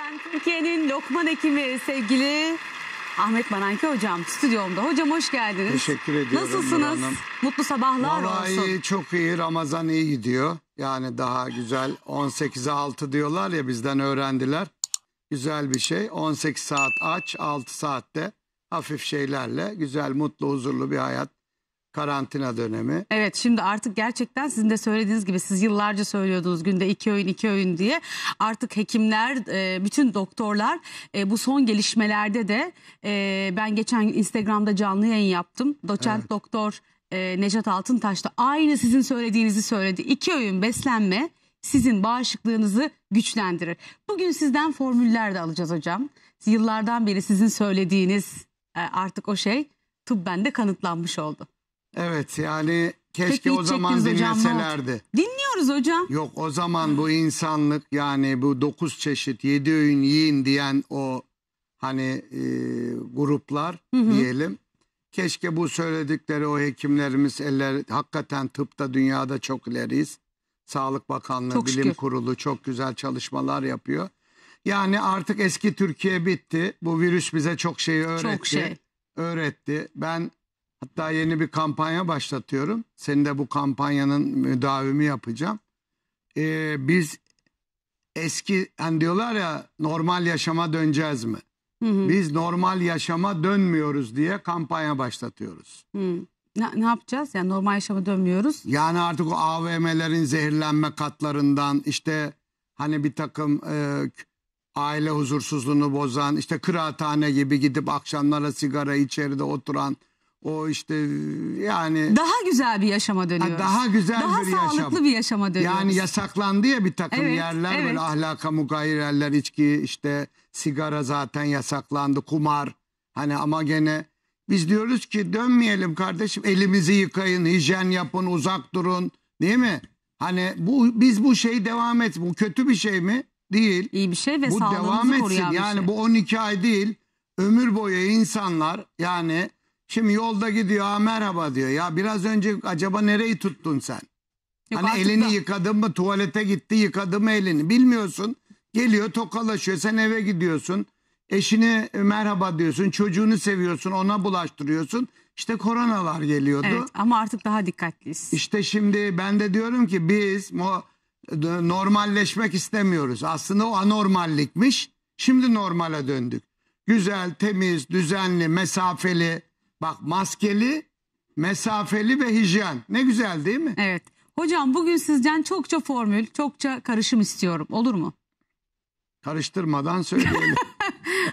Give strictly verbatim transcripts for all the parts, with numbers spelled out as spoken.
Efendim, Türkiye'nin Lokman Hekimi sevgili Ahmet Maranki hocam stüdyomda. Hocam hoş geldiniz. Teşekkür ediyorum. Nasılsınız? Mutlu sabahlar vallahi olsun. Vallahi çok iyi. Ramazan iyi gidiyor. Yani daha güzel. on sekize altı diyorlar ya, bizden öğrendiler. Güzel bir şey. on sekiz saat aç, altı saatte hafif şeylerle güzel, mutlu, huzurlu bir hayat. Karantina dönemi. Evet, şimdi artık gerçekten sizin de söylediğiniz gibi, siz yıllarca söylüyordunuz günde iki öğün iki öğün diye. Artık hekimler, bütün doktorlar bu son gelişmelerde de, ben geçen Instagram'da canlı yayın yaptım. Doçent evet. Doktor Necat Altıntaş da aynı sizin söylediğinizi söyledi. İki öğün beslenme sizin bağışıklığınızı güçlendirir. Bugün sizden formüller de alacağız hocam. Yıllardan beri sizin söylediğiniz artık o şey tıbben de kanıtlanmış oldu. Evet, yani keşke peki, o zaman dinleselerdi. Hocam, dinliyoruz hocam. Yok, o zaman bu insanlık, yani bu dokuz çeşit yedi öğün yiyin diyen o hani e, gruplar, hı hı, diyelim. Keşke bu söyledikleri o hekimlerimiz, eller hakikaten tıpta dünyada çok ileriyiz. Sağlık Bakanlığı, çok Bilim şükür. Kurulu çok güzel çalışmalar yapıyor. Yani artık eski Türkiye bitti. Bu virüs bize çok şeyi öğretti. Çok şey. Öğretti. Ben hatta yeni bir kampanya başlatıyorum. Senin de bu kampanyanın müdavimi yapacağım. Ee, biz eski, hani diyorlar ya, normal yaşama döneceğiz mi? Hı hı. Biz normal yaşama dönmüyoruz diye kampanya başlatıyoruz. Hı. Ne, ne yapacağız? Yani normal yaşama dönmüyoruz. Yani artık o A V M'lerin zehirlenme katlarından, işte hani bir takım e, aile huzursuzluğunu bozan, işte kıraathane gibi gidip akşamlara sigara içeride oturan, o işte yani daha güzel bir yaşama dönüyoruz. Daha güzel daha bir yaşam. Daha sağlıklı bir yaşama dönüyoruz. Yani yasaklandı ya bir takım evet, yerler. Evet. Böyle ahlaka mugayir yerler, içki, işte sigara zaten yasaklandı. Kumar. Hani ama gene biz diyoruz ki dönmeyelim kardeşim. Elimizi yıkayın, hijyen yapın, uzak durun. Değil mi? Hani bu, biz bu şey devam et. Bu kötü bir şey mi? Değil. İyi bir şey ve bu sağlığımızı koruyan bir yani şey. Bu on iki ay değil. Ömür boyu insanlar yani... Şimdi yolda gidiyor, ha merhaba diyor. Ya biraz önce acaba nereyi tuttun sen? Yok, hani elini da... yıkadın mı, tuvalete gitti yıkadı mı elini? Bilmiyorsun. Geliyor tokalaşıyor, sen eve gidiyorsun. Eşini merhaba diyorsun, çocuğunu seviyorsun, ona bulaştırıyorsun. İşte koronalar geliyordu. Evet, ama artık daha dikkatliyiz. İşte şimdi ben de diyorum ki biz normalleşmek istemiyoruz. Aslında o anormallikmiş. Şimdi normale döndük. Güzel, temiz, düzenli, mesafeli. Bak, maskeli, mesafeli ve hijyen. Ne güzel değil mi? Evet. Hocam bugün sizden çokça formül, çokça karışım istiyorum. Olur mu? Karıştırmadan söyleyelim.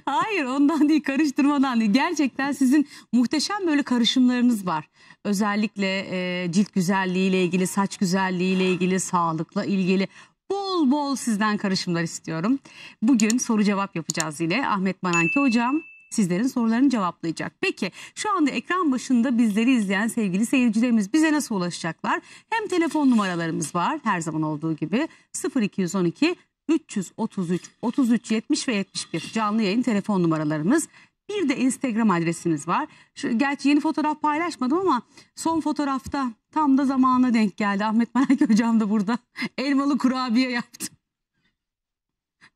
Hayır, ondan değil, karıştırmadan değil. Gerçekten sizin muhteşem böyle karışımlarınız var. Özellikle e, cilt güzelliğiyle ilgili, saç güzelliğiyle ilgili, sağlıkla ilgili... Bol bol sizden karışımlar istiyorum. Bugün soru cevap yapacağız yine. Ahmet Maranki hocam sizlerin sorularını cevaplayacak. Peki şu anda ekran başında bizleri izleyen sevgili seyircilerimiz bize nasıl ulaşacaklar? Hem telefon numaralarımız var her zaman olduğu gibi, sıfır iki on iki üç otuz üç otuz üç yetmiş ve yetmiş bir canlı yayın telefon numaralarımız. Bir de Instagram adresimiz var. Şu, gerçi yeni fotoğraf paylaşmadım ama son fotoğrafta tam da zamanına denk geldi. Ahmet Maranki hocam da burada elmalı kurabiye yaptı.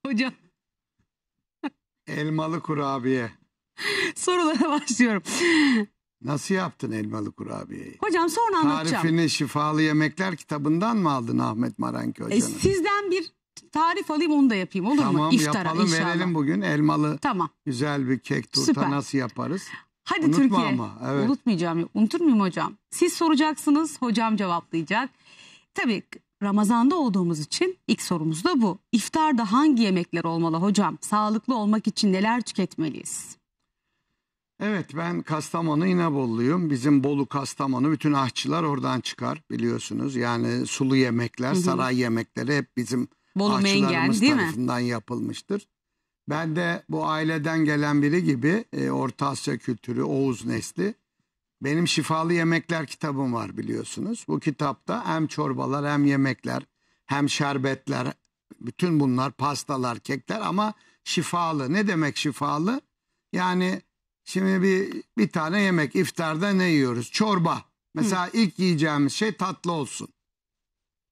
Hocam. Elmalı kurabiye. Sorulara başlıyorum. Nasıl yaptın elmalı kurabiyeyi? Hocam sonra anlatacağım. Tarifini Şifalı Yemekler kitabından mı aldın Ahmet Maranki hocanın? E, sizden bir tarif alayım, onu da yapayım, olur tamam, mu? Tamam yapalım inşallah. Verelim bugün elmalı tamam. Güzel bir kek turta. Süper. Nasıl yaparız? Hadi unutma Türkiye. Ama, evet. Unutmayacağım. Unutur muyum hocam? Siz soracaksınız, hocam cevaplayacak. Tabii Ramazan'da olduğumuz için ilk sorumuz da bu. İftarda hangi yemekler olmalı hocam? Sağlıklı olmak için neler tüketmeliyiz? Evet, ben Kastamonu İnebolu'yum. Bizim Bolu Kastamonu, bütün ahçılar oradan çıkar biliyorsunuz. Yani sulu yemekler, hı hı, saray yemekleri hep bizim Bolu ahçılarımız mengen, tarafından mi? Yapılmıştır. Ben de bu aileden gelen biri gibi e, Orta Asya kültürü, Oğuz nesli. Benim Şifalı Yemekler kitabım var biliyorsunuz. Bu kitapta hem çorbalar hem yemekler hem şerbetler, bütün bunlar pastalar, kekler ama şifalı. Ne demek şifalı? Yani şimdi bir, bir tane yemek, iftarda ne yiyoruz? Çorba. Mesela hı, ilk yiyeceğimiz şey tatlı olsun.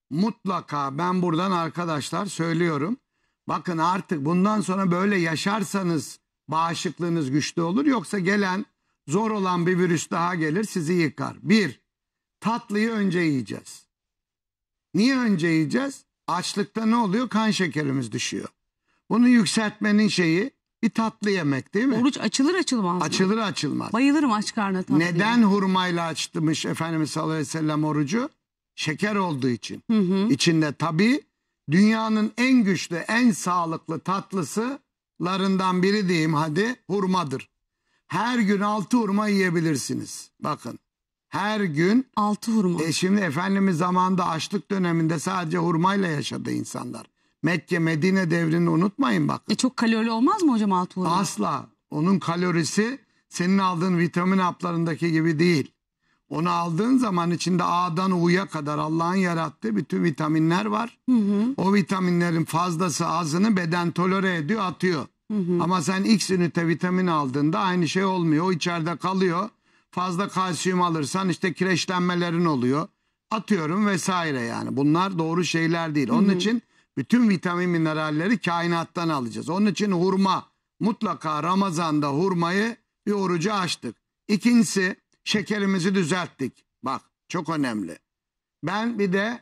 Mutlaka ben buradan arkadaşlar söylüyorum. bakın artık bundan sonra böyle yaşarsanız bağışıklığınız güçlü olur, yoksa gelen zor olan bir virüs daha gelir sizi yıkar. Bir, tatlıyı önce yiyeceğiz. Niye önce yiyeceğiz? Açlıkta ne oluyor? Kan şekerimiz düşüyor. Bunu yükseltmenin şeyi bir tatlı yemek değil mi? Oruç açılır açılmaz. Açılır mı? Açılmaz. Bayılırım aç karnına tatlı. Neden yani? Hurmayla açtırmış Efendimiz sallallahu aleyhi ve sellem orucu? Şeker olduğu için. Hı hı. İçinde tabii dünyanın en güçlü, en sağlıklı tatlısılarından biri diyeyim hadi, hurmadır. Her gün altı hurma yiyebilirsiniz. Bakın. Her gün altı hurma. E şimdi Efendimiz zamanında açlık döneminde sadece hurmayla yaşadı insanlar. Mekke, Medine devrini unutmayın bakın. E çok kalorili olmaz mı hocam altı hurma? Asla. Onun kalorisi senin aldığın vitamin haplarındaki gibi değil. Onu aldığın zaman içinde A'dan U'ya kadar Allah'ın yarattığı bütün vitaminler var. Hı hı. O vitaminlerin fazlası azını beden tolere ediyor, atıyor. Hı hı. Ama sen X ünite vitamin aldığında aynı şey olmuyor. O içeride kalıyor. Fazla kalsiyum alırsan işte kireçlenmelerin oluyor. Atıyorum vesaire yani. Bunlar doğru şeyler değil. Onun hı hı. için bütün vitamin mineralleri kainattan alacağız. Onun için hurma, mutlaka Ramazan'da hurmayı bir orucu açtık. İkincisi, şekerimizi düzelttik. Bak çok önemli. Ben bir de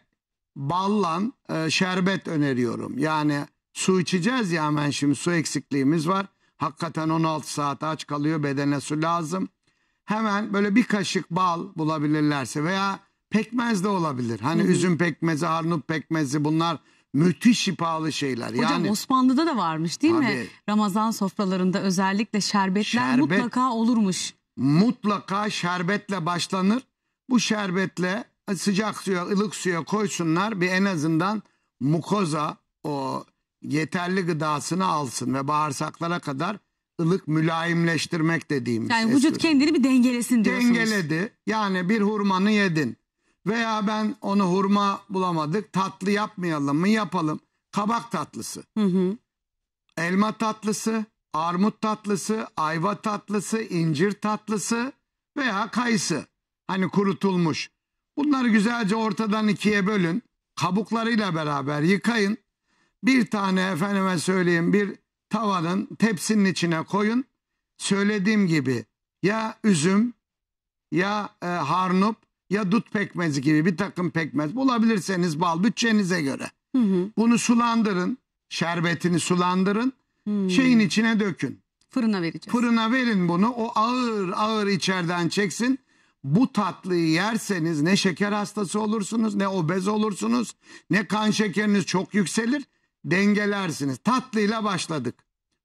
ballan e, şerbet öneriyorum. Yani su içeceğiz ya, hemen şimdi su eksikliğimiz var. Hakikaten on altı saat aç kalıyor, bedene su lazım. Hemen böyle bir kaşık bal bulabilirlerse veya pekmez de olabilir. Hani hı-hı. üzüm pekmezi, harnut pekmezi, bunlar müthiş şifalı şeyler. Hocam yani, Osmanlı'da da varmış değil tabii, mi? Ramazan sofralarında özellikle şerbetler şerbet, mutlaka olurmuş. Mutlaka şerbetle başlanır. Bu şerbetle sıcak suya, ılık suya koysunlar. Bir en azından mukoza o yeterli gıdasını alsın ve bağırsaklara kadar ılık mülayimleştirmek dediğimiz. Yani vücut esir. kendini bir dengelesin diyorsunuz. Dengeledi. Yani bir hurmanı yedin. Veya ben onu hurma bulamadık. Tatlı yapmayalım mı? Yapalım. Kabak tatlısı. Hı hı. Elma tatlısı. Armut tatlısı, ayva tatlısı, incir tatlısı veya kayısı. Hani kurutulmuş. Bunları güzelce ortadan ikiye bölün. Kabuklarıyla beraber yıkayın. Bir tane efendime söyleyeyim bir tavanın, tepsinin içine koyun. Söylediğim gibi ya üzüm ya e, harnup ya dut pekmezi gibi bir takım pekmez. Bulabilirseniz bal, bütçenize göre. Hı hı. Bunu sulandırın. Şerbetini sulandırın. Hmm. Şeyin içine dökün. Fırına vereceğiz. Fırına verin bunu. O ağır ağır içeriden çeksin. Bu tatlıyı yerseniz ne şeker hastası olursunuz, ne obez olursunuz, ne kan şekeriniz çok yükselir. Dengelersiniz. Tatlıyla başladık.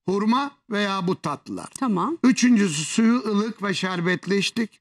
Hurma veya bu tatlılar. Tamam. Üçüncüsü suyu ılık ve şerbetli içtik.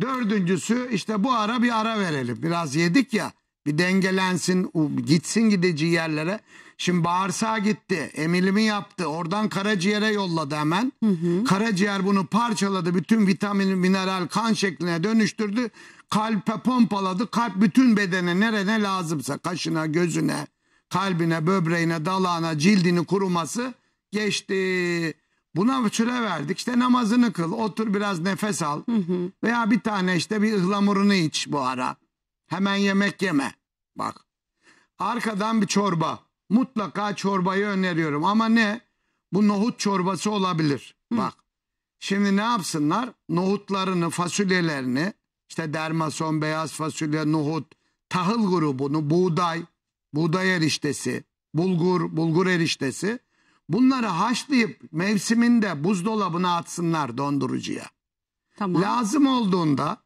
Dördüncüsü işte bu ara bir ara verelim. Biraz yedik ya. Bir dengelensin, gitsin gideceği yerlere. Şimdi bağırsağa gitti, emilimi yaptı, oradan karaciğere yolladı hemen. Hı hı. Karaciğer bunu parçaladı, bütün vitamin, mineral, kan şekline dönüştürdü. Kalpe pompaladı, kalp bütün bedene nerene lazımsa, kaşına, gözüne, kalbine, böbreğine, dalağına, cildini kuruması geçti. Buna süre verdik, işte namazını kıl, otur biraz nefes al. Hı hı. Veya bir tane işte bir ıhlamurunu iç bu ara. Hemen yemek yeme. Bak. Arkadan bir çorba. Mutlaka çorbayı öneriyorum. Ama ne? Bu nohut çorbası olabilir. Hı. Bak. Şimdi ne yapsınlar? Nohutlarını, fasulyelerini, işte dermason, beyaz fasulye, nohut, tahıl grubunu, buğday, buğday eriştesi, bulgur, bulgur eriştesi. Bunları haşlayıp mevsiminde buzdolabına atsınlar, dondurucuya. Tamam. Lazım olduğunda,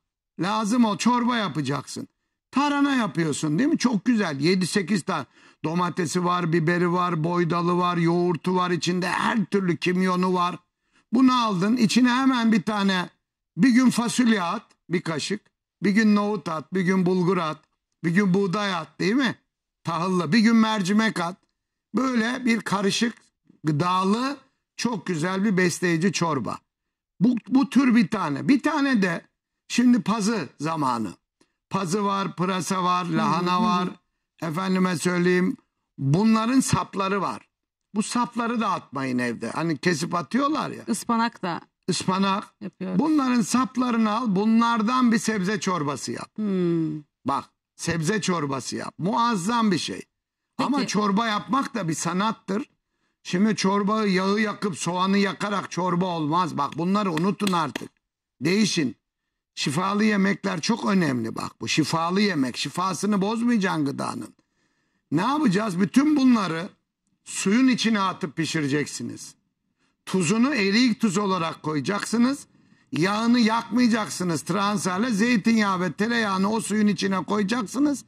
lazım o çorba yapacaksın. Tarhana yapıyorsun değil mi? Çok güzel. yedi sekiz tane domatesi var, biberi var, boydalı var, yoğurtu var, içinde her türlü kimyonu var. Bunu aldın, içine hemen bir tane bir gün fasulye at, bir kaşık, bir gün nohut at, bir gün bulgur at, bir gün buğday at değil mi? Tahıllı, bir gün mercimek at. Böyle bir karışık gıdalı çok güzel bir besleyici çorba. Bu, bu tür bir tane. Bir tane de şimdi pazı zamanı. Pazı var, pırasa var, lahana var. Efendime söyleyeyim. Bunların sapları var. Bu sapları da atmayın evde. Hani kesip atıyorlar ya. Ispanak da. Ispanak. Yapıyoruz. Bunların saplarını al. Bunlardan bir sebze çorbası yap. Hmm. Bak, sebze çorbası yap. Muazzam bir şey. Peki. Ama çorba yapmak da bir sanattır. Şimdi çorba yağı yakıp soğanı yakarak çorba olmaz. Bak bunları unutun artık. Değişin. Şifalı yemekler çok önemli bak bu. Şifalı yemek. Şifasını bozmayacaksın gıdanın. Ne yapacağız? Bütün bunları suyun içine atıp pişireceksiniz. Tuzunu eriyik tuz olarak koyacaksınız. Yağını yakmayacaksınız. Transale zeytinyağı ve tereyağını o suyun içine koyacaksınız.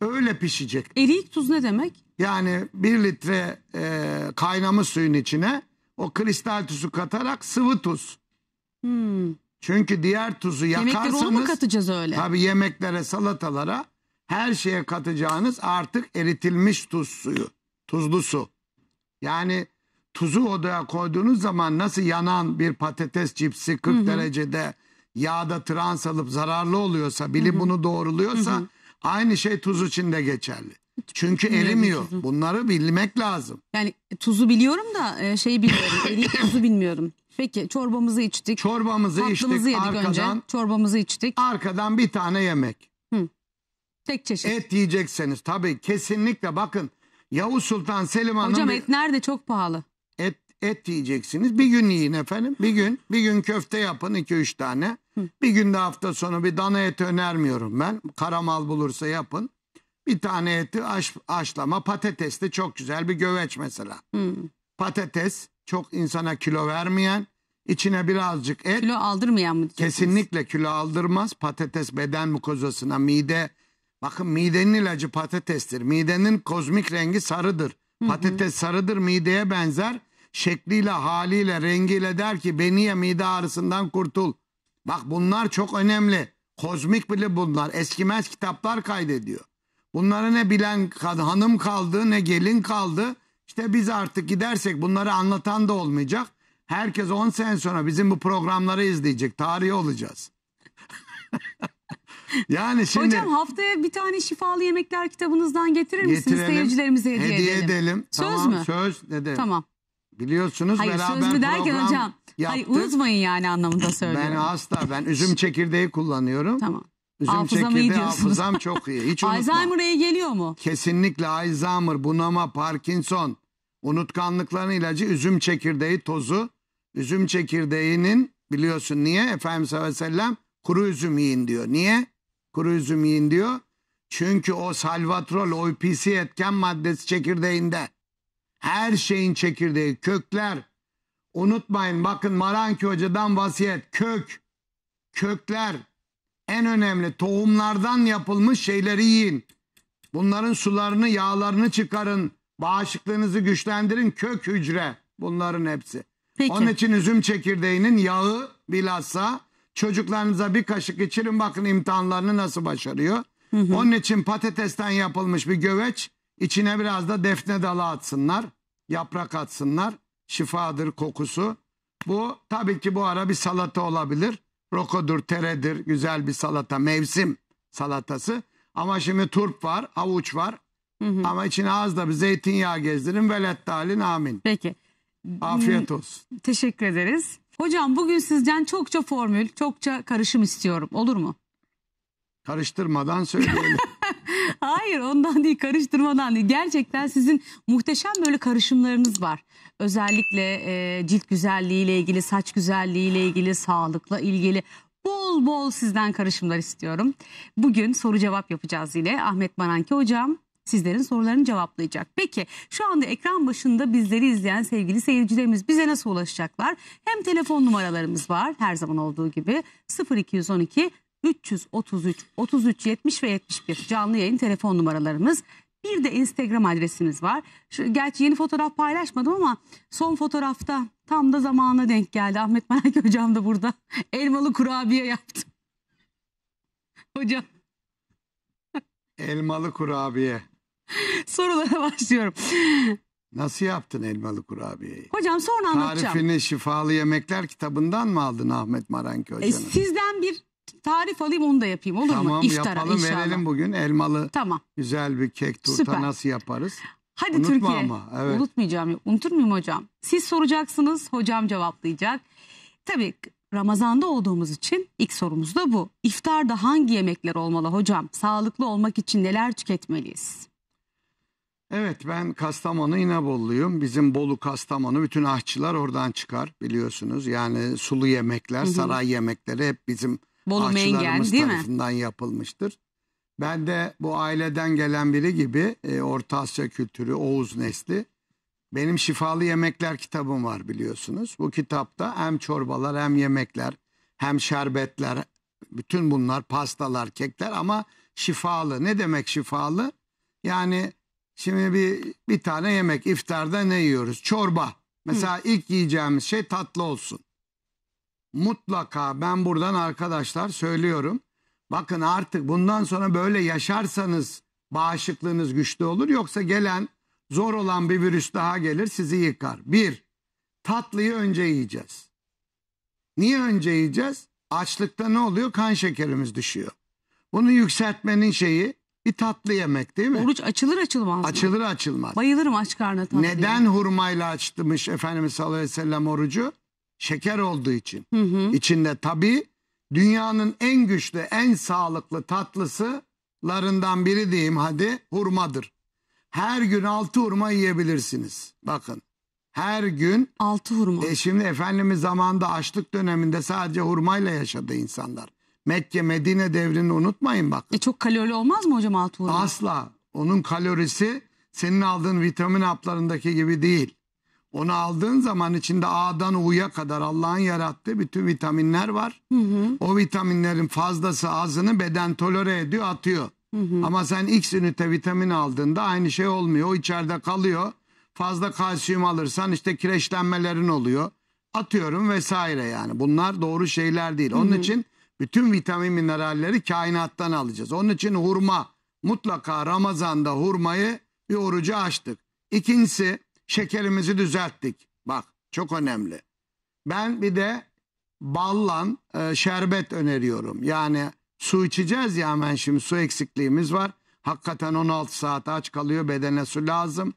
Öyle pişecek. Eriyik tuz ne demek? Yani bir litre e, kaynamış suyun içine o kristal tuzu katarak sıvı tuz. Hmm. Çünkü diğer tuzu yakarsanız. Yemekleri onu mu katacağız öyle? Tabii yemeklere, salatalara, her şeye katacağınız artık eritilmiş tuz suyu. Tuzlu su. Yani tuzu odaya koyduğunuz zaman nasıl yanan bir patates cipsi kırk hı hı. derecede yağda trans alıp zararlı oluyorsa, bilim hı hı. bunu doğruluyorsa hı hı. aynı şey tuz için de geçerli. Çünkü erimiyor. Bunları bilmek lazım. Yani tuzu biliyorum da şeyi bilmiyorum. Eriyik tuzu bilmiyorum. Peki çorbamızı içtik. Çorbamızı tatlımızı içtik. Arkadan, önce. Çorbamızı içtik. Arkadan bir tane yemek. Hı. Tek çeşit. Et yiyecekseniz tabii kesinlikle bakın. Yavuz Sultan Selim Hanım. Hocam bir, et nerede çok pahalı. Et, et yiyeceksiniz. Bir gün yiyin efendim. Bir gün bir gün köfte yapın iki üç tane. Hı. Bir günde hafta sonu bir dana eti önermiyorum ben. Karamal bulursa yapın. Bir tane eti aş, aşlama patates de çok güzel bir göveç mesela. Hmm. Patates çok insana kilo vermeyen, içine birazcık et. Kilo aldırmayan mı? Kesinlikle kilo aldırmaz. Patates beden mukozasına, mide. Bakın midenin ilacı patatestir. Midenin kozmik rengi sarıdır. Hı-hı. Patates sarıdır, mideye benzer. Şekliyle, haliyle, rengiyle der ki beni ye, mide ağrısından kurtul. Bak bunlar çok önemli. Kozmik bile bunlar. Eskimez kitaplar kaydediyor. Bunlara ne bilen hanım kaldı ne gelin kaldı. İşte biz artık gidersek bunları anlatan da olmayacak. Herkes on sene sonra bizim bu programları izleyecek. Tarihi olacağız. Yani şimdi, hocam haftaya bir tane şifalı yemekler kitabınızdan getirir misiniz? Seyircilerimize hediye, hediye edelim. edelim. Söz tamam, mü? Söz dedim. Tamam. Biliyorsunuz hayır, beraber program derken hocam, hayır unutmayın yani anlamında söylüyorum. Ben asla ben üzüm çekirdeği kullanıyorum. Tamam. Üzüm hafızam iyi diyorsunuz. Hafızam çok iyi. Hiç unutma. Alzheimer'a geliyor mu? Kesinlikle Alzheimer, bunama, Parkinson, unutkanlıkların ilacı üzüm çekirdeği tozu. Üzüm çekirdeğinin biliyorsun niye? Efendimiz sallallahu aleyhi ve sellem kuru üzüm yiyin diyor. Niye? Kuru üzüm yiyin diyor. Çünkü o salvatrol, O P C etken maddesi çekirdeğinde. Her şeyin çekirdeği, kökler. Unutmayın bakın Maranki Hoca'dan vasiyet. Kök, kökler. En önemli tohumlardan yapılmış şeyleri yiyin. Bunların sularını, yağlarını çıkarın. Bağışıklığınızı güçlendirin. Kök hücre bunların hepsi. Peki. Onun için üzüm çekirdeğinin yağı bilhassa çocuklarınıza bir kaşık içirin. Bakın imtihanlarını nasıl başarıyor. Hı hı. Onun için patatesten yapılmış bir göveç. İçine biraz da defne dalı atsınlar. Yaprak atsınlar. Şifadır kokusu. Bu tabii ki bu ara bir salata olabilir. Rokodur, teredir, güzel bir salata, mevsim salatası. Ama şimdi turp var, havuç var. Hı hı. Ama içine az da bir zeytinyağı gezdirin. Velet dalin amin. Peki. Afiyet olsun. Teşekkür ederiz. Hocam bugün sizden çokça formül, çokça karışım istiyorum. Olur mu? Karıştırmadan söyleyelim. Hayır ondan değil, karıştırmadan değil. Gerçekten sizin muhteşem böyle karışımlarınız var. Özellikle e, cilt güzelliğiyle ilgili, saç güzelliğiyle ilgili, sağlıkla ilgili bol bol sizden karışımlar istiyorum. Bugün soru cevap yapacağız yine. Ahmet Maranki hocam sizlerin sorularını cevaplayacak. Peki şu anda ekran başında bizleri izleyen sevgili seyircilerimiz bize nasıl ulaşacaklar? Hem telefon numaralarımız var her zaman olduğu gibi sıfır iki yüz on iki üç yüz otuz üç otuz üç yetmiş ve yetmiş bir canlı yayın telefon numaralarımız. Bir de Instagram adresimiz var. Şu, gerçi yeni fotoğraf paylaşmadım ama son fotoğrafta tam da zamanına denk geldi. Ahmet Maranki hocam da burada elmalı kurabiye yaptı. Hocam. Elmalı kurabiye. Sorulara başlıyorum. Nasıl yaptın elmalı kurabiyeyi? Hocam sonra anlatacağım. Tarifini Şifalı Yemekler kitabından mı aldın Ahmet Maranki hocanın? E, sizden bir tarif alayım onu da yapayım olur tamam, mu? Tamam yapalım inşallah. Verelim bugün elmalı tamam. Güzel bir kek turta süper. Nasıl yaparız? Hadi unutma Türkiye. Ama, evet. Unutmayacağım. Unutur muyum hocam? Siz soracaksınız hocam cevaplayacak. Tabii Ramazan'da olduğumuz için ilk sorumuz da bu. İftarda hangi yemekler olmalı hocam? Sağlıklı olmak için neler tüketmeliyiz? Evet, ben Kastamonu İnebolu'yum. Bizim Bolu, Kastamonu, bütün ahçılar oradan çıkar biliyorsunuz. Yani sulu yemekler, hı hı. saray yemekleri hep bizim Bolu ahçılarımız mengen, tarafından mi? yapılmıştır. Ben de bu aileden gelen biri gibi e, Orta Asya kültürü, Oğuz nesli. Benim şifalı yemekler kitabım var biliyorsunuz. Bu kitapta hem çorbalar hem yemekler hem şerbetler, bütün bunlar pastalar, kekler ama şifalı. Ne demek şifalı? Yani şimdi bir, bir tane yemek, iftarda ne yiyoruz? Çorba. Mesela Hı. ilk yiyeceğimiz şey tatlı olsun. Mutlaka ben buradan arkadaşlar söylüyorum. Bakın artık bundan sonra böyle yaşarsanız bağışıklığınız güçlü olur. Yoksa gelen zor olan bir virüs daha gelir, sizi yıkar. Bir, tatlıyı önce yiyeceğiz. Niye önce yiyeceğiz? Açlıkta ne oluyor? Kan şekerimiz düşüyor. Bunu yükseltmenin şeyi bir tatlı yemek değil mi? Oruç açılır açılmaz. Açılır mı? açılmaz. Bayılırım aç karnına tatlı. Neden yani? Hurmayla açtırmış Efendimiz sallallahu aleyhi ve sellem orucu? Şeker olduğu için. Hı hı. İçinde tabii dünyanın en güçlü, en sağlıklı tatlısılarından biri diyeyim hadi, hurmadır. Her gün altı hurma yiyebilirsiniz. Bakın. Her gün. Altı hurma. E şimdi Efendimiz zamanında açlık döneminde sadece hurmayla yaşadı insanlar. Mekke, Medine devrini unutmayın bakın. E çok kalorili olmaz mı hocam altı hurma? Asla. Onun kalorisi senin aldığın vitamin haplarındaki gibi değil. Onu aldığın zaman içinde A'dan U'ya kadar Allah'ın yarattığı bütün vitaminler var. Hı hı. O vitaminlerin fazlası azını beden tolere ediyor, atıyor. Hı hı. Ama sen X ünite vitamin aldığında aynı şey olmuyor. O içeride kalıyor. Fazla kalsiyum alırsan işte kireçlenmelerin oluyor. Atıyorum vesaire yani. Bunlar doğru şeyler değil. Onun hı hı. için bütün vitamin mineralleri kainattan alacağız. Onun için hurma. Mutlaka Ramazan'da hurmayı bir orucu açtık. İkincisi, şekerimizi düzelttik. Bak çok önemli. Ben bir de balla e, şerbet öneriyorum. Yani su içeceğiz ya hemen şimdi, su eksikliğimiz var. Hakikaten on altı saat aç kalıyor, bedene su lazım.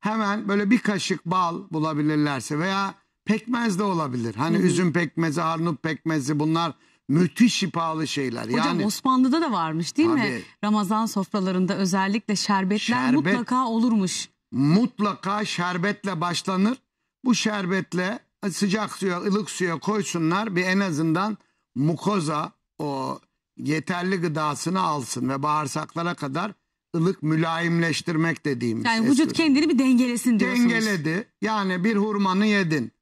Hemen böyle bir kaşık bal bulabilirlerse veya pekmez de olabilir. Hani hmm. üzüm pekmezi, arnut pekmezi, bunlar müthiş şifalı şeyler. Hocam yani, Osmanlı'da da varmış değil tabii, mi? Ramazan sofralarında özellikle şerbetler şerbet, mutlaka olurmuş. Mutlaka şerbetle başlanır. Bu şerbetle sıcak suya, ılık suya koysunlar. Bir en azından mukoza o yeterli gıdasını alsın ve bağırsaklara kadar ılık mülayimleştirmek dediğimiz. Yani vücut esir. kendini bir dengelesin diyorsunuz. Dengeledi. Yani bir hurmanı yedin.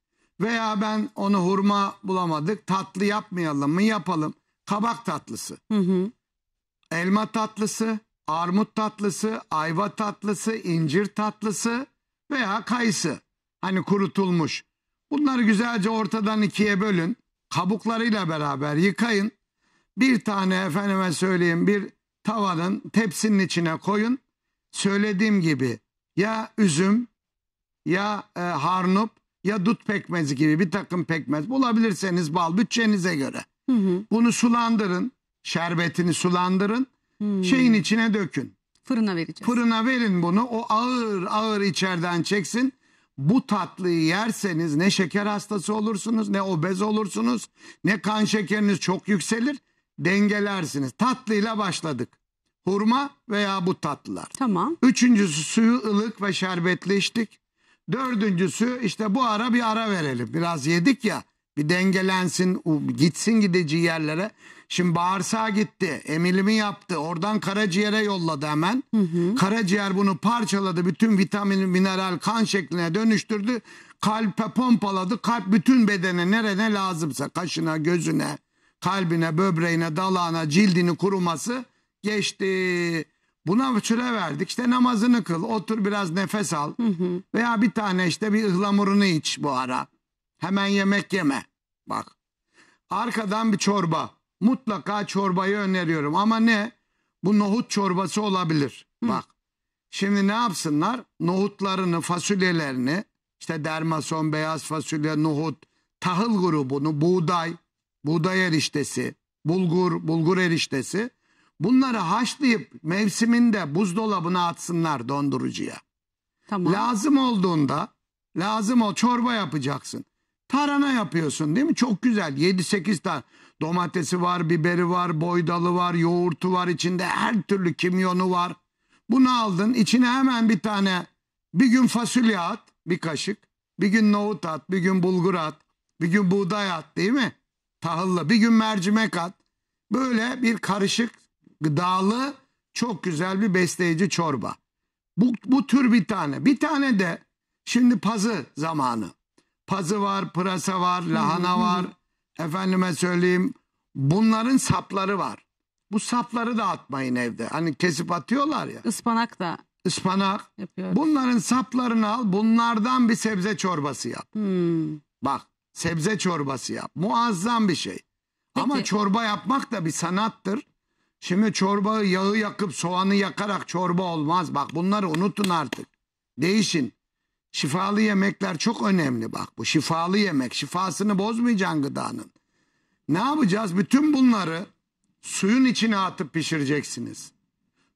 Veya ben onu hurma bulamadık. Tatlı yapmayalım mı? Yapalım. Kabak tatlısı. Hı hı. Elma tatlısı. Armut tatlısı, ayva tatlısı, incir tatlısı veya kayısı. Hani kurutulmuş. Bunları güzelce ortadan ikiye bölün. Kabuklarıyla beraber yıkayın. Bir tane efendime söyleyeyim bir tavanın, tepsinin içine koyun. Söylediğim gibi ya üzüm ya e, harnup ya dut pekmezi gibi bir takım pekmez. Bulabilirseniz bal, bütçenize göre. Hı hı. Bunu sulandırın. Şerbetini sulandırın. Hmm. Şeyin içine dökün. Fırına vereceğiz. Fırına verin bunu. O ağır ağır içeriden çeksin. Bu tatlıyı yerseniz ne şeker hastası olursunuz, ne obez olursunuz, ne kan şekeriniz çok yükselir. Dengelersiniz. Tatlıyla başladık. Hurma veya bu tatlılar. Tamam. Üçüncüsü suyu ılık ve şerbetli içtik. Dördüncüsü işte bu ara bir ara verelim. Biraz yedik ya. Bir dengelensin, gitsin gideceği yerlere. Şimdi bağırsağa gitti, emilimi yaptı, oradan karaciğere yolladı hemen. Hı hı. Karaciğer bunu parçaladı, bütün vitamin, mineral, kan şekline dönüştürdü. Kalpe pompaladı, kalp bütün bedene nerene lazımsa, kaşına, gözüne, kalbine, böbreğine, dalağına, cildini kuruması geçti. Buna süre verdik, işte namazını kıl, otur biraz nefes al. Hı hı. Veya bir tane işte bir ıhlamurunu iç bu ara. Hemen yemek yeme. Bak. Arkadan bir çorba. Mutlaka çorbayı öneriyorum. Ama ne? Bu nohut çorbası olabilir. Hı. Bak. Şimdi ne yapsınlar? Nohutlarını, fasulyelerini, işte dermason, beyaz fasulye, nohut, tahıl grubunu, buğday, buğday eriştesi, bulgur, bulgur eriştesi. Bunları haşlayıp mevsiminde buzdolabına atsınlar, dondurucuya. Tamam. Lazım olduğunda, lazım o çorba yapacaksın. Tarhana yapıyorsun değil mi? Çok güzel. yedi sekiz tane domatesi var, biberi var, boydalı var, yoğurtu var içinde. Her türlü kimyonu var. Bunu aldın, içine hemen bir tane, bir gün fasulye at, bir kaşık, bir gün nohut at, bir gün bulgur at, bir gün buğday at, değil mi? Tahıllı, bir gün mercimek at. Böyle bir karışık, gıdalı, çok güzel bir besleyici çorba. Bu, bu tür bir tane. Bir tane de şimdi pazı zamanı. Pazı var, pırasa var, lahana var. Efendime söyleyeyim, bunların sapları var. Bu sapları da atmayın evde. Hani kesip atıyorlar ya. Ispanak da. Ispanak. Yapıyoruz. Bunların saplarını al. Bunlardan bir sebze çorbası yap. Hmm. Bak, sebze çorbası yap. Muazzam bir şey. Peki. Ama çorba yapmak da bir sanattır. Şimdi çorbayı yağı yakıp soğanı yakarak çorba olmaz. Bak, bunları unutun artık. Değişin. Şifalı yemekler çok önemli bak. Bu şifalı yemek. Şifasını bozmayacaksın gıdanın. Ne yapacağız? Bütün bunları suyun içine atıp pişireceksiniz.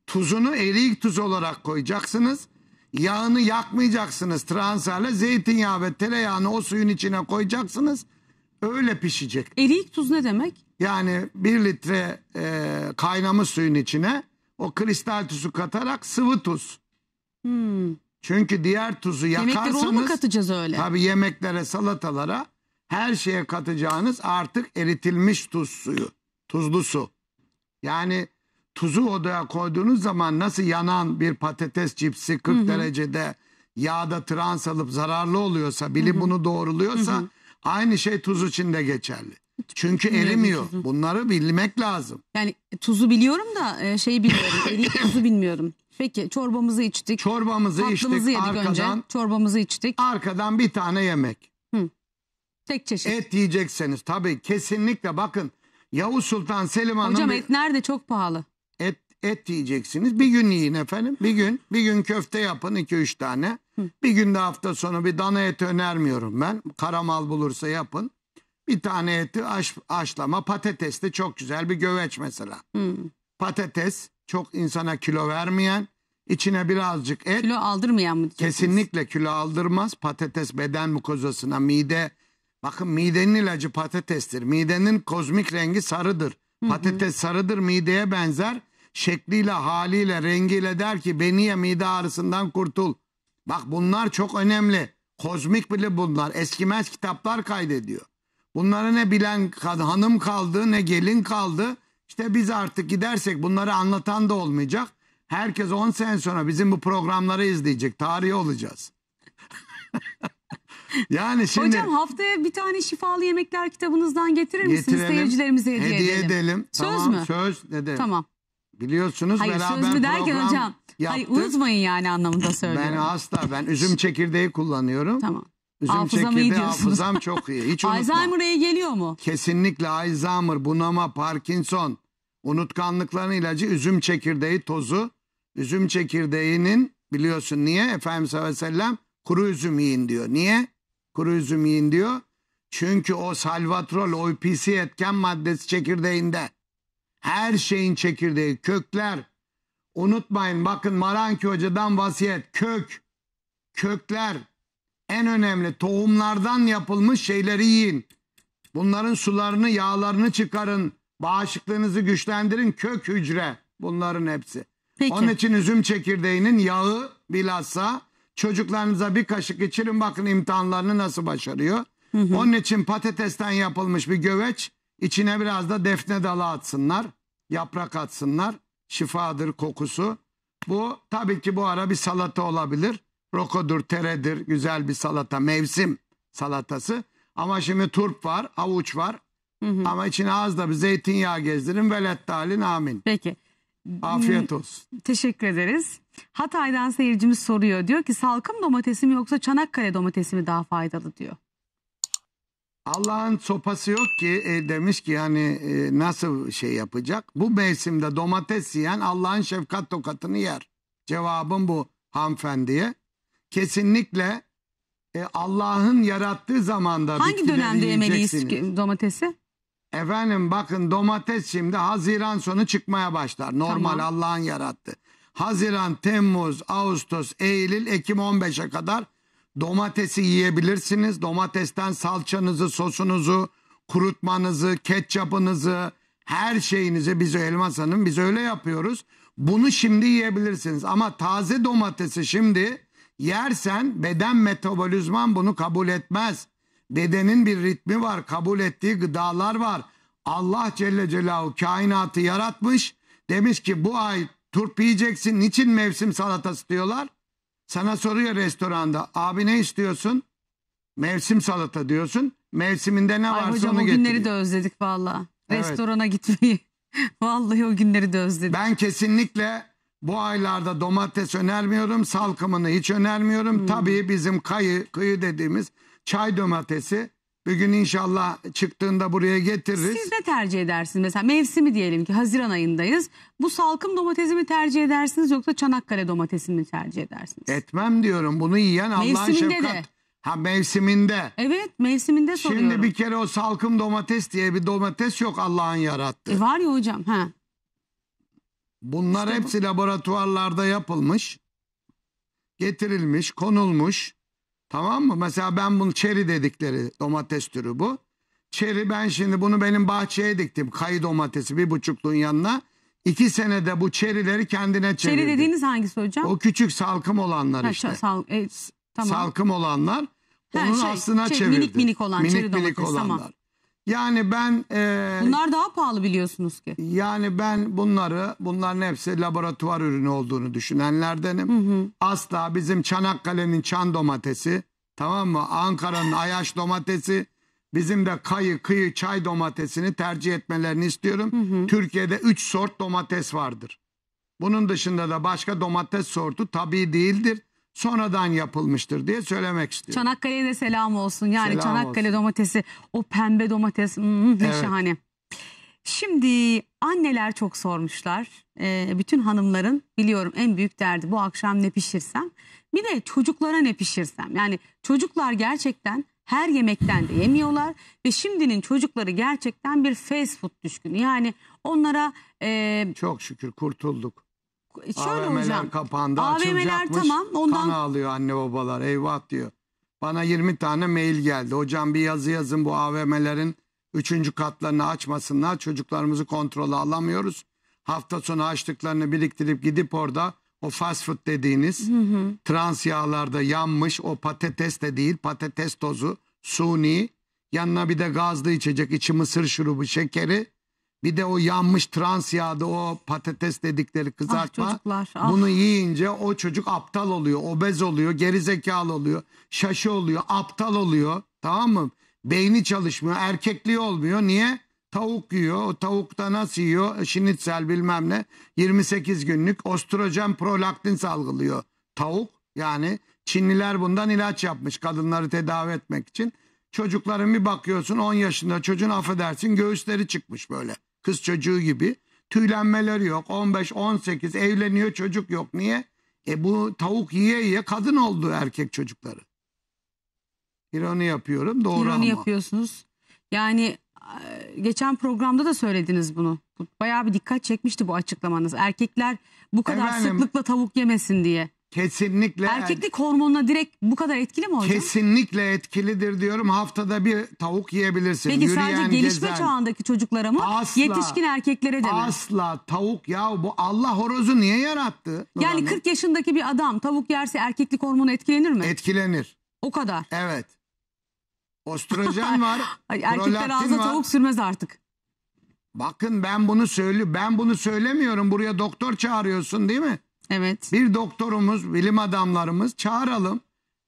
Tuzunu eriyik tuz olarak koyacaksınız. Yağını yakmayacaksınız. Transarla zeytinyağı ve tereyağını o suyun içine koyacaksınız. Öyle pişecek. Eriyik tuz ne demek? Yani bir litre e, kaynamış suyun içine o kristal tuzu katarak sıvı tuz. Hmm. Çünkü diğer tuzu yakarsanız. Yemekleri onu mu katacağız öyle? Tabii yemeklere, salatalara, her şeye katacağınız artık eritilmiş tuz suyu. Tuzlu su. Yani tuzu odaya koyduğunuz zaman nasıl yanan bir patates cipsi kırk hı hı. derecede yağda trans alıp zararlı oluyorsa, bilim hı hı. bunu doğruluyorsa hı hı. aynı şey tuz için de geçerli. Çünkü erimiyor. Bunları bilmek lazım. Yani tuzu biliyorum da şeyi bilmiyorum. Eriyik tuzu bilmiyorum. Peki çorbamızı içtik. Çorbamızı tatlımızı içtik. Yedik arkadan, önce. Çorbamızı içtik. Arkadan bir tane yemek. Hı. Tek çeşit. Et yiyecekseniz tabii kesinlikle bakın. Yavuz Sultan Selim Hanım. Hocam et nerede çok pahalı? Et, et yiyeceksiniz. Bir gün yiyin efendim. Bir gün bir gün köfte yapın iki üç tane. Hı. Bir günde hafta sonu bir dana eti önermiyorum ben. Karamal bulursa yapın. Bir tane eti aş, aşlama patatesli çok güzel bir göveç mesela. Hı. Patates çok insana kilo vermeyen, içine birazcık et. Kilo aldırmayan mı? Kesinlikle kilo aldırmaz. Patates beden mukozasına, mide. Bakın midenin ilacı patatestir. Midenin kozmik rengi sarıdır. Patates hı hı. sarıdır, mideye benzer. Şekliyle, haliyle, rengiyle der ki beni ye, mide ağrısından kurtul. Bak bunlar çok önemli. Kozmik bile bunlar. Eskimez kitaplar kaydediyor. Bunlara ne bilen hanım kaldı, ne gelin kaldı. İşte biz artık gidersek bunları anlatan da olmayacak. Herkes on sene sonra bizim bu programları izleyecek. Tarihi olacağız. Yani şimdi, hocam haftaya bir tane şifalı yemekler kitabınızdan getirir misiniz? Seyircilerimize hediye, hediye edelim. edelim. Söz tamam, mü? Söz edelim. Tamam. Biliyorsunuz hayır, beraber program yaptık. Hayır söz mü derken hocam. Hayır, unutmayın yani anlamında söylüyorum. Ben asla ben üzüm çekirdeği kullanıyorum. Tamam. Üzüm hafızamı çekirdeği hafızam çok iyi. Hiç unutma. Alzheimer'a geliyor mu? Kesinlikle Alzheimer, bunama, Parkinson, unutkanlıkların ilacı üzüm çekirdeği tozu. Üzüm çekirdeğinin biliyorsun niye? Efendimiz sallallahu aleyhi ve sellem kuru üzüm yiyin diyor. Niye? Kuru üzüm yiyin diyor. Çünkü o salvatrol, O P C etken maddesi çekirdeğinde. Her şeyin çekirdeği, kökler. Unutmayın bakın Maranki Hoca'dan vasiyet. Kök, kökler en önemli. Tohumlardan yapılmış şeyleri yiyin. Bunların sularını, yağlarını çıkarın. Bağışıklığınızı güçlendirin. Kök hücre bunların hepsi. Peki. Onun için üzüm çekirdeğinin yağı bilhassa çocuklarınıza bir kaşık içirin, bakın imtihanlarını nasıl başarıyor. Hı hı. Onun için patatesten yapılmış bir göveç, içine biraz da defne dalı atsınlar, yaprak atsınlar, şifadır kokusu. Bu tabii ki bu ara bir salata olabilir. Rokodur, teredir, güzel bir salata, mevsim salatası. Ama şimdi turp var, havuç var. Hı hı. Ama içine az da bir zeytinyağı gezdirin, velet dalin amin. Peki. Afiyet olsun. Teşekkür ederiz. Hatay'dan seyircimiz soruyor. Diyor ki salkım domatesi mi yoksa Çanakkale domatesi mi daha faydalı diyor. Allah'ın sopası yok ki e, demiş ki yani e, nasıl şey yapacak. Bu mevsimde domates yiyen Allah'ın şefkat tokatını yer. Cevabım bu hanımefendiye. Kesinlikle e, Allah'ın yarattığı zamanda hangi dönemde yemeliyiz domatesi? Efendim bakın domates şimdi Haziran sonu çıkmaya başlar. Normal tamam. Allah'ın yarattı. Haziran, Temmuz, Ağustos, Eylül, Ekim on beşe kadar domatesi yiyebilirsiniz. Domatesten salçanızı, sosunuzu, kurutmanızı, ketçapınızı, her şeyinizi biz Elmas Hanım biz öyle yapıyoruz. Bunu şimdi yiyebilirsiniz ama taze domatesi şimdi yersen beden metabolizman bunu kabul etmez. Bedenin bir ritmi var, kabul ettiği gıdalar var. Allah Celle Celaluhu kainatı yaratmış. Demiş ki bu ay turp yiyeceksin. Niçin mevsim salatası diyorlar? Sana soruyor restoranda. Abi ne istiyorsun? Mevsim salata diyorsun. Mevsiminde ne varsa onu getiriyor. Ay hocam o günleri de özledik valla. Evet. Restorana gitmeyi. Vallahi o günleri de özledim. Ben kesinlikle bu aylarda domates önermiyorum. Salkımını hiç önermiyorum. Hmm. Tabii bizim kayı, kıyı dediğimiz çay domatesi. Bir gün inşallah çıktığında buraya getiririz. Siz ne tercih edersiniz? Mesela mevsimi diyelim ki Haziran ayındayız. Bu salkım domatesi mi tercih edersiniz yoksa Çanakkale domatesini mi tercih edersiniz? Etmem diyorum. Bunu yiyen Allah'ın şefkat. De. Ha mevsiminde. Evet mevsiminde soruyorum. Şimdi bir kere o salkım domates diye bir domates yok Allah'ın yarattığı. E var ya hocam. Ha. Bunlar işte hepsi bu. Laboratuvarlarda yapılmış. Getirilmiş, konulmuş. Tamam mı? Mesela ben bunu çeri dedikleri domates türü bu. Çeri ben şimdi bunu benim bahçeye diktim. Kayı domatesi bir buçukluğun yanına. İki senede bu çerileri kendine çevirdim. Çeri dediğiniz hangisi hocam? O küçük salkım olanlar ha, işte. Sal e, tamam. Salkım olanlar. Onun şey, aslına şey, çevirdim. Minik minik olan minik, çeri minik domates. Olanlar. Tamam. Yani ben... E, bunlar daha pahalı biliyorsunuz ki. Yani ben bunları, bunların hepsi laboratuvar ürünü olduğunu düşünenlerdenim. Hı hı. Asla bizim Çanakkale'nin çan domatesi, tamam mı? Ankara'nın Ayaş domatesi, bizim de kayı, kıyı, çay domatesini tercih etmelerini istiyorum. Hı hı. Türkiye'de üç sort domates vardır. Bunun dışında da başka domates sortu tabii değildir. Sonradan yapılmıştır diye söylemek istiyorum. Çanakkale'ye de selam olsun. Yani selam Çanakkale olsun. Domatesi, o pembe domates mm, evet. Şahane. Şimdi anneler çok sormuşlar. Ee, bütün hanımların biliyorum en büyük derdi bu akşam ne pişirsem. Bir de çocuklara ne pişirsem. Yani çocuklar gerçekten her yemekten de yemiyorlar. Ve şimdinin çocukları gerçekten bir fast food düşkünü. Yani onlara... E, çok şükür kurtulduk. Şöyle A V M'ler hocam, kapandı, A V M'ler tamam, ondan... Kan ağlıyor anne babalar, eyvah diyor. Bana yirmi tane mail geldi. Hocam bir yazı yazın bu A V M'lerin üçüncü katlarını açmasınlar. Çocuklarımızı kontrolü alamıyoruz. Hafta sonu açtıklarını biriktirip gidip orada o fast food dediğiniz hı hı. trans yağlarda yanmış o patates de değil, patates tozu, suni. Yanına bir de gazlı içecek, içi mısır şurubu, şekeri. Bir de o yanmış trans yağda o patates dedikleri kızartma. Ah çocuklar, ah. Bunu yiyince o çocuk aptal oluyor, obez oluyor, gerizekalı oluyor, şaşı oluyor, aptal oluyor. Tamam mı? Beyni çalışmıyor, erkekliği olmuyor. Niye? Tavuk yiyor. O tavukta nasıl yiyor? Şinitsel bilmem ne. yirmi sekiz günlük östrojen prolaktin salgılıyor tavuk. Yani Çinliler bundan ilaç yapmış kadınları tedavi etmek için. Çocukların bir bakıyorsun on yaşında çocuğun affedersin göğüsleri çıkmış böyle. Kız çocuğu gibi tüylenmeleri yok, on beş on sekiz evleniyor çocuk yok, niye? E bu tavuk yiye yiye kadın oldu erkek çocukları. İroni yapıyorum, doğru İroni ama. İroni yapıyorsunuz. Yani geçen programda da söylediniz bunu. Bayağı bir dikkat çekmişti bu açıklamanız. Erkekler bu kadar Efendim, sıklıkla tavuk yemesin diye. Kesinlikle. Erkeklik hormonuna direkt bu kadar etkili mi hocam? Kesinlikle etkilidir diyorum. Haftada bir tavuk yiyebilirsin. Peki Yürüyen, sadece gelişme gezen. Çağındaki çocuklara mı? Asla, yetişkin erkeklere de mi? Asla tavuk ya bu Allah horozu niye yarattı? Yani kırk yaşındaki bir adam tavuk yerse erkeklik hormonu etkilenir mi? Etkilenir. O kadar. Evet. Östrojen var. Erkekler ağzına tavuk sürmez artık. Bakın ben bunu söylüyorum. Ben bunu söylemiyorum. Buraya doktor çağırıyorsun değil mi? Evet. Bir doktorumuz, bilim adamlarımız çağıralım.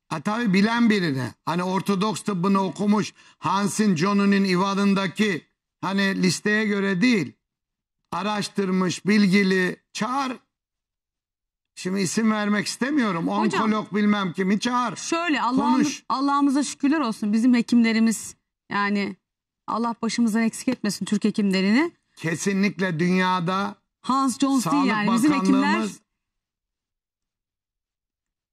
Ha tabii bilen birine. Hani Ortodoks tıbbını okumuş Hansin John'un İvan'ındaki hani listeye göre değil. Araştırmış, bilgili çağır. Şimdi isim vermek istemiyorum. Hocam, onkolog bilmem kimi çağır. Şöyle Allah'ımız, Allah'ımıza şükürler olsun bizim hekimlerimiz. Yani Allah başımızdan eksik etmesin Türk hekimlerini. Kesinlikle dünyada Hans Jones Sağlık değil yani bizim hekimler.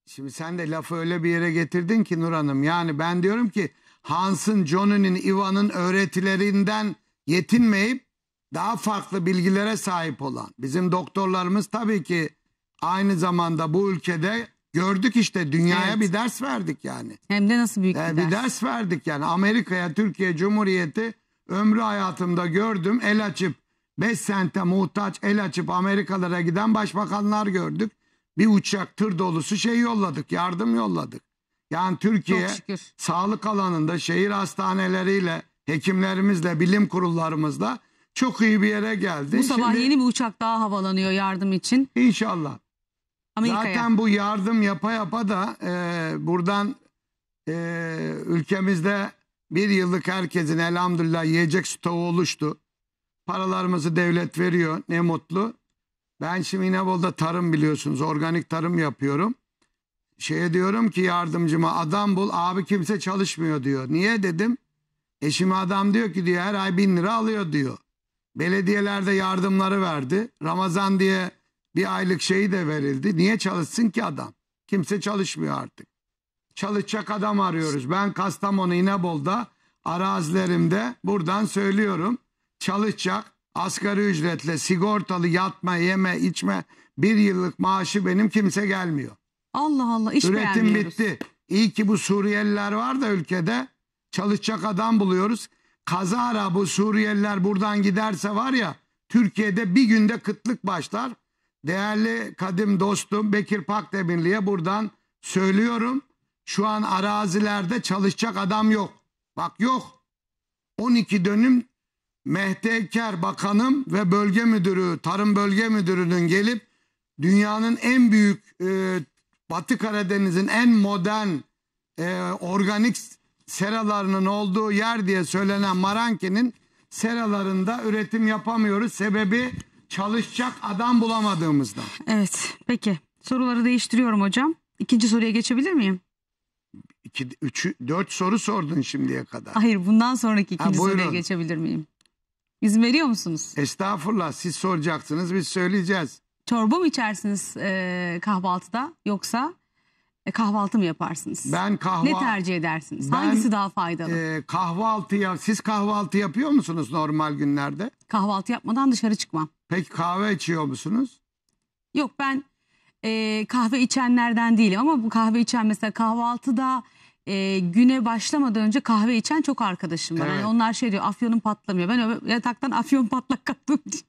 Şimdi sen de lafı öyle bir yere getirdin ki Nur Hanım. Yani ben diyorum ki Hans'ın, John'un, Ivan'ın öğretilerinden yetinmeyip daha farklı bilgilere sahip olan. Bizim doktorlarımız tabii ki aynı zamanda bu ülkede gördük işte dünyaya evet. Bir ders verdik yani. Hem de nasıl büyük bir ders. Bir ders verdik yani Amerika'ya, Türkiye Cumhuriyeti ömrü hayatımda gördüm el açıp beş sente muhtaç, el açıp Amerikalara giden başbakanlar gördük. Bir uçak tır dolusu şey yolladık, yardım yolladık. Yani Türkiye sağlık alanında şehir hastaneleriyle, hekimlerimizle, bilim kurullarımızla çok iyi bir yere geldi. Bu sabah Şimdi, yeni bir uçak daha havalanıyor yardım için. İnşallah. Amerika'ya. Zaten bu yardım yapa yapa da e, buradan e, ülkemizde bir yıllık herkesin elhamdülillah yiyecek stoğu oluştu. Paralarımızı devlet veriyor, ne mutlu. Ben şimdi İnebol'da tarım, biliyorsunuz, organik tarım yapıyorum. Şeye diyorum ki yardımcıma, adam bul abi, kimse çalışmıyor diyor. Niye dedim? Eşim adam diyor ki diyor her ay bin lira alıyor diyor. Belediyelerde yardımları verdi. Ramazan diye bir aylık şeyi de verildi. Niye çalışsın ki adam? Kimse çalışmıyor artık. Çalışacak adam arıyoruz. Ben Kastamonu, İnebol'da arazilerimde buradan söylüyorum. Çalışacak, asgari ücretle sigortalı, yatma, yeme, içme, bir yıllık maaşı benim, kimse gelmiyor. Allah Allah, iş beğenmiyoruz. Üretim bitti. İyi ki bu Suriyeliler var da ülkede, çalışacak adam buluyoruz. Kazara bu Suriyeliler buradan giderse var ya, Türkiye'de bir günde kıtlık başlar. Değerli kadim dostum Bekir Pakdemirli'ye buradan söylüyorum. Şu an arazilerde çalışacak adam yok. Bak yok. on iki dönüm Mehdi Eker Bakanım ve Bölge Müdürü, Tarım Bölge Müdürü'nün gelip dünyanın en büyük, e, Batı Karadeniz'in en modern e, organik seralarının olduğu yer diye söylenen Maranki'nin seralarında üretim yapamıyoruz. Sebebi çalışacak adam bulamadığımızdan. Evet, peki. Soruları değiştiriyorum hocam. İkinci soruya geçebilir miyim? İki, üç, dört soru sordun şimdiye kadar. Hayır, bundan sonraki ikinci ha, soruya geçebilir miyim? İzin veriyor musunuz? Estağfurullah, siz soracaksınız, biz söyleyeceğiz. Çorba mı içersiniz e, kahvaltıda, yoksa e, kahvaltı mı yaparsınız? Ben kahvaltı... Ne tercih edersiniz? Ben, hangisi daha faydalı? E, kahvaltıya, siz kahvaltı yapıyor musunuz normal günlerde? Kahvaltı yapmadan dışarı çıkmam. Peki kahve içiyor musunuz? Yok, ben e, kahve içenlerden değilim, ama bu kahve içen, mesela kahvaltıda e, güne başlamadan önce kahve içen çok arkadaşım var. Evet. Yani onlar şey diyor, afyonum patlamıyor. Ben yataktan afyon patlak kalktım diye.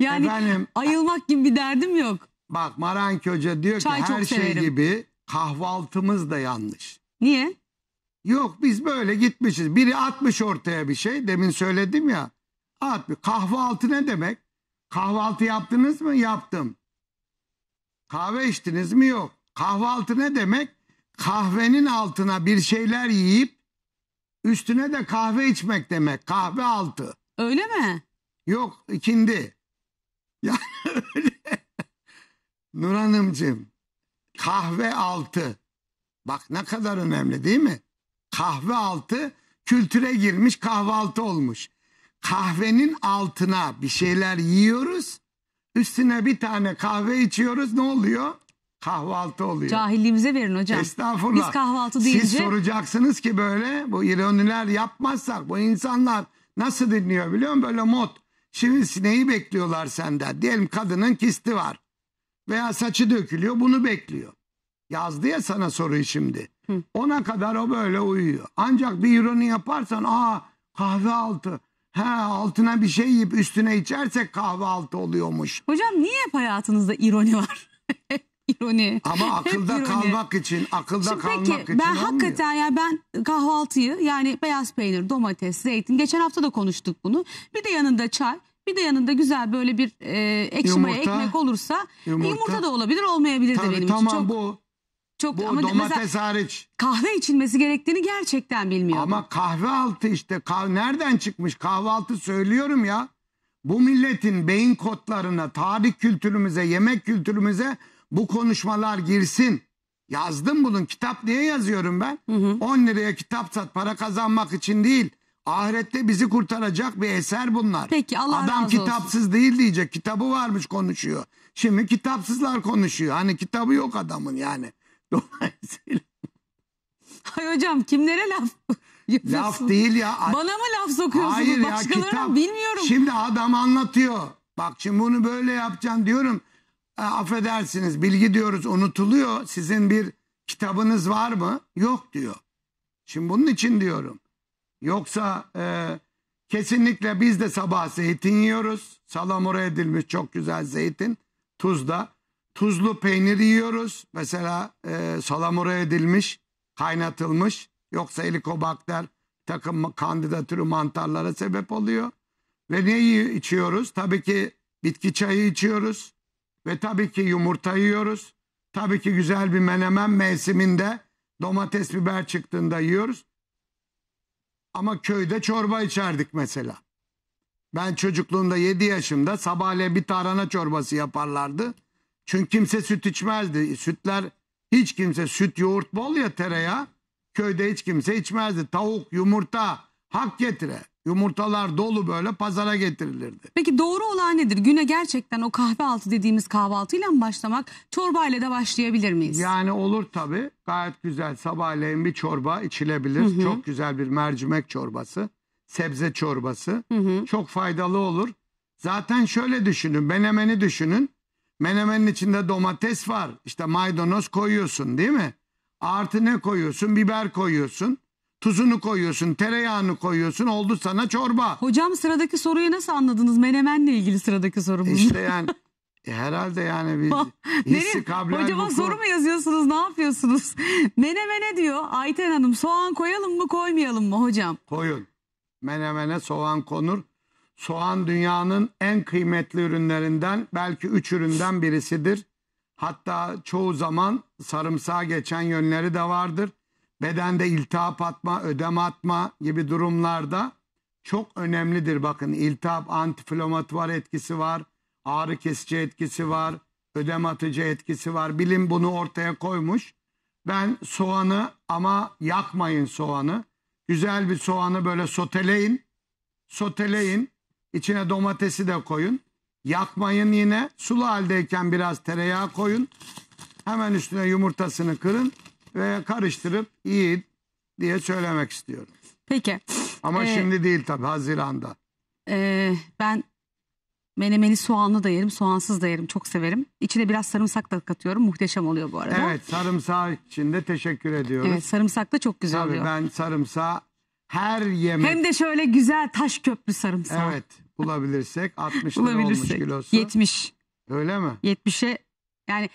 Yani efendim, ayılmak gibi bir derdim yok. Bak Maranki Hoca diyor çay ki her severim. Şey gibi kahvaltımız da yanlış. Niye? Yok, biz böyle gitmişiz. Biri atmış ortaya bir şey. Demin söyledim ya. Atmış. Kahvaltı ne demek? Kahvaltı yaptınız mı? Yaptım. Kahve içtiniz mi? Yok. Kahvaltı ne demek? Kahvenin altına bir şeyler yiyip üstüne de kahve içmek demek. Kahve altı. Öyle mi? Yok, ikindi. Yani öyle. Nur Hanımcığım, kahve altı. Bak ne kadar önemli değil mi? Kahve altı kültüre girmiş, kahvaltı olmuş. Kahvenin altına bir şeyler yiyoruz. Üstüne bir tane kahve içiyoruz. Ne oluyor? Kahvaltı oluyor. Cahilliğimize verin hocam. Estağfurullah. Biz kahvaltı deyince... Siz soracaksınız ki böyle bu ironiler yapmazsak bu insanlar nasıl dinliyor biliyor musun? Böyle mod. Şimdi neyi bekliyorlar senden? Diyelim kadının kisti var veya saçı dökülüyor, bunu bekliyor. Yazdı ya sana soruyu şimdi. Hı. Ona kadar o böyle uyuyor. Ancak bir ironi yaparsan, aa kahve altı. He, altına bir şey yiyip üstüne içersek kahve altı oluyormuş. Hocam niye hep hayatınızda ironi var? İroni. Ama akılda ironi. Kalmak için, akılda şimdi kalmak peki, için. Peki ben olmuyor. Hakikaten ya, ben kahvaltıyı, yani beyaz peynir, domates, zeytin, geçen hafta da konuştuk bunu. Bir de yanında çay, bir de yanında güzel böyle bir e, ekşi maya ekmek olursa yumurta. yumurta da olabilir, olmayabilir tabii, de benim tamam, için. Tamam bu. Çok, bu ama domates hariç. Kahve içilmesi gerektiğini gerçekten bilmiyorum. Ama kahve altı işte. Kah nereden çıkmış? Kahvaltı söylüyorum ya. Bu milletin beyin kodlarına, tarih kültürümüze, yemek kültürümüze bu konuşmalar girsin. Yazdım bunun. Kitap diye yazıyorum ben. Hı hı. on liraya kitap sat, para kazanmak için değil. Ahirette bizi kurtaracak bir eser bunlar. Peki, Allah razı olsun. Adam kitapsız değil diyecek. Kitabı varmış, konuşuyor. Şimdi kitapsızlar konuşuyor. Hani kitabı yok adamın yani. Dolayısıyla. Hay hocam, kimlere laf yapıyorsun? Laf değil ya. Bana mı laf sokuyorsunuz? Hayır, başkalarına ya, kitap, bilmiyorum. Şimdi adam anlatıyor. Bak şimdi bunu böyle yapacaksın diyorum. E, affedersiniz, bilgi diyoruz unutuluyor. Sizin bir kitabınız var mı? Yok diyor. Şimdi bunun için diyorum. Yoksa e, Kesinlikle biz de sabah zeytin yiyoruz. Salamura edilmiş çok güzel zeytin. Tuzda. Tuzlu peynir yiyoruz. Mesela e, salamura edilmiş, kaynatılmış. Yoksa helikobakter takım kandidatürü mantarlara sebep oluyor. Ve neyi içiyoruz? Tabii ki bitki çayı içiyoruz. Ve tabii ki yumurta yiyoruz. Tabii ki güzel bir menemen mevsiminde domates, biber çıktığında yiyoruz. Ama köyde çorba içerdik mesela. Ben çocukluğumda yedi yaşımda sabahleyin bir tarhana çorbası yaparlardı. Çünkü kimse süt içmezdi. Sütler, hiç kimse, süt, yoğurt bol ya, tereyağı. Köyde hiç kimse içmezdi. Tavuk, yumurta, hak getire. Yumurtalar dolu böyle pazara getirilirdi. Peki doğru olan nedir? Güne gerçekten o kahve altı dediğimiz kahvaltıyla mı başlamak, çorbayla da başlayabilir miyiz? Yani olur tabii. Gayet güzel sabahleyin bir çorba içilebilir. Hı hı. Çok güzel bir mercimek çorbası, sebze çorbası. Hı hı. Çok faydalı olur. Zaten şöyle düşünün, menemeni düşünün. Menemenin içinde domates var. İşte maydanoz koyuyorsun değil mi? Artı ne koyuyorsun? Biber koyuyorsun. Tuzunu koyuyorsun, tereyağını koyuyorsun, oldu sana çorba. Hocam sıradaki soruyu nasıl anladınız? Menemenle ilgili sıradaki sorumuz. İşte yani e, herhalde yani biz hissi kablen. Hocama soru mu yazıyorsunuz, ne yapıyorsunuz? Menemene diyor Ayten Hanım, soğan koyalım mı koymayalım mı hocam? Koyun. Menemene soğan konur. Soğan dünyanın en kıymetli ürünlerinden, belki üç üründen birisidir. Hatta çoğu zaman sarımsağa geçen yönleri de vardır. Bedende iltihap atma, ödem atma gibi durumlarda çok önemlidir. Bakın iltihap antiinflamatuar etkisi var, ağrı kesici etkisi var, ödem atıcı etkisi var. Bilim bunu ortaya koymuş. Ben soğanı, ama yakmayın soğanı. Güzel bir soğanı böyle soteleyin. Soteleyin. İçine domatesi de koyun. Yakmayın yine. Sulu haldeyken biraz tereyağı koyun. Hemen üstüne yumurtasını kırın ve karıştırıp yiyin diye söylemek istiyorum. Peki. Ama ee, şimdi değil tabii, Haziran'da. E, ben menemeni soğanlı da yerim, soğansız da yerim. Çok severim. İçine biraz sarımsak da katıyorum. Muhteşem oluyor bu arada. Evet, sarımsak için de teşekkür ediyoruz. Evet, sarımsak da çok güzel tabii oluyor. Ben sarımsağı her yemek... Hem de şöyle güzel taş köprü sarımsağı. Evet, bulabilirsek. altmış lira olmuş kilosu. yetmiş. Öyle mi? yetmişe yani...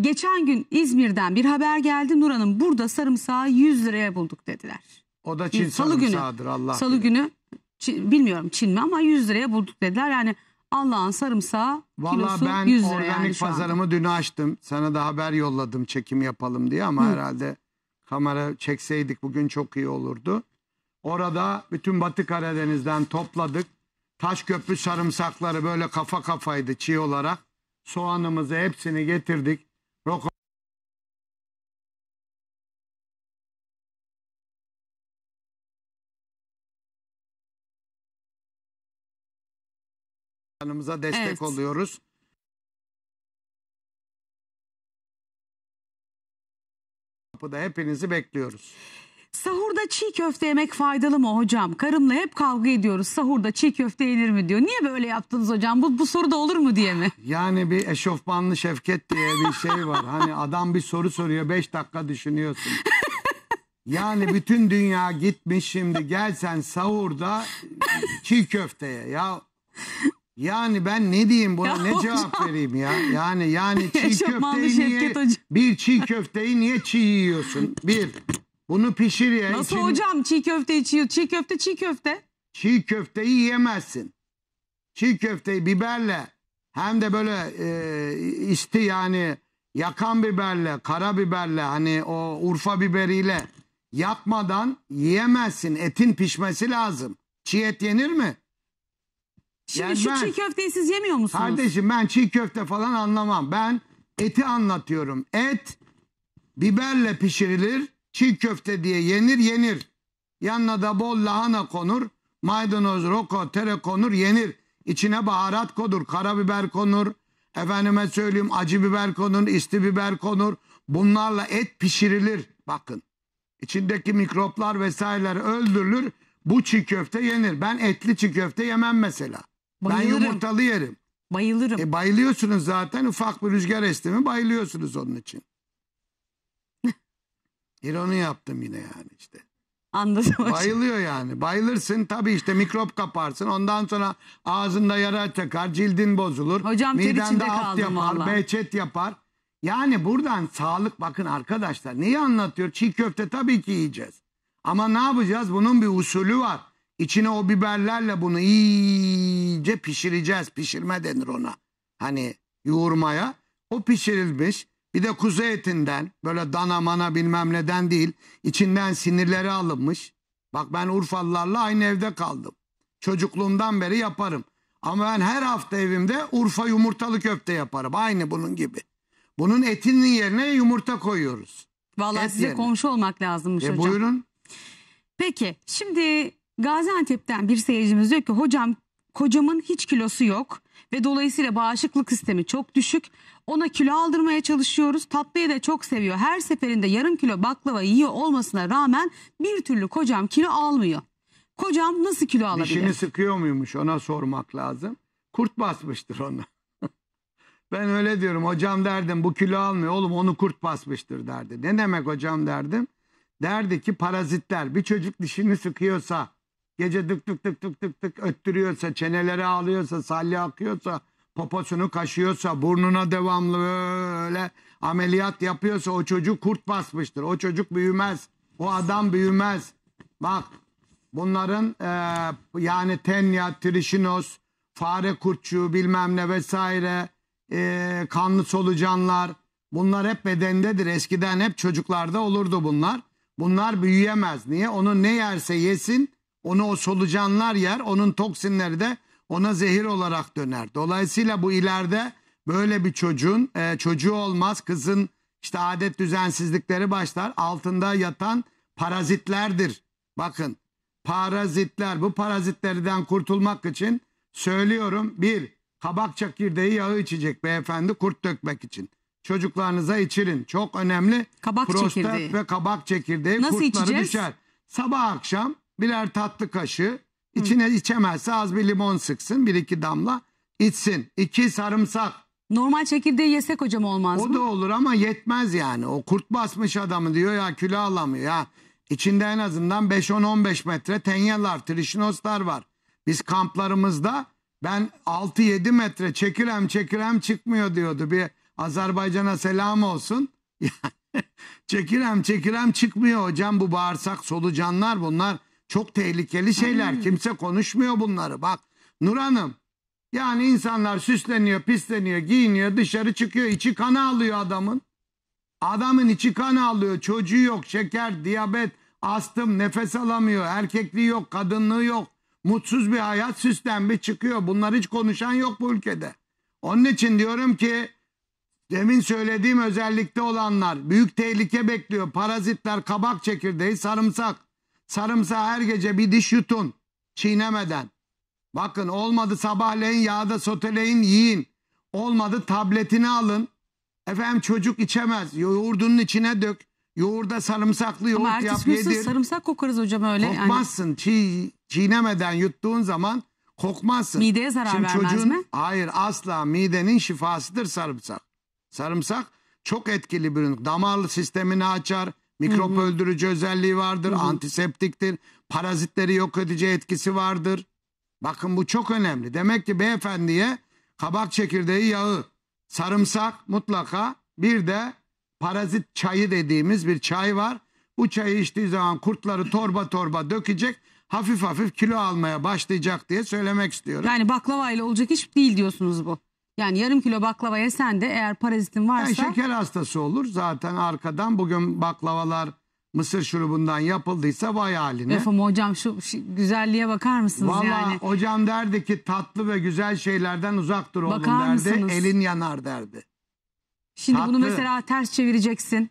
Geçen gün İzmir'den bir haber geldi. Nur Hanım, burada sarımsağı yüz liraya bulduk dediler. O da Çin Salı sarımsağıdır Allah. Salı bilir. günü Çin, bilmiyorum Çin mi ama yüz liraya bulduk dediler. Yani Allah'ın sarımsağı kilosu yüz liraya. Valla ben organik yani pazarımı dün açtım. Sana da haber yolladım çekim yapalım diye ama Hı. herhalde kamera çekseydik bugün çok iyi olurdu. Orada bütün Batı Karadeniz'den topladık. Taşköprü sarımsakları böyle kafa kafaydı çiğ olarak. Soğanımızı hepsini getirdik. Roko Hanımıza destek evet. oluyoruz. Kapıda hepinizi bekliyoruz. Sahurda çiğ köfte yemek faydalı mı hocam? Karımla hep kavga ediyoruz. Sahurda çiğ köfte yenir mi diyor. Niye böyle yaptınız hocam? Bu, bu soru da olur mu diye mi? Yani bir eşofmanlı Şevket diye bir şey var. Hani adam bir soru soruyor, beş dakika düşünüyorsun. Yani bütün dünya gitmiş şimdi, gelsen sahurda çiğ köfteye. Ya yani ben ne diyeyim buna, ya ne hocam. cevap vereyim ya? Yani yani çiğ köfteyi niye, bir çiğ köfteyi niye çiğ yiyorsun? Bir Bunu pişir ya. Nasıl için... hocam çiğ köfte içiyor? Çiğ köfte çiğ köfte. Çiğ köfteyi yiyemezsin. Çiğ köfteyi biberle, hem de böyle e, isti yani yakan biberle, karabiberle, hani o Urfa biberiyle yapmadan yiyemezsin. Etin pişmesi lazım. Çiğ et yenir mi? Şimdi yani şu ben, çiğ köfteyi siz yemiyor musunuz? Kardeşim ben çiğ köfte falan anlamam. Ben eti anlatıyorum. Et biberle pişirilir. Çiğ köfte diye yenir yenir. Yanına da bol lahana konur. Maydanoz, roko, tere konur, yenir. İçine baharat konur. Karabiber konur. Efendime söyleyeyim acı biber konur. İsti biber konur. Bunlarla et pişirilir. Bakın. İçindeki mikroplar vesaireler öldürülür. Bu çiğ köfte yenir. Ben etli çiğ köfte yemem mesela. Bayılırım. Ben yumurtalı yerim. Bayılırım. E bayılıyorsunuz zaten. Ufak bir rüzgar esti mi bayılıyorsunuz onun için. İroni yaptım yine yani işte. Anladım. Bayılıyor yani. Bayılırsın tabii, işte mikrop kaparsın. Ondan sonra ağzında yara çakar, cildin bozulur. Hocam ter içinde kaldım valla. Behçet yapar. Yani buradan sağlık, bakın arkadaşlar neyi anlatıyor? Çiğ köfte tabii ki yiyeceğiz. Ama ne yapacağız? Bunun bir usulü var. İçine o biberlerle bunu iyice pişireceğiz. Pişirme denir ona. Hani yoğurmaya. O pişirilmiş. Bir de kuzu etinden, böyle dana mana bilmem neden değil, içinden sinirleri alınmış. Bak ben Urfalılarla aynı evde kaldım. Çocukluğumdan beri yaparım. Ama ben her hafta evimde Urfa yumurtalı köfte yaparım. Aynı bunun gibi. Bunun etinin yerine yumurta koyuyoruz. Vallahi Et size yerine. komşu olmak lazımmış e, hocam. Buyurun. Peki şimdi Gaziantep'ten bir seyircimiz diyor ki hocam kocamın hiç kilosu yok ve dolayısıyla bağışıklık sistemi çok düşük. Ona kilo aldırmaya çalışıyoruz. Tatlıyı da çok seviyor. Her seferinde yarım kilo baklava yiyor olmasına rağmen bir türlü kocam kilo almıyor. Kocam nasıl kilo alabilir? Dişini sıkıyor muymuş, ona sormak lazım. Kurt basmıştır onu. Ben öyle diyorum, hocam derdim bu kilo almıyor oğlum, onu kurt basmıştır derdi. Ne demek hocam derdim? Derdi ki parazitler, bir çocuk dişini sıkıyorsa, gece tık tık tık tık tık tık öttürüyorsa, çeneleri ağlıyorsa, salya akıyorsa, poposunu kaşıyorsa, burnuna devamlı böyle ameliyat yapıyorsa o çocuk kurt basmıştır. O çocuk büyümez. O adam büyümez. Bak bunların e, yani tenya, trişinos, fare kurtçuğu bilmem ne vesaire, e, kanlı solucanlar, bunlar hep bedendedir. Eskiden hep çocuklarda olurdu bunlar. Bunlar büyüyemez. Niye? Onu ne yerse yesin, onu o solucanlar yer, onun toksinleri de ona zehir olarak döner. Dolayısıyla bu ileride böyle bir çocuğun e, çocuğu olmaz. Kızın işte adet düzensizlikleri başlar. Altında yatan parazitlerdir. Bakın parazitler, bu parazitlerden kurtulmak için söylüyorum. Bir, kabak çekirdeği yağı içecek beyefendi kurt dökmek için. Çocuklarınıza içirin. Çok önemli. Kabak Prostat çekirdeği. ve kabak çekirdeği Nasıl kurtları içeceğiz? düşer. Sabah akşam birer tatlı kaşığı. İçine içemezse az bir limon sıksın. Bir iki damla içsin. İki, sarımsak. Normal çekirdeği yesek hocam olmaz mı? O da olur ama yetmez yani. O kurt basmış adamı diyor ya, kilo alamıyor ya. İçinde en azından beş on on beş metre tenyalar, trişinoslar var. Biz kamplarımızda ben altı yedi metre çekirem çekirem çıkmıyor diyordu. Bir Azerbaycan'a selam olsun. Çekirem çekirem çıkmıyor hocam, bu bağırsak solucanlar bunlar. Çok tehlikeli şeyler. Hmm. Kimse konuşmuyor bunları. Bak Nur Hanım, yani insanlar süsleniyor, pisleniyor, giyiniyor, dışarı çıkıyor. İçi kana alıyor adamın. Adamın içi kana alıyor. Çocuğu yok, şeker, diyabet, astım, nefes alamıyor. Erkekliği yok, kadınlığı yok. Mutsuz bir hayat, süslenme çıkıyor. Bunlar hiç konuşan yok bu ülkede. Onun için diyorum ki demin söylediğim özellikte olanlar büyük tehlike bekliyor. Parazitler, kabak çekirdeği, sarımsak. Sarımsağı her gece bir diş yutun çiğnemeden. Bakın olmadı sabahleyin yağda soteleyin yiyin. Olmadı tabletini alın. Efendim çocuk içemez. Yoğurdunun içine dök. Yoğurda sarımsaklı yoğurt Ama yap yedir. Sarımsak kokarız hocam öyle. Kokmazsın. Yani. Çiğ, çiğnemeden yuttuğun zaman kokmazsın. Mideye zarar Şimdi vermez çocuğun, mi? Hayır, asla. Midenin şifasıdır sarımsak. Sarımsak çok etkili bir ürün. Damar sistemini açar. Mikrop Hı -hı. öldürücü özelliği vardır. Hı -hı. Antiseptiktir. Parazitleri yok edici etkisi vardır. Bakın bu çok önemli. Demek ki beyefendiye kabak çekirdeği yağı, sarımsak mutlaka, bir de parazit çayı dediğimiz bir çay var. Bu çayı içtiği zaman kurtları torba torba dökecek. Hafif hafif kilo almaya başlayacak diye söylemek istiyorum. Yani baklava ile olacak iş değil diyorsunuz bu. Yani yarım kilo baklava yesen de eğer parazitin varsa... Yani şeker hastası olur. Zaten arkadan bugün baklavalar mısır şurubundan yapıldıysa vay haline. Efendim hocam şu, şu güzelliğe bakar mısınız Vallahi yani? Valla hocam derdi ki tatlı ve güzel şeylerden uzak dur oğlum bakar derdi. Mısınız? Elin yanar derdi. Şimdi tatlı. Bunu mesela ters çevireceksin.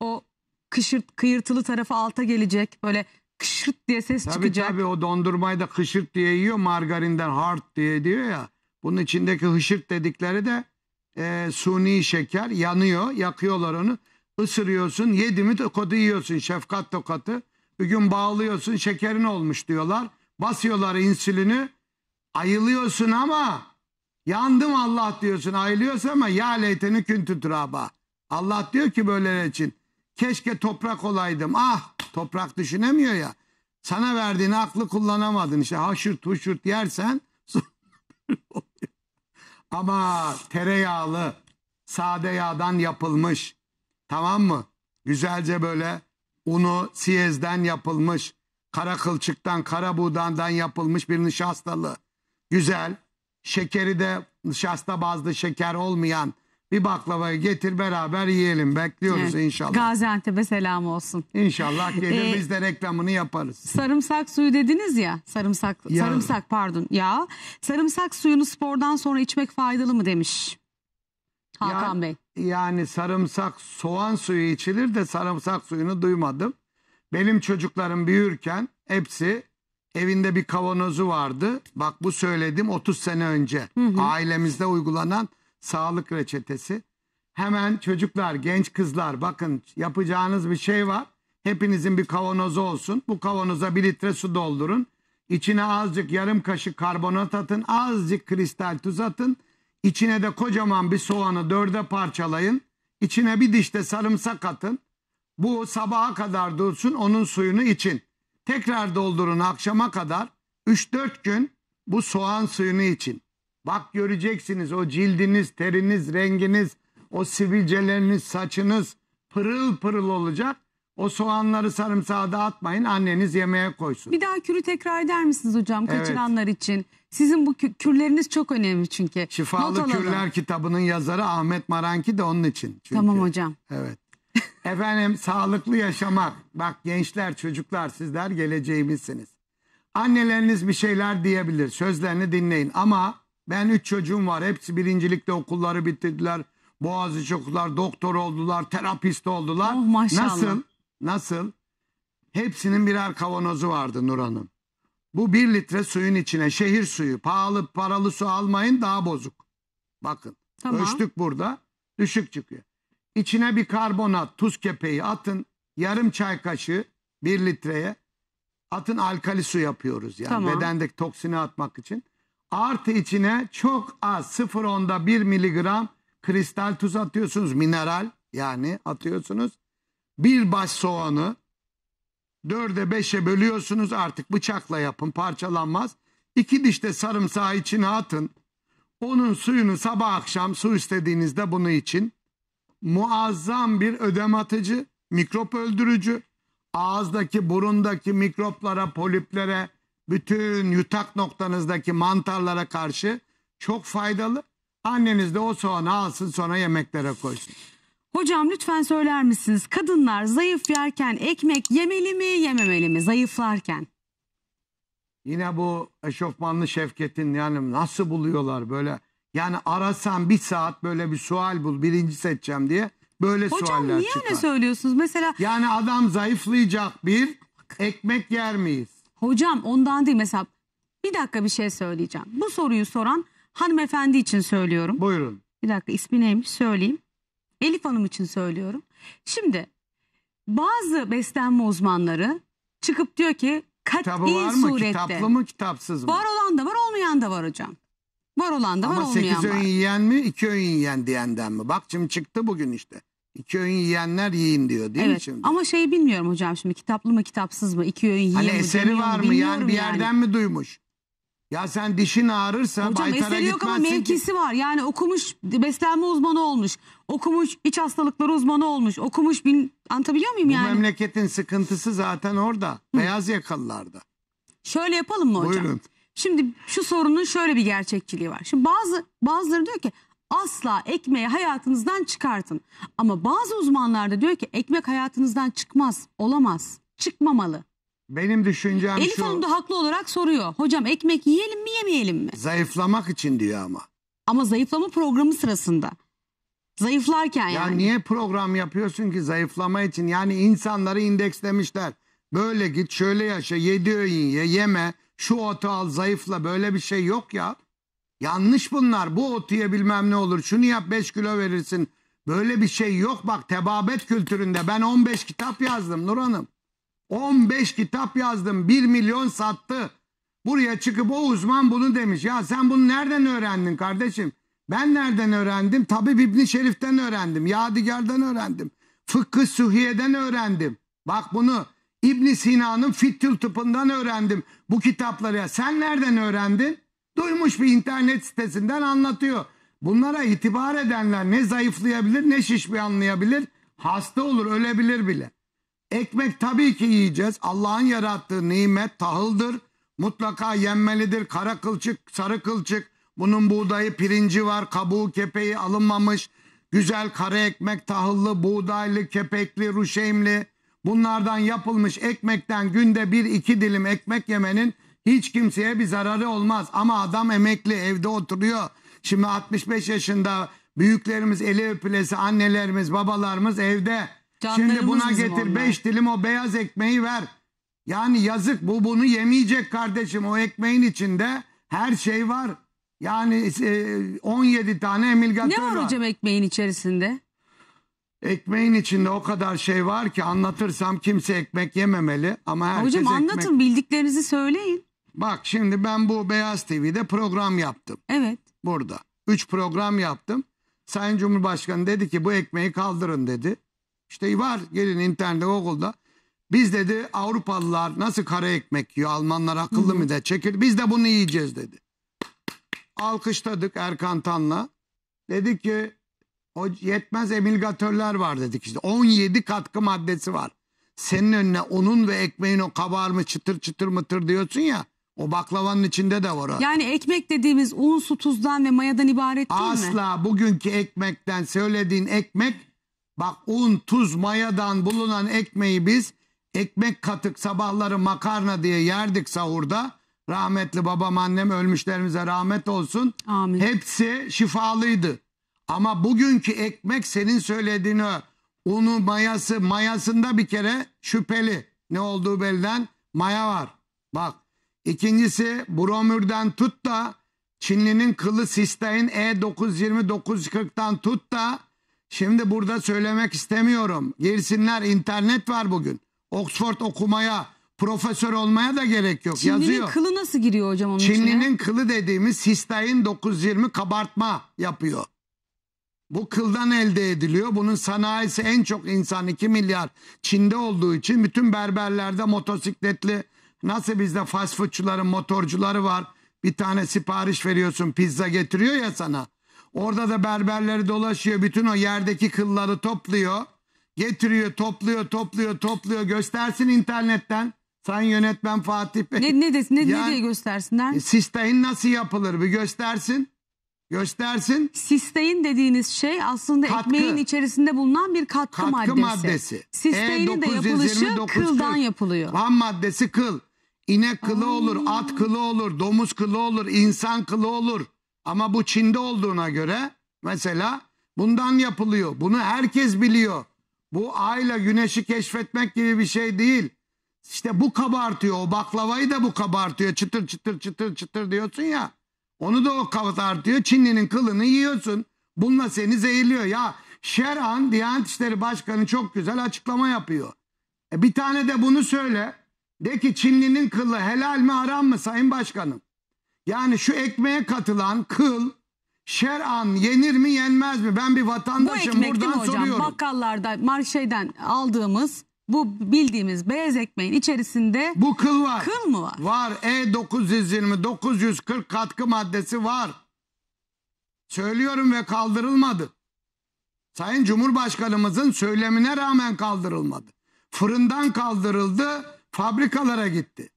O kışırt, kıyırtılı tarafı alta gelecek. Böyle kışırt diye ses tabii, çıkacak. Tabii tabii o dondurmayı da kışırt diye yiyor. Margarinden hard diye diyor ya. Bunun içindeki hışırt dedikleri de e, suni şeker, yanıyor, yakıyorlar onu. Isırıyorsun, yedi mi tokadı yiyorsun, şefkat tokatı. Bir gün bağlıyorsun, şekerin olmuş diyorlar. Basıyorlar insülini, ayılıyorsun ama yandım Allah diyorsun, ayılıyorsun ama ya leyteni küntü turaba. Allah diyor ki böyleler için, keşke toprak olaydım, ah Toprak düşünemiyor ya. Sana verdiğini aklı kullanamadın. İşte haşırt huşurt yersen ama tereyağlı sade yağdan yapılmış, tamam mı? Güzelce böyle unu siyezden yapılmış, kara kılçıktan, kara buğdandan yapılmış bir nişastalı. Güzel. Şekeri de nişasta bazlı şeker olmayan bir baklavayı getir, beraber yiyelim. Bekliyoruz, evet, inşallah. Gaziantep'e selam olsun. İnşallah gelir, ee, biz de reklamını yaparız. Sarımsak suyu dediniz ya. Sarımsak, ya. sarımsak pardon ya. Sarımsak suyunu spordan sonra içmek faydalı mı demiş Hakan ya, Bey. Yani sarımsak, soğan suyu içilir de sarımsak suyunu duymadım. Benim çocuklarım büyürken hepsi evinde bir kavanozu vardı. Bak bu söyledim otuz sene önce. Hı hı. Ailemizde uygulanan sağlık reçetesi. Hemen çocuklar, genç kızlar, bakın yapacağınız bir şey var. Hepinizin bir kavanozu olsun. Bu kavanoza bir litre su doldurun. İçine azıcık yarım kaşık karbonat atın. Azıcık kristal tuz atın. İçine de kocaman bir soğanı dörde parçalayın. İçine bir diş de sarımsak atın. Bu sabaha kadar dursun, onun suyunu için. Tekrar doldurun akşama kadar. üç dört gün bu soğan suyunu için. Bak göreceksiniz o cildiniz, teriniz, renginiz, o sivilceleriniz, saçınız pırıl pırıl olacak. O soğanları sarımsağa da atmayın, anneniz yemeğe koysun. Bir daha kürü tekrar eder misiniz hocam, kaçıranlar evet. için? Sizin bu kürleriniz çok önemli çünkü. Şifalı Kürler kitabının yazarı Ahmet Maranki de onun için. Çünkü. Tamam hocam. Evet. Efendim, sağlıklı yaşamak. Bak gençler, çocuklar, sizler geleceğimizsiniz. Anneleriniz bir şeyler diyebilir. Sözlerini dinleyin ama ben üç çocuğum var. Hepsi birincilikte okulları bitirdiler. Boğaziçi okudular, doktor oldular, terapist oldular. Oh, maşallah. Nasıl? Nasıl? Hepsinin birer kavanozu vardı Nur Hanım. Bu bir litre suyun içine şehir suyu, pahalı paralı su almayın, daha bozuk. Bakın tamam. Ölçtük burada, düşük çıkıyor. İçine bir karbonat, tuz kepeği atın, yarım çay kaşığı bir litreye atın, alkali su yapıyoruz yani tamam. bedendeki toksini atmak için. Artı içine çok az sıfır onda bir miligram kristal tuz atıyorsunuz, mineral yani atıyorsunuz. Bir baş soğanı dörde beşe bölüyorsunuz, artık bıçakla yapın, parçalanmaz. İki diş de sarımsağı içine atın. Onun suyunu sabah akşam su istediğinizde bunu için. Muazzam bir ödem atıcı, mikrop öldürücü. Ağızdaki, burundaki mikroplara, poliplere, bütün yutak noktanızdaki mantarlara karşı çok faydalı. Anneniz de o soğanı alsın, sonra yemeklere koysun. Hocam lütfen söyler misiniz? Kadınlar zayıf yerken ekmek yemeli mi, yememeli mi zayıflarken? Yine bu eşofmanlı Şevket'in, yani nasıl buluyorlar böyle? Yani arasan bir saat böyle bir sual bul, birinci seçeceğim diye böyle hocam, sualler çıkar. Hocam niye öyle söylüyorsunuz mesela? Yani adam zayıflayacak, bir ekmek yer miyiz? Hocam ondan değil, mesela bir dakika bir şey söyleyeceğim. Bu soruyu soran hanımefendi için söylüyorum. Buyurun. Bir dakika, ismi neymiş söyleyeyim. Elif Hanım için söylüyorum. Şimdi bazı beslenme uzmanları çıkıp diyor ki kat iyi surette. Kitaplı mı, kitapsız mı? Var olan da var, olmayan da var hocam. Var olan da var, olmayan da var. Ama sekiz öğün yiyen mi, iki öğün yiyen diyenden mi? Bak şimdi çıktı bugün işte. iki öğün yiyenler yiyin diyor değil evet, mi şimdi? Ama şey bilmiyorum hocam, şimdi kitaplı mı, kitapsız mı? iki öğün yiyen hani mi? Hani eseri var mı? Yani bir yerden yani. mi duymuş? Ya sen dişin ağrırsa hocam, baytara gitmezsin. Hocam eseri yok ama mevkisi ki... var. Yani okumuş, beslenme uzmanı olmuş. Okumuş, iç hastalıkları uzmanı olmuş. Okumuş, bin... anlatabiliyor muyum Bu yani? Bu memleketin sıkıntısı zaten orada. Hı. Beyaz yakalılarda. Şöyle yapalım mı hocam? Buyurun. Şimdi şu sorunun şöyle bir gerçekçiliği var. Şimdi bazı bazıları diyor ki asla ekmeği hayatınızdan çıkartın. Ama bazı uzmanlar da diyor ki ekmek hayatınızdan çıkmaz, olamaz, çıkmamalı. Benim düşüncem Elif şu. Elif Hanım da haklı olarak soruyor. Hocam ekmek yiyelim mi, yemeyelim mi? Zayıflamak için diyor ama. Ama zayıflama programı sırasında. Zayıflarken yani. Ya niye program yapıyorsun ki zayıflama için? Yani insanları indekslemişler. Böyle git, şöyle yaşa, yedi öğün ye, yeme. Şu otu al, zayıfla, böyle bir şey yok ya. Yanlış bunlar. Bu otu ye bilmem ne olur. Şunu yap beş kilo verirsin. Böyle bir şey yok. Bak tebabet kültüründe ben on beş kitap yazdım Nur Hanım. on beş kitap yazdım. bir milyon sattı. Buraya çıkıp o uzman bunu demiş. Ya sen bunu nereden öğrendin kardeşim? Ben nereden öğrendim? Tabip İbni Şerif'ten öğrendim. Yadigar'dan öğrendim. Fıkhı Suhiye'den öğrendim. Bak bunu İbn Sina'nın Fittül Tıp'ından öğrendim bu kitapları. Ya sen nereden öğrendin? Duymuş bir internet sitesinden anlatıyor. Bunlara itibar edenler ne zayıflayabilir, ne şişme anlayabilir, hasta olur, ölebilir bile. Ekmek tabii ki yiyeceğiz. Allah'ın yarattığı nimet tahıldır. Mutlaka yenmelidir. Kara kılçık, sarı kılçık. Bunun buğdayı, pirinci var. Kabuğu, kepeği alınmamış. Güzel kara ekmek, tahıllı, buğdaylı, kepekli, ruşeymli. Bunlardan yapılmış ekmekten günde bir iki dilim ekmek yemenin hiç kimseye bir zararı olmaz. Ama adam emekli, evde oturuyor. Şimdi altmış beş yaşında büyüklerimiz, eli öpülesi annelerimiz, babalarımız evde. Şimdi buna getir beş dilim o beyaz ekmeği ver. Yani yazık, bu bunu yemeyecek kardeşim. O ekmeğin içinde her şey var. Yani on yedi tane emilgatör var. Ne var hocam ekmeğin içerisinde? Ekmeğin içinde o kadar şey var ki anlatırsam kimse ekmek yememeli. Ama herkes hocam anlatın ekmek... bildiklerinizi söyleyin. Bak şimdi ben bu Beyaz T V'de program yaptım. Evet. Burada. Üç program yaptım. Sayın Cumhurbaşkanı dedi ki bu ekmeği kaldırın dedi. İşte var, gelin internette, Google'da. Biz dedi Avrupalılar nasıl kara ekmek yiyor, Almanlar akıllı Hı -hı. mı da çekil, biz de bunu yiyeceğiz dedi. Alkışladık Erkan Tan'la. Dedi ki o yetmez emilgatörler var dedik işte. on yedi katkı maddesi var. Senin önüne onun ve ekmeğin o kabarmış çıtır çıtır mıtır diyorsun ya. O baklavanın içinde de var o. Yani ekmek dediğimiz un, su, tuzdan ve mayadan ibaret değil Asla mi? Asla bugünkü ekmekten, söylediğin ekmek, bak un, tuz, mayadan bulunan ekmeği biz ekmek katık sabahları makarna diye yerdik sahurda. Rahmetli babam, annem, ölmüşlerimize rahmet olsun. Amin. Hepsi şifalıydı. Ama bugünkü ekmek senin söylediğin o unu, mayası, mayasında bir kere şüpheli. Ne olduğu belirlen maya var. Bak. İkincisi bromürden tut da Çinli'nin kılı sistein E dokuz yüz yirmi dokuz yüz kırk'tan tut da şimdi burada söylemek istemiyorum. Girsinler, internet var bugün. Oxford okumaya, profesör olmaya da gerek yok. Çinlinin yazıyor. Çinli'nin kılı nasıl giriyor hocam onun Çinlinin içine? Çinli'nin kılı dediğimiz sistein dokuz yüz yirmi kabartma yapıyor. Bu kıldan elde ediliyor. Bunun sanayisi en çok insan iki milyar Çin'de olduğu için bütün berberlerde motosikletli, nasıl bizde fast foodçuların motorcuları var. Bir tane sipariş veriyorsun, pizza getiriyor ya sana. Orada da berberleri dolaşıyor. Bütün o yerdeki kılları topluyor. Getiriyor, topluyor, topluyor, topluyor. Göstersin internetten. Sayın yönetmen Fatih Bey. Ne, ne, de, ne, yani, ne diye göstersinler? Sistein nasıl yapılır bir göstersin. Göstersin. Sistein dediğiniz şey aslında katkı, ekmeğin içerisinde bulunan bir katkı, katkı maddesi. maddesi. Sisteinin de yapılışı kıldan yapılıyor. Ham maddesi kıl. İnek kılı Aa. olur, at kılı olur, domuz kılı olur, insan kılı olur. Ama bu Çin'de olduğuna göre mesela bundan yapılıyor. Bunu herkes biliyor. Bu ayla güneşi keşfetmek gibi bir şey değil. İşte bu kabartıyor. O baklavayı da bu kabartıyor. Çıtır çıtır çıtır çıtır diyorsun ya. Onu da o kabartıyor. Çinli'nin kılını yiyorsun. Bununla seni zehirliyor. Ya şer'an Diyanet İşleri Başkanı çok güzel açıklama yapıyor. E bir tane de bunu söyle. De ki Çinli'nin kılı helal mi haram mı Sayın Başkanım? Yani şu ekmeğe katılan kıl şer'an yenir mi yenmez mi? Ben bir vatandaşım, buradan soruyorum. Bu ekmek değil mi hocam? Soruyorum. Bakkallarda marşeyden aldığımız bu bildiğimiz beyaz ekmeğin içerisinde bu kıl var. Kıl mı var? Var. E dokuz yüz yirmi dokuz yüz kırk katkı maddesi var. Söylüyorum ve kaldırılmadı. Sayın Cumhurbaşkanımızın söylemine rağmen kaldırılmadı. Fırından kaldırıldı, fabrikalara gitti.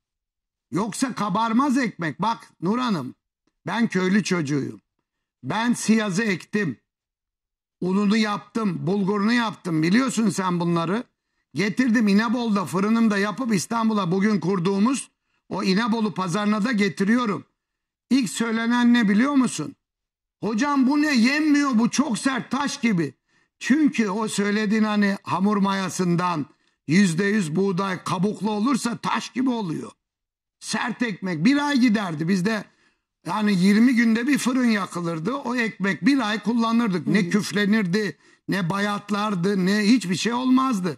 Yoksa kabarmaz ekmek. Bak Nur Hanım, ben köylü çocuğuyum. Ben siyazı ektim. Ununu yaptım, bulgurunu yaptım. Biliyorsun sen bunları. Getirdim İnebol'da, fırınımda yapıp İstanbul'a bugün kurduğumuz o İnebolu pazarına da getiriyorum. İlk söylenen ne biliyor musun? Hocam bu ne, yenmiyor, bu çok sert, taş gibi. Çünkü o söylediğin hani hamur mayasından yüzde yüz buğday kabuklu olursa taş gibi oluyor. Sert ekmek bir ay giderdi bizde. Yani yirmi günde bir fırın yakılırdı. O ekmek bir ay kullanırdık. Ne küflenirdi, ne bayatlardı, ne hiçbir şey olmazdı.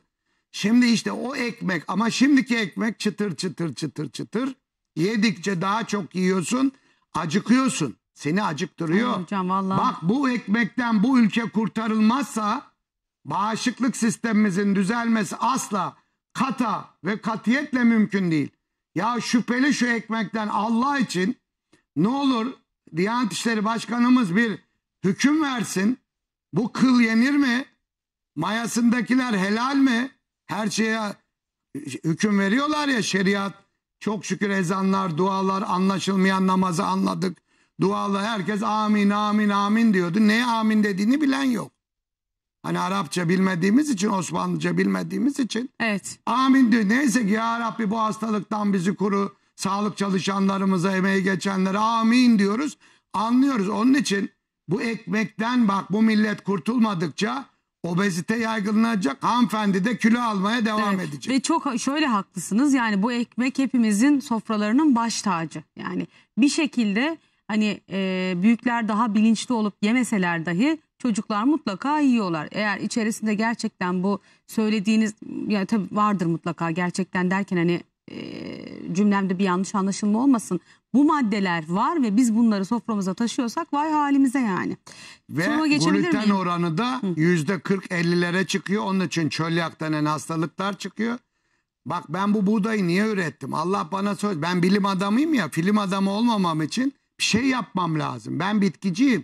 Şimdi işte o ekmek, ama şimdiki ekmek çıtır çıtır çıtır çıtır. Yedikçe daha çok yiyorsun, acıkıyorsun. Seni acıktırıyor. Ay hocam, vallahi. Bak bu ekmekten bu ülke kurtarılmazsa bağışıklık sistemimizin düzelmesi asla, kata ve katiyetle mümkün değil. Ya şüpheli şu ekmekten, Allah için ne olur Diyanet İşleri Başkanımız bir hüküm versin. Bu kıl yenir mi? Mayasındakiler helal mi? Her şeye hüküm veriyorlar ya şeriat. Çok şükür ezanlar, dualar, anlaşılmayan namazı anladık. Dualar, herkes amin, amin, amin diyordu. Neye amin dediğini bilen yok. Hani Arapça bilmediğimiz için, Osmanlıca bilmediğimiz için. Evet. Amin diyor. Neyse ki ya Rabbi bu hastalıktan bizi koru. Sağlık çalışanlarımıza, emeği geçenlere amin diyoruz. Anlıyoruz. Onun için bu ekmekten bak bu millet kurtulmadıkça obezite yaygınlanacak, hanımefendi de kilo almaya devam evet. edecek. Ve çok şöyle haklısınız, yani bu ekmek hepimizin sofralarının baş tacı. Yani bir şekilde hani e, büyükler daha bilinçli olup yemeseler dahi çocuklar mutlaka yiyorlar. Eğer içerisinde gerçekten bu söylediğiniz, yani tabii vardır mutlaka, gerçekten derken hani e, cümlemde bir yanlış anlaşılma olmasın. Bu maddeler var ve biz bunları soframıza taşıyorsak vay halimize yani. Ve gluten miyim? oranı da yüzde kırk ellilere çıkıyor. Onun için çölyak denen hastalıklar çıkıyor. Bak ben bu buğdayı niye ürettim? Allah bana söyle. Ben bilim adamıyım ya. Film adamı olmamam için bir şey yapmam lazım. Ben bitkiciyim.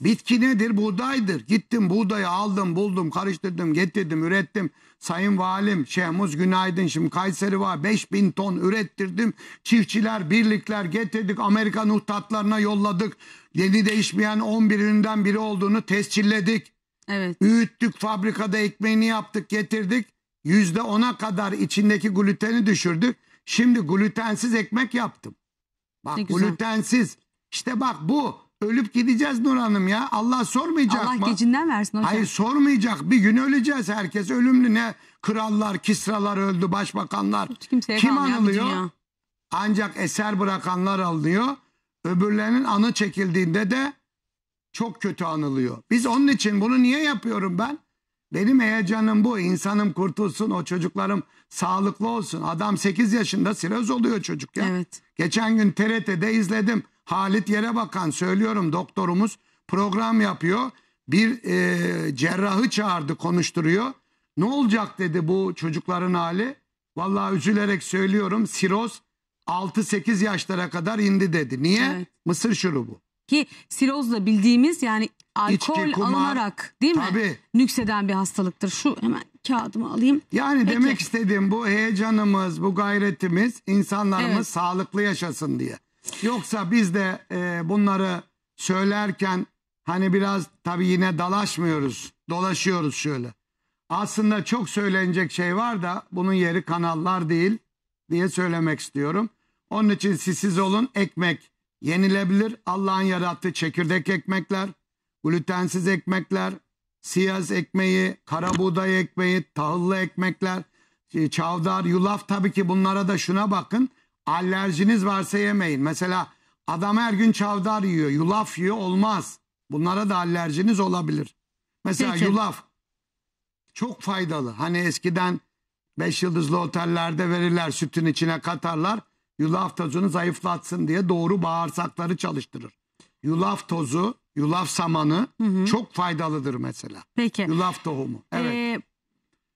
Bitki nedir? Buğdaydır. Gittim buğdayı aldım, buldum, karıştırdım, getirdim, ürettim. Sayın Valim Şehmuz Günaydın, şimdi Kayseri var, beş bin ton ürettirdim. Çiftçiler, birlikler getirdik, Amerika nuhtatlarına yolladık. Yeni değişmeyen on bir üründen biri olduğunu tescilledik. Evet. Üğüttük, fabrikada ekmeğini yaptık, getirdik. yüzde ona kadar içindeki gluteni düşürdük. Şimdi glutensiz ekmek yaptım. Bak glutensiz. İşte bak bu. Ölüp gideceğiz Nur Hanım ya. Allah sormayacak Allah mı? Allah gecinden versin hocam. Hayır sormayacak. Bir gün öleceğiz. Herkes ölümlü. Ne krallar, kisralar öldü, başbakanlar. Kimseye kim anılıyor? Ancak eser bırakanlar anılıyor. Öbürlerinin anı çekildiğinde de çok kötü anılıyor. Biz onun için bunu niye yapıyorum ben? Benim heyecanım bu. İnsanım kurtulsun, o çocuklarım sağlıklı olsun. Adam sekiz yaşında siroz oluyor çocuk ya. Evet. Geçen gün T R T'de izledim. Halit Yerebakan, söylüyorum doktorumuz, program yapıyor. Bir e, cerrahı çağırdı, konuşturuyor. Ne olacak dedi bu çocukların hali. Vallahi üzülerek söylüyorum, siroz altı sekiz yaşlara kadar indi dedi. Niye? Evet. Mısır şurubu. Ki sirozla bildiğimiz yani alkol, İçki, kumar, alınarak değil mi? Tabii. Nükseden bir hastalıktır. Şu hemen kağıdımı alayım. Yani Peki. demek istediğim bu heyecanımız, bu gayretimiz insanlarımız evet. sağlıklı yaşasın diye. Yoksa biz de e, bunları söylerken hani biraz tabii yine dalaşmıyoruz, dolaşıyoruz şöyle. Aslında çok söylenecek şey var da bunun yeri kanallar değil diye söylemek istiyorum. Onun için siz siz olun, ekmek yenilebilir. Allah'ın yarattığı çekirdek ekmekler, glutensiz ekmekler, siyaz ekmeği, kara buğday ekmeği, tahıllı ekmekler, çavdar, yulaf, tabii ki bunlara da şuna bakın. Alerjiniz varsa yemeyin. Mesela adam her gün çavdar yiyor, yulaf yiyor, olmaz. Bunlara da alerjiniz olabilir. Mesela Peki. yulaf çok faydalı. Hani eskiden beş yıldızlı otellerde verirler, sütün içine katarlar. Yulaf tozunu zayıflatsın diye, doğru bağırsakları çalıştırır. Yulaf tozu, yulaf samanı hı hı. çok faydalıdır mesela. Peki. Yulaf tohumu. Evet. Ee...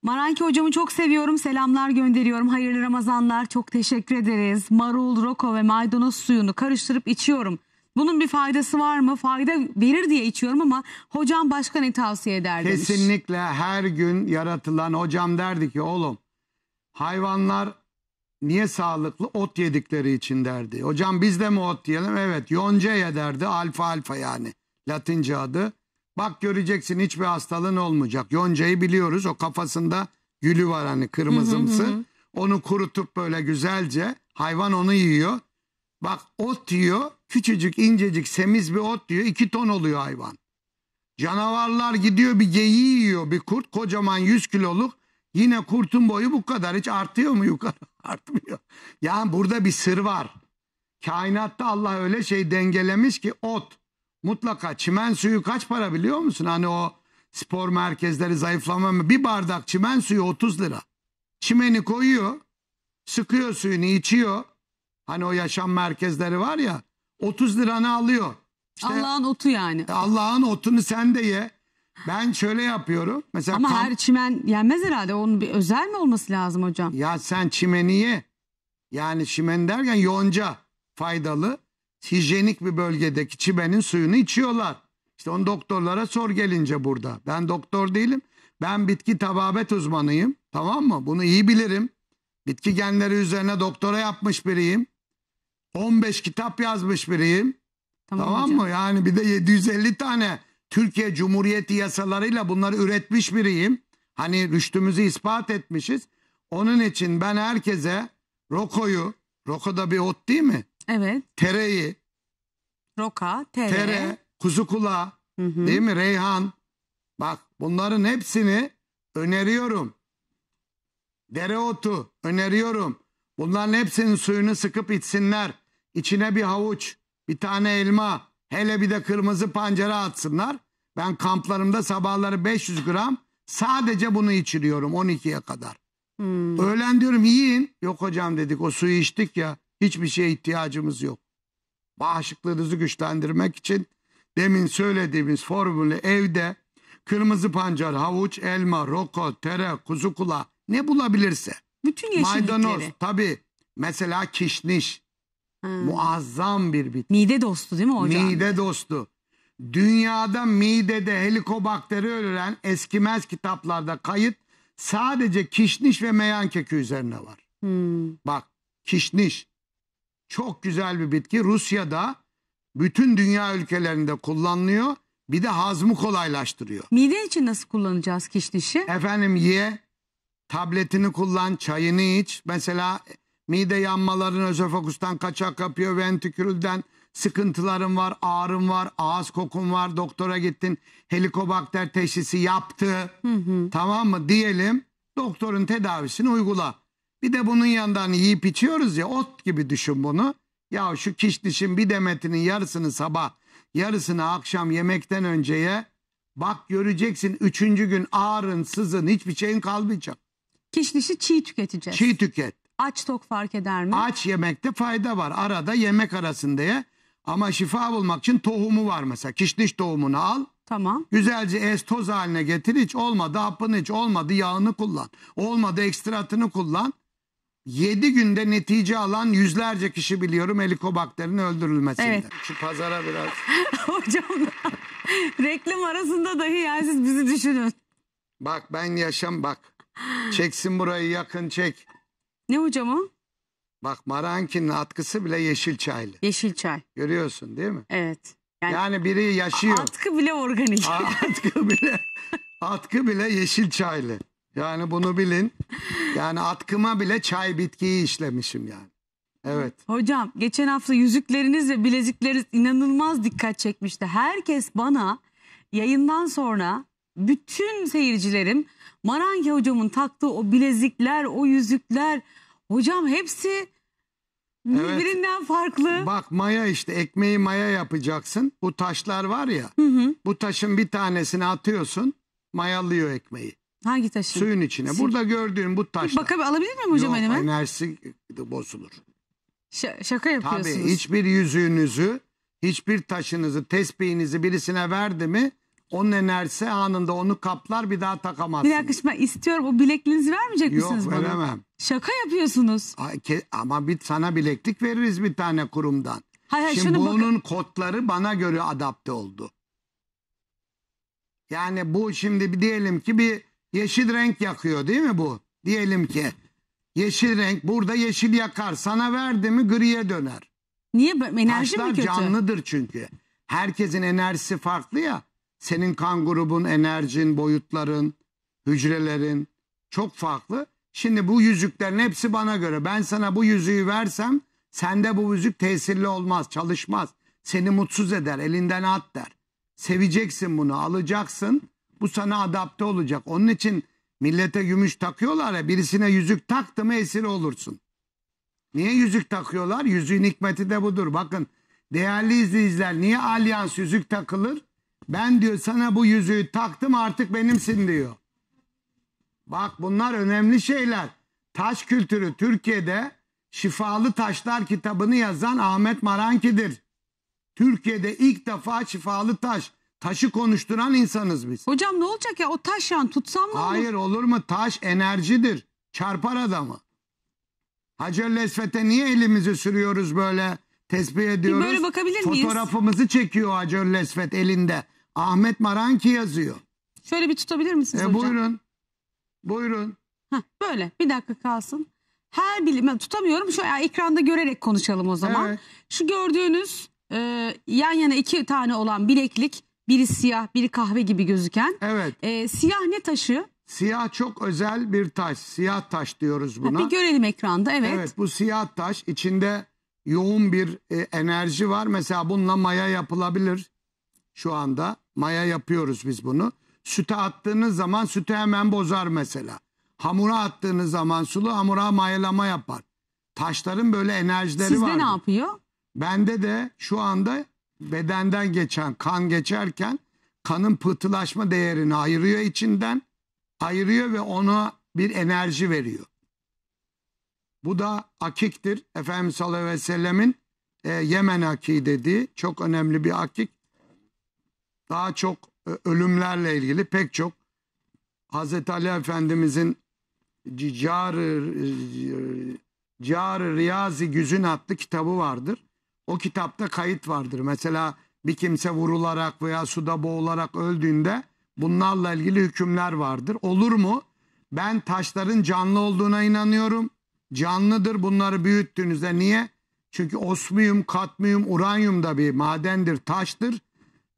Maranki hocamı çok seviyorum. Selamlar gönderiyorum. Hayırlı Ramazanlar. Çok teşekkür ederiz. Marul, roko ve maydanoz suyunu karıştırıp içiyorum. Bunun bir faydası var mı? Fayda verir diye içiyorum ama hocam başka ne tavsiye eder demiş. Kesinlikle her gün yaratılan, hocam derdi ki oğlum hayvanlar niye sağlıklı? Ot yedikleri için derdi. Hocam biz de mi ot yiyelim? Evet, yoncaya derdi. Alfa alfa yani. Latince adı. Bak göreceksin hiçbir hastalığın olmayacak. Yoncayı biliyoruz. O kafasında gülü var hani kırmızımsı. Hı hı hı. Onu kurutup böyle güzelce hayvan onu yiyor. Bak ot yiyor. Küçücük incecik semiz bir ot yiyor. İki ton oluyor hayvan. Canavarlar gidiyor bir geyiği yiyor. Bir kurt kocaman yüz kiloluk. Yine kurtun boyu bu kadar. Hiç artıyor mu yukarı? Artmıyor. Yani burada bir sır var. Kainatta Allah öyle şey dengelemiş ki ot. Mutlaka çimen suyu kaç para biliyor musun? Hani o spor merkezleri zayıflama mı? Bir bardak çimen suyu otuz lira. Çimeni koyuyor, sıkıyor suyunu, içiyor. Hani o yaşam merkezleri var ya, otuz liranı alıyor. İşte Allah'ın otu yani. Allah'ın otunu sen de ye. Ben şöyle yapıyorum. Mesela ama kamp... her çimen yenmez herhalde. Onun bir özel mi olması lazım hocam? Ya sen çimeni ye. Yani çimen derken yonca faydalı. Hijyenik bir bölgedeki çimenin suyunu içiyorlar. İşte onu doktorlara sor gelince burada. Ben doktor değilim. Ben bitki tababet uzmanıyım. Tamam mı? Bunu iyi bilirim. Bitki genleri üzerine doktora yapmış biriyim. on beş kitap yazmış biriyim. Tamam, tamam mı? Yani bir de yedi yüz elli tane Türkiye Cumhuriyeti yasalarıyla bunları üretmiş biriyim. Hani rüştümüzü ispat etmişiz. Onun için ben herkese rokoyu, roko da bir ot değil mi? Evet. Tereyi. Roka, tere. Tere, kuzu kulağı, hı hı. değil mi? Reyhan. Bak bunların hepsini öneriyorum. Dereotu öneriyorum. Bunların hepsinin suyunu sıkıp içsinler. İçine bir havuç, bir tane elma, hele bir de kırmızı pancara atsınlar. Ben kamplarımda sabahları beş yüz gram sadece bunu içiriyorum on ikiye kadar. Hmm. Öğlen diyorum yiyin. Yok hocam dedik, o suyu içtik ya, hiçbir şeye ihtiyacımız yok. Bağışıklığınızı güçlendirmek için demin söylediğimiz formülü evde kırmızı pancar, havuç, elma, roko, tere, kuzu kulağı ne bulabilirse. Bütün yeşillikleri. Maydanoz tabii. Mesela kişniş. Hmm. Muazzam bir bitki. Mide dostu değil mi hocam? Mide dostu. Dünyada midede helikobakteri ölen eskimez kitaplarda kayıt sadece kişniş ve meyan keki üzerine var. Hmm. Bak kişniş çok güzel bir bitki. Rusya'da bütün dünya ülkelerinde kullanılıyor. Bir de hazmı kolaylaştırıyor. Mide için nasıl kullanacağız kişnişi? Efendim ye, tabletini kullan, çayını iç. Mesela mide yanmaların, özofakustan kaçak yapıyor, ventrikülden sıkıntıların var, ağrın var, ağız kokun var, doktora gittin, helikobakter teşhisi yaptı, hı hı. tamam mı diyelim, doktorun tedavisini uygula. Bir de bunun yanından yiyip içiyoruz ya, ot gibi düşün bunu. Ya şu kişnişin bir demetinin yarısını sabah, yarısını akşam yemekten önceye, bak göreceksin üçüncü gün ağrın, sızın, hiçbir şeyin kalmayacak. Kişnişi çiğ tüketeceğiz. Çiğ tüket. Aç tok fark eder mi? Aç yemekte fayda var. Arada yemek arasında ye. Ama şifa bulmak için tohumu var mesela. Kişniş tohumunu al. Tamam. Güzelce ez toz haline getir iç. Olmadı hapını iç. Olmadı yağını kullan. Olmadı ekstratını kullan. yedi günde netice alan yüzlerce kişi biliyorum helikobakterin öldürülmesinde. Evet. Şu pazara biraz. Hocam reklam arasında dahi yani siz bizi düşünün. Bak ben yaşam bak. Çeksin burayı yakın çek. Ne hocam o? Bak Maranki'nin atkısı bile yeşil çaylı. Yeşil çay. Görüyorsun değil mi? Evet. Yani, yani biri yaşıyor. Atkı bile organik. Atkı bile atkı bile yeşil çaylı. Yani bunu bilin. Yani atkıma bile çay bitkiyi işlemişim yani. Evet. Hocam geçen hafta yüzükleriniz ve bilezikleriniz inanılmaz dikkat çekmişti. Herkes bana yayından sonra bütün seyircilerim Maranki hocamın taktığı o bilezikler, o yüzükler, hocam hepsi birbirinden evet. farklı. Bak maya işte, ekmeği maya yapacaksın. Bu taşlar var ya, hı hı. bu taşın bir tanesini atıyorsun, mayalıyor ekmeği. Hangi taşın? Suyun içine. Sil. Burada gördüğün bu taşlar. Bakabilir alabilir miyim hocam? Yok, elime? Enerjisi bozulur. Ş şaka yapıyorsunuz. Tabii hiçbir yüzüğünüzü, hiçbir taşınızı, tesbihinizi birisine verdi mi? Onun enerjisi anında onu kaplar, bir daha takamazsınız. Bir dakika ben istiyorum, o bilekliğinizi vermeyecek Yok, misiniz bana? Yok veremem. Şaka yapıyorsunuz. Ama bir sana bileklik veririz bir tane kurumdan. Hayır, hayır, şimdi bunun bakın. Kodları bana göre adapte oldu. Yani bu şimdi diyelim ki bir yeşil renk yakıyor değil mi bu? Diyelim ki yeşil renk burada yeşil yakar. Sana verdi mi griye döner. Niye? Enerji Taşlar mi kötü? Canlıdır çünkü. Herkesin enerjisi farklı ya. Senin kan grubun, enerjin, boyutların, hücrelerin çok farklı. Şimdi bu yüzüklerin hepsi bana göre. Ben sana bu yüzüğü versem sende bu yüzük tesirli olmaz, çalışmaz. Seni mutsuz eder, elinden at der. Seveceksin bunu, alacaksın. Bu sana adapte olacak. Onun için millete gümüş takıyorlar ya, birisine yüzük taktı mı esir olursun. Niye yüzük takıyorlar? Yüzüğün hikmeti de budur. Bakın değerli izleyiciler, niye alyans yüzük takılır? Ben diyor sana bu yüzüğü taktım artık benimsin diyor. Bak bunlar önemli şeyler. Taş kültürü Türkiye'de Şifalı Taşlar kitabını yazan Ahmet Maranki'dir. Türkiye'de ilk defa şifalı taş Taşı konuşturan insanız biz. Hocam ne olacak ya, o taş yan tutsam mı olur? Hayır olur mu? Taş enerjidir. Çarpar adamı. Hacer-i Esved'e niye elimizi sürüyoruz böyle? Tesbih ediyoruz. Böyle bakabilir miyiz? Fotoğrafımızı çekiyor Hacer-i Esved elinde. Ahmet Maranki yazıyor. Şöyle bir tutabilir misiniz e, hocam? Buyurun. Buyurun. Heh, böyle bir dakika kalsın. Her bilim tutamıyorum. Şu ya, ekranda görerek konuşalım o zaman. Evet. Şu gördüğünüz e, yan yana iki tane olan bileklik, biri siyah, biri kahve gibi gözüken. Evet. E, siyah ne taşı? Siyah çok özel bir taş. Siyah taş diyoruz buna. Ha, bir görelim ekranda. Evet. Evet, bu siyah taş içinde yoğun bir e, enerji var. Mesela bununla maya yapılabilir. Şu anda maya yapıyoruz biz bunu. Süte attığınız zaman sütü hemen bozar mesela. Hamura attığınız zaman sulu hamura mayalama yapar. Taşların böyle enerjileri var. Sizde vardır. Ne yapıyor? Bende de şu anda bedenden geçen kan geçerken kanın pıhtılaşma değerini ayırıyor içinden. Ayırıyor ve ona bir enerji veriyor. Bu da akiktir. Efendimiz sallallahu aleyhi ve sellemin e, Yemen akiği dediği çok önemli bir akik. Daha çok e, ölümlerle ilgili pek çok Hazreti Ali Efendimizin Car-ı Riyazi Güzün adlı kitabı vardır. O kitapta kayıt vardır. Mesela bir kimse vurularak veya suda boğularak öldüğünde bunlarla ilgili hükümler vardır. Olur mu? Ben taşların canlı olduğuna inanıyorum. Canlıdır, bunları büyüttüğünüzde. Niye? Çünkü osmiyum, katmiyum, uranyum da bir madendir, taştır.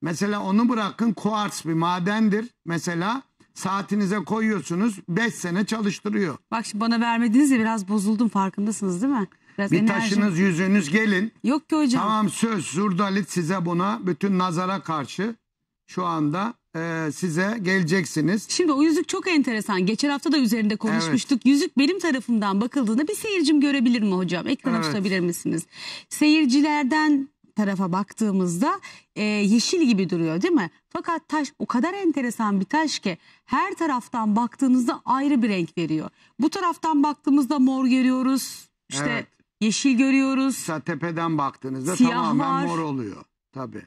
Mesela onu bırakın, kuars bir madendir. Mesela saatinize koyuyorsunuz, beş sene çalıştırıyor. Bak şimdi bana vermediniz ya, biraz bozuldum, farkındasınız değil mi? Biraz bir enerji... taşınız yüzünüz gelin. Yok ki hocam. Tamam, söz Zurdalit size buna, bütün nazara karşı şu anda e, size geleceksiniz. Şimdi o yüzük çok enteresan. Geçen hafta da üzerinde konuşmuştuk. Evet. Yüzük benim tarafımdan bakıldığında bir seyircim görebilir mi hocam? Ekrana evet. Tutabilir misiniz? Seyircilerden tarafa baktığımızda e, yeşil gibi duruyor değil mi? Fakat taş o kadar enteresan bir taş ki her taraftan baktığınızda ayrı bir renk veriyor. Bu taraftan baktığımızda mor görüyoruz. İşte evet. Yeşil görüyoruz. Mesela tepeden baktığınızda siyah tamamen var. Mor oluyor. Tabii.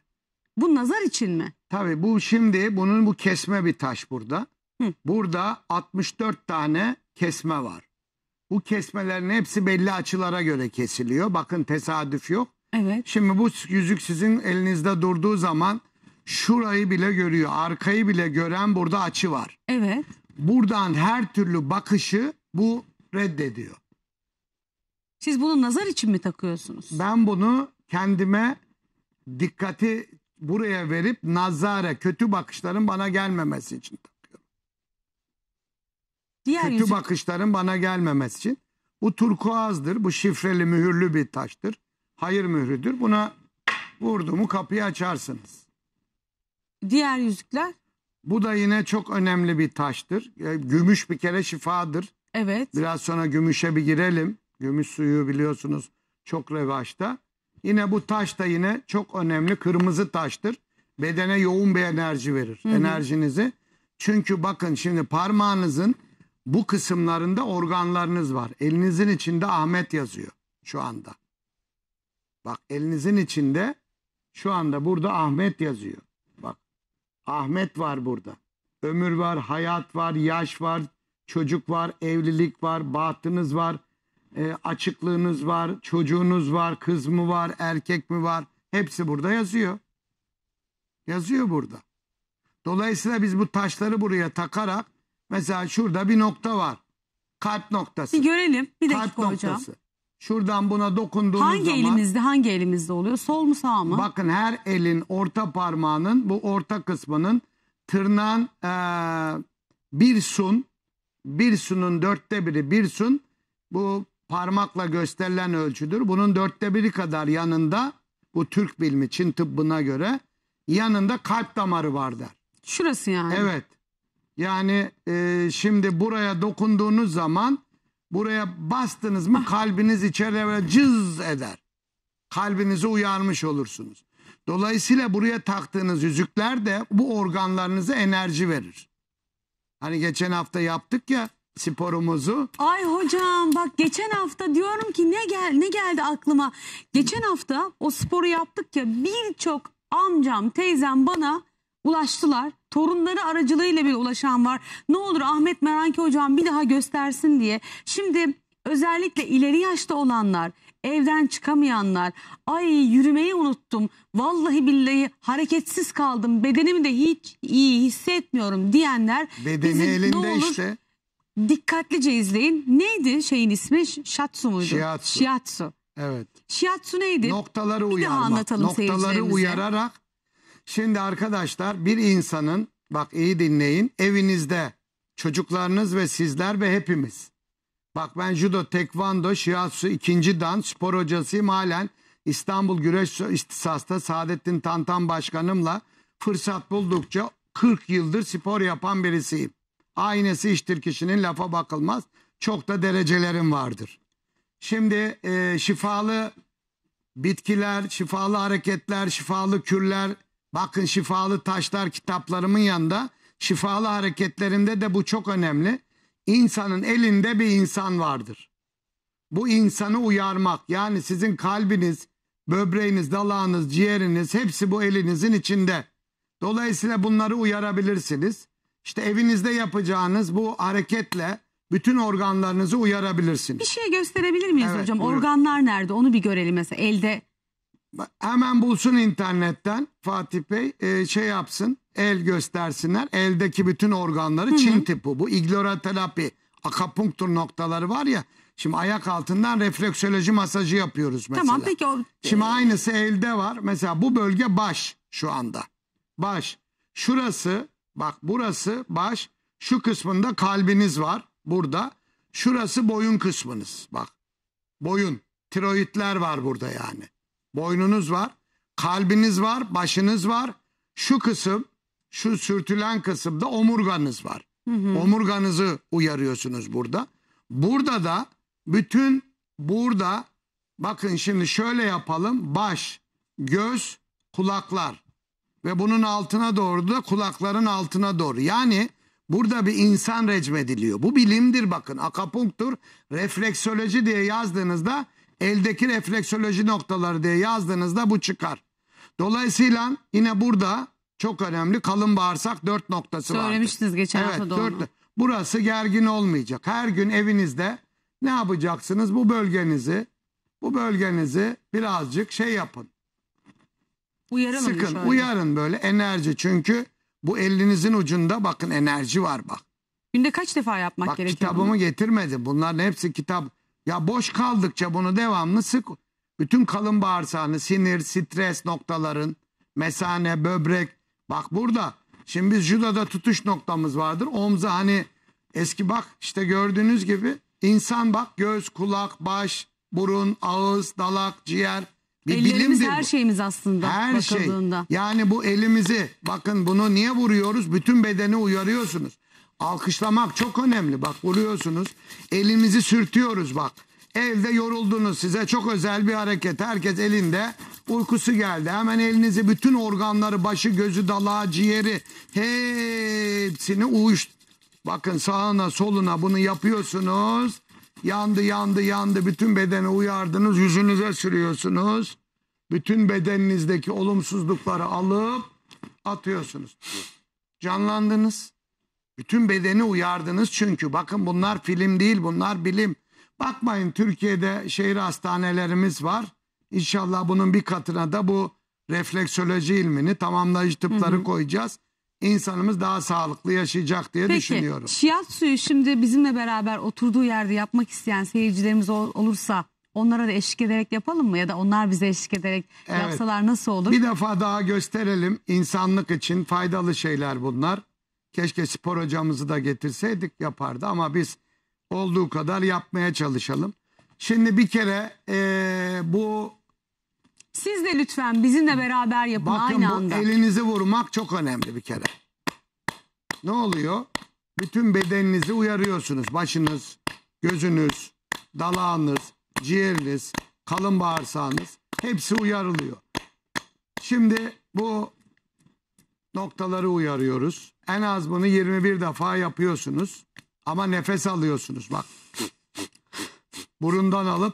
Bu nazar için mi? Tabii bu şimdi bunun bu kesme bir taş burada. Hı. Burada altmış dört tane kesme var. Bu kesmelerin hepsi belli açılara göre kesiliyor. Bakın tesadüf yok. Evet. Şimdi bu yüzük sizin elinizde durduğu zaman şurayı bile görüyor. Arkayı bile gören burada açı var. Evet. Buradan her türlü bakışı bu reddediyor. Siz bunu nazar için mi takıyorsunuz? Ben bunu kendime dikkati buraya verip nazara, kötü bakışların bana gelmemesi için takıyorum. Diğer kötü yüzük... bakışların bana gelmemesi için. Bu turkuazdır. Bu şifreli mühürlü bir taştır. Hayır mührüdür. Buna vurduğumu kapıyı açarsınız. Diğer yüzükler? Bu da yine çok önemli bir taştır. Gümüş bir kere şifadır. Evet. Biraz sonra gümüşe bir girelim. Gümüş suyu biliyorsunuz çok revaçta. Yine bu taş da yine çok önemli, kırmızı taştır. Bedene yoğun bir enerji verir. Hı hı. Enerjinizi. Çünkü bakın şimdi parmağınızın bu kısımlarında organlarınız var. Elinizin içinde Ahmet yazıyor şu anda. Bak elinizin içinde şu anda burada Ahmet yazıyor. Bak Ahmet var burada. Ömür var, hayat var, yaş var, çocuk var, evlilik var, bahtınız var. E, açıklığınız var, çocuğunuz var, kız mı var, erkek mi var, hepsi burada yazıyor. Yazıyor burada. Dolayısıyla biz bu taşları buraya takarak, mesela şurada bir nokta var, kalp noktası. Bir görelim, bir dakika kalp hocam. Noktası. Şuradan buna dokunduğunuz hangi zaman. Hangi elimizde, hangi elimizde oluyor? Sol mu sağ mı? Bakın her elin orta parmağının, bu orta kısmının tırnağın e, bir sun, bir sunun dörtte biri bir sun. Bu parmakla gösterilen ölçüdür. Bunun dörtte biri kadar yanında, bu Türk bilimi, Çin tıbbına göre yanında kalp damarı var der. Şurası yani. Evet. Yani e, şimdi buraya dokunduğunuz zaman, buraya bastınız mı kalbiniz içeriye böyle cız eder. Kalbinizi uyarmış olursunuz. Dolayısıyla buraya taktığınız yüzükler de bu organlarınıza enerji verir. Hani geçen hafta yaptık ya sporumuzu. Ay hocam bak geçen hafta diyorum ki ne gel ne geldi aklıma. Geçen hafta o sporu yaptık ya, birçok amcam teyzem bana ulaştılar. Torunları aracılığıyla bile ulaşan var. Ne olur Ahmet Meranki hocam bir daha göstersin diye. Şimdi özellikle ileri yaşta olanlar, evden çıkamayanlar, ay yürümeyi unuttum, vallahi billahi hareketsiz kaldım, bedenimi de hiç iyi hissetmiyorum diyenler. Bedeni bizim, elinde ne olur, işte. Dikkatlice izleyin. Neydi şeyin ismi? Shiatsu muydu? Shiatsu. Shiatsu. Evet. Shiatsu neydi? Noktaları uyarmak. Bir daha anlatalım seyircilerimize. Noktaları uyararak. Şimdi arkadaşlar bir insanın, bak iyi dinleyin, evinizde çocuklarınız ve sizler ve hepimiz. Bak ben judo, tekvando, shiatsu ikinci dan spor hocasıyım halen. İstanbul Güreş İhtisas'ta Saadettin Tantan Başkanım'la fırsat buldukça kırk yıldır spor yapan birisiyim. Aynesi iştir kişinin, lafa bakılmaz. Çok da derecelerim vardır. Şimdi e, şifalı bitkiler, şifalı hareketler, şifalı kürler, bakın şifalı taşlar kitaplarımın yanında, şifalı hareketlerimde de bu çok önemli. İnsanın elinde bir insan vardır. Bu insanı uyarmak, yani sizin kalbiniz, böbreğiniz, dalağınız, ciğeriniz hepsi bu elinizin içinde. Dolayısıyla bunları uyarabilirsiniz. İşte evinizde yapacağınız bu hareketle bütün organlarınızı uyarabilirsiniz. Bir şey gösterebilir miyiz evet, hocam? Buyurun. Organlar nerede? Onu bir görelim mesela elde. Hemen bulsun internetten Fatih Bey, e, şey yapsın, el göstersinler. Eldeki bütün organları, hı hı. Çin tipi bu igloroterapi, akapunktur noktaları var ya. Şimdi ayak altından refleksoloji masajı yapıyoruz mesela. Tamam, peki o... Şimdi aynısı elde var. Mesela bu bölge baş şu anda. Baş. Şurası, bak burası baş. Şu kısmında kalbiniz var burada. Şurası boyun kısmınız. Bak boyun. Tiroidler var burada yani. Boynunuz var, kalbiniz var, başınız var. Şu kısım, şu sürtülen kısımda omurganız var. Hı hı. Omurganızı uyarıyorsunuz burada. Burada da bütün burada bakın şimdi şöyle yapalım. Baş, göz, kulaklar ve bunun altına doğru da kulakların altına doğru. Yani burada bir insan recmediliyor. Bu bilimdir bakın. Akapunktur, refleksoloji diye yazdığınızda, eldeki refleksoloji noktaları diye yazdığınızda bu çıkar. Dolayısıyla yine burada çok önemli kalın bağırsak dört noktası var. Söylemiştiniz vardır. Geçen evet, hafta da onu. Burası gergin olmayacak. Her gün evinizde ne yapacaksınız? Bu bölgenizi, bu bölgenizi birazcık şey yapın. Uyaralım. Sıkın, uyarın böyle enerji, çünkü bu elinizin ucunda bakın enerji var bak. Günde kaç defa yapmak bak, gerekiyor? Kitabımı bunu getirmedim. Bunların hepsi kitap. Ya boş kaldıkça bunu devamlı sık. Bütün kalın bağırsağını, sinir, stres noktaların, mesane, böbrek. Bak burada. Şimdi biz judoda tutuş noktamız vardır. Omza hani eski bak işte gördüğünüz gibi insan bak göz, kulak, baş, burun, ağız, dalak, ciğer. Bir ellerimiz her bu. Şeyimiz aslında her bakıldığında. Şey. Yani bu elimizi bakın bunu niye vuruyoruz? Bütün bedeni uyarıyorsunuz. Alkışlamak çok önemli. Bak vuruyorsunuz. Elimizi sürtüyoruz bak. Evde yoruldunuz, size çok özel bir hareket. Herkes elinde uykusu geldi. Hemen elinizi bütün organları, başı, gözü, dalağı, ciğeri hepsini uyuş. Bakın sağına soluna bunu yapıyorsunuz. Yandı yandı yandı bütün bedeni uyardınız. Yüzünüze sürüyorsunuz. Bütün bedeninizdeki olumsuzlukları alıp atıyorsunuz. Canlandınız. Bütün bedeni uyardınız çünkü. Bakın bunlar film değil, bunlar bilim. Bakmayın Türkiye'de şehir hastanelerimiz var. İnşallah bunun bir katına da bu refleksoloji ilmini, tamamlayıcı tıpları, hı hı, koyacağız. İnsanımız daha sağlıklı yaşayacak diye peki, düşünüyorum. Peki shiatsu'yu şimdi bizimle beraber oturduğu yerde yapmak isteyen seyircilerimiz olursa onlara da eşlik ederek yapalım mı? Ya da onlar bize eşlik ederek evet, yapsalar nasıl olur? Bir defa daha gösterelim. İnsanlık için faydalı şeyler bunlar. Keşke spor hocamızı da getirseydik yapardı ama biz olduğu kadar yapmaya çalışalım. Şimdi bir kere ee, bu... Siz de lütfen bizimle beraber yapın bakın, aynı anda. Bakın elinizi vurmak çok önemli bir kere. Ne oluyor? Bütün bedeninizi uyarıyorsunuz. Başınız, gözünüz, dalağınız, ciğeriniz, kalın bağırsağınız hepsi uyarılıyor. Şimdi bu noktaları uyarıyoruz. En az bunu yirmi bir defa yapıyorsunuz. Ama nefes alıyorsunuz bak. Burundan alıp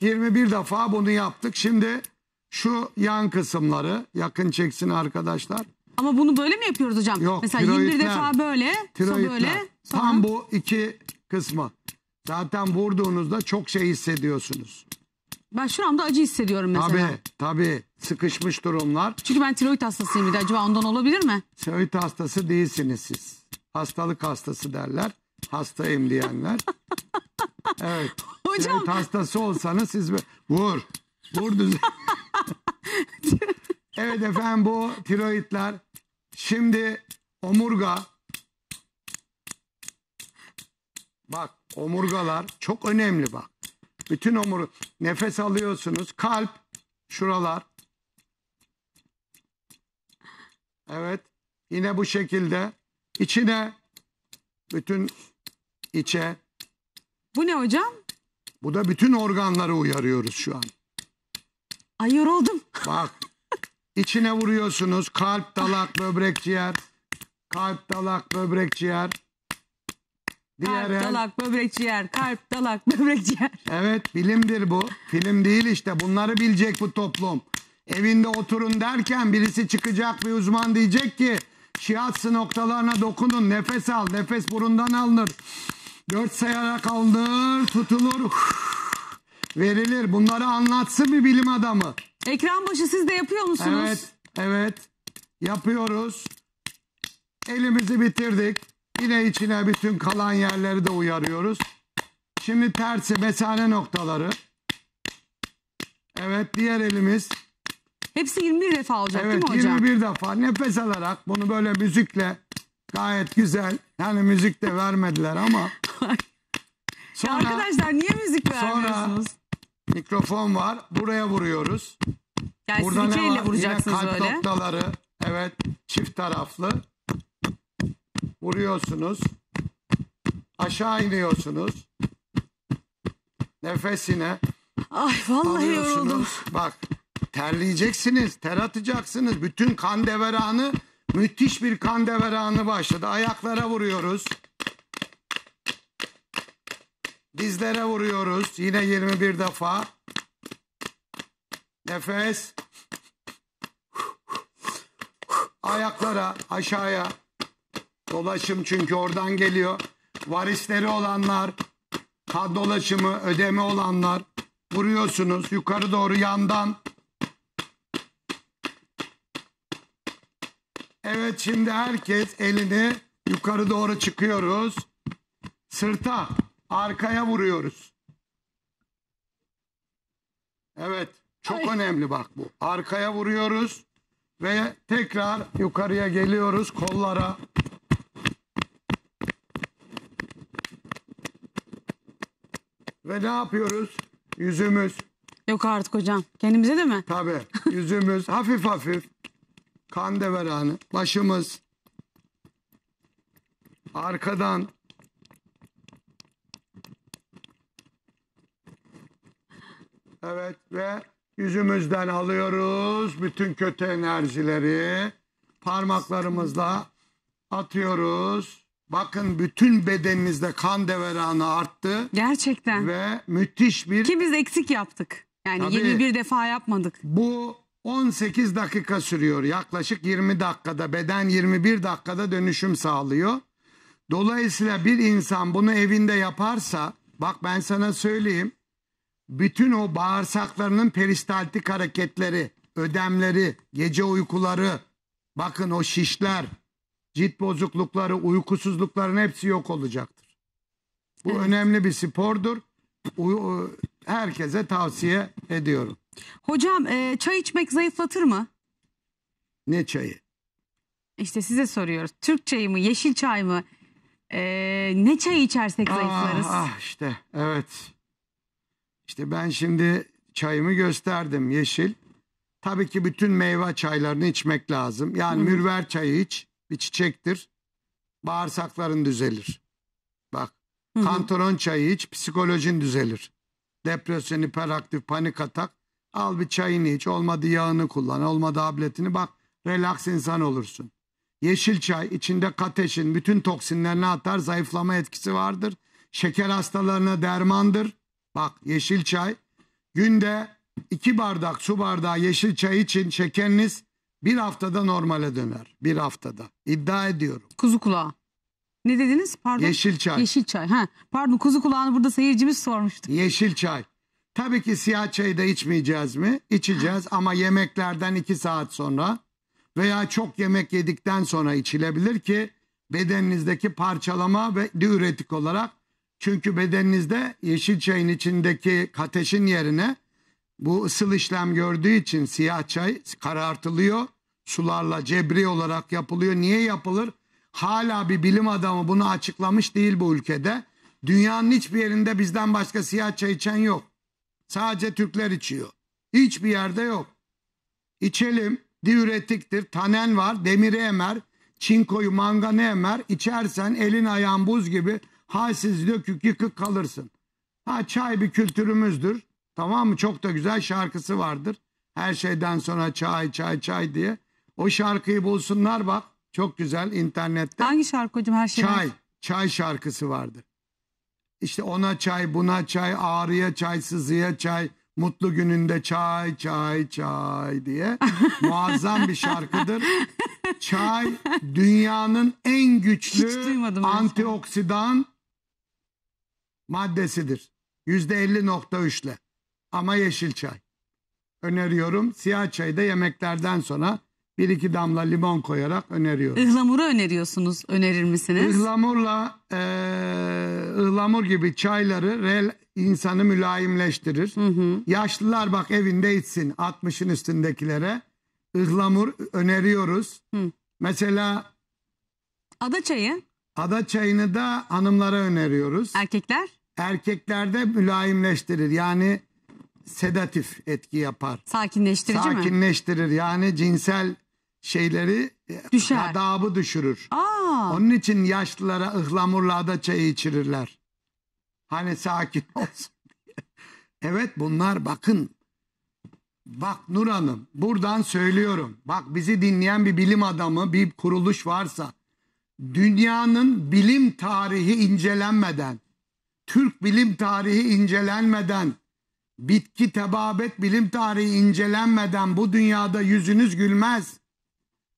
yirmi bir defa bunu yaptık. Şimdi şu yan kısımları yakın çeksin arkadaşlar. Ama bunu böyle mi yapıyoruz hocam? Yok, mesela yirmi bir defa böyle, sonra böyle. Sonra... Tam bu iki kısmı. Zaten vurduğunuzda çok şey hissediyorsunuz. Ben şuramda acı hissediyorum mesela. Tabii, tabii. Sıkışmış durumlar. Çünkü ben tiroid hastasıyım bir de. Acaba ondan olabilir mi? Tiroid hastası değilsiniz siz. Hastalık hastası derler. Hastayım diyenler. Evet. Hocam. Tiroid hastası olsanız siz... Vur. Vur düzen. Evet efendim, bu tiroidler. Şimdi omurga. Bak, omurgalar çok önemli bak. Bütün omurga. Nefes alıyorsunuz. Kalp. Şuralar. Evet. Yine bu şekilde. İçine. Bütün içe. Bu ne hocam? Bu da bütün organları uyarıyoruz şu an. Ay, yoruldum. Bak. İçine vuruyorsunuz. Kalp, dalak, böbrek, ciğer. Kalp, dalak, böbrek, ciğer. Diğer kalp, el. Dalak, böbrek, ciğer. Kalp, dalak, böbrek, ciğer. Evet, bilimdir bu. Film değil işte. Bunları bilecek bu toplum. Evinde oturun derken birisi çıkacak, bir uzman diyecek ki şiatsı noktalarına dokunun. Nefes al. Nefes burundan alınır. Dört sayarak alınır. Tutulur. Uf, verilir. Bunları anlatsın bir bilim adamı. Ekran başı siz de yapıyor musunuz? Evet, evet. Yapıyoruz. Elimizi bitirdik. Yine içine bütün kalan yerleri de uyarıyoruz. Şimdi tersi mesane noktaları. Evet, diğer elimiz. Hepsi yirmi bir defa olacak, evet, değil mi hocam? Evet, yirmi bir defa nefes alarak bunu böyle müzikle gayet güzel. Yani müzik de vermediler ama. Sonra, ya arkadaşlar niye müzik vermiyorsunuz? Sonra, mikrofon var. Buraya vuruyoruz. Yani burada siz iki elle vuracaksınız böyle. Yine kalp noktaları. Evet. Çift taraflı. Vuruyorsunuz. Aşağı iniyorsunuz. Nefesine. Ay vallahi yoruldum. Bak. Terleyeceksiniz. Ter atacaksınız. Bütün kan deveranı, müthiş bir kan deveranı başladı. Ayaklara vuruyoruz. Dizlere vuruyoruz. Yine yirmi bir defa. Nefes. Ayaklara, aşağıya. Dolaşım çünkü oradan geliyor. Varisleri olanlar, kan dolaşımı, ödemi olanlar. Vuruyorsunuz yukarı doğru yandan. Evet, şimdi herkes elini yukarı doğru çıkıyoruz. Sırta. Arkaya vuruyoruz. Evet. Çok Ay. önemli bak bu. Arkaya vuruyoruz. Ve tekrar yukarıya geliyoruz. Kollara. Ve ne yapıyoruz? Yüzümüz. Yok artık hocam. Kendimize de mi? Tabii. Yüzümüz hafif hafif. Kan deveranı. Başımız. Arkadan. Evet, ve yüzümüzden alıyoruz bütün kötü enerjileri, parmaklarımızla atıyoruz. Bakın bütün bedeninizde kan deveranı arttı. Gerçekten. Ve müthiş bir... Ki biz eksik yaptık. Yani tabii, yirmi bir defa yapmadık. Bu on sekiz dakika sürüyor. Yaklaşık yirmi dakikada, beden yirmi bir dakikada dönüşüm sağlıyor. Dolayısıyla bir insan bunu evinde yaparsa, bak ben sana söyleyeyim. Bütün o bağırsaklarının peristaltik hareketleri, ödemleri, gece uykuları, bakın o şişler, cilt bozuklukları, uykusuzlukların hepsi yok olacaktır. Bu evet, önemli bir spordur. Herkese tavsiye ediyorum. Hocam, çay içmek zayıflatır mı? Ne çayı? İşte size soruyoruz. Türk çayı mı, yeşil çay mı? Ee, ne çayı içersek zayıflarız? Ah, ah işte, evet. İşte ben şimdi çayımı gösterdim, yeşil. Tabii ki bütün meyve çaylarını içmek lazım. Yani Hı -hı. mürver çayı iç, bir çiçektir. Bağırsakların düzelir. Bak, Hı -hı. kantaron çayı iç, psikolojin düzelir. Depresyon, hiperaktif, panik atak. Al bir çayını iç, olmadı yağını kullan, olmadı tabletini. Bak, relax insan olursun. Yeşil çay içinde kateşin bütün toksinlerini atar, zayıflama etkisi vardır. Şeker hastalarına dermandır. Bak, yeşil çay Günde iki bardak su bardağı yeşil çay için şekeriniz bir haftada normale döner. Bir haftada. İddia ediyorum. Kuzu kulağı. Ne dediniz? Pardon. Yeşil çay. Yeşil çay. Ha, pardon, kuzu kulağını burada seyircimiz sormuştu. Yeşil çay. Tabii ki siyah çayı da içmeyeceğiz mi? İçeceğiz ama yemeklerden iki saat sonra veya çok yemek yedikten sonra içilebilir ki bedeninizdeki parçalama ve diüretik olarak, çünkü bedeninizde yeşil çayın içindeki kateşin yerine bu ısıl işlem gördüğü için siyah çay karartılıyor, sularla cebri olarak yapılıyor. Niye yapılır? Hala bir bilim adamı bunu açıklamış değil bu ülkede. Dünyanın hiçbir yerinde bizden başka siyah çay içen yok. Sadece Türkler içiyor. Hiçbir yerde yok. İçelim, diüretiktir, tanen var, demiri emer, çinkoyu, manganı emer. İçersen elin ayağın buz gibi halsiz, dökük, yıkık kalırsın. Ha, çay bir kültürümüzdür. Tamam mı? Çok da güzel şarkısı vardır. Her şeyden sonra çay, çay, çay diye. O şarkıyı bulsunlar bak. Çok güzel internette. Hangi şarkı hocam? Her şeyden? Çay. Çay şarkısı vardı. İşte ona çay, buna çay, ağrıya çay, sızıya çay, mutlu gününde çay, çay, çay diye. Muazzam bir şarkıdır. Çay dünyanın en güçlü antioksidan maddesidir. yüzde elli nokta üç'le. Ama yeşil çay. Öneriyorum. Siyah çayı da yemeklerden sonra bir iki damla limon koyarak öneriyorum. Ihlamuru öneriyorsunuz. Önerir misiniz? Ihlamurla e, ıhlamur gibi çayları rel, insanı mülayimleştirir. Hı hı. Yaşlılar bak evinde içsin. altmışın üstündekilere ıhlamur öneriyoruz. Hı. Mesela ada çayı. Ada çayını da hanımlara öneriyoruz. Erkekler? Erkeklerde mülayimleştirir. Yani sedatif etki yapar. Sakinleştirici Sakinleştirir mi? Sakinleştirir. Yani cinsel şeyleri, adabı düşürür. Aa. Onun için yaşlılara ıhlamurla ada çayı içirirler. Hani sakin olsun. Evet, bunlar bakın. Bak Nur Hanım, buradan söylüyorum. Bak, bizi dinleyen bir bilim adamı, bir kuruluş varsa, dünyanın bilim tarihi incelenmeden, Türk bilim tarihi incelenmeden, bitki tababet bilim tarihi incelenmeden bu dünyada yüzünüz gülmez.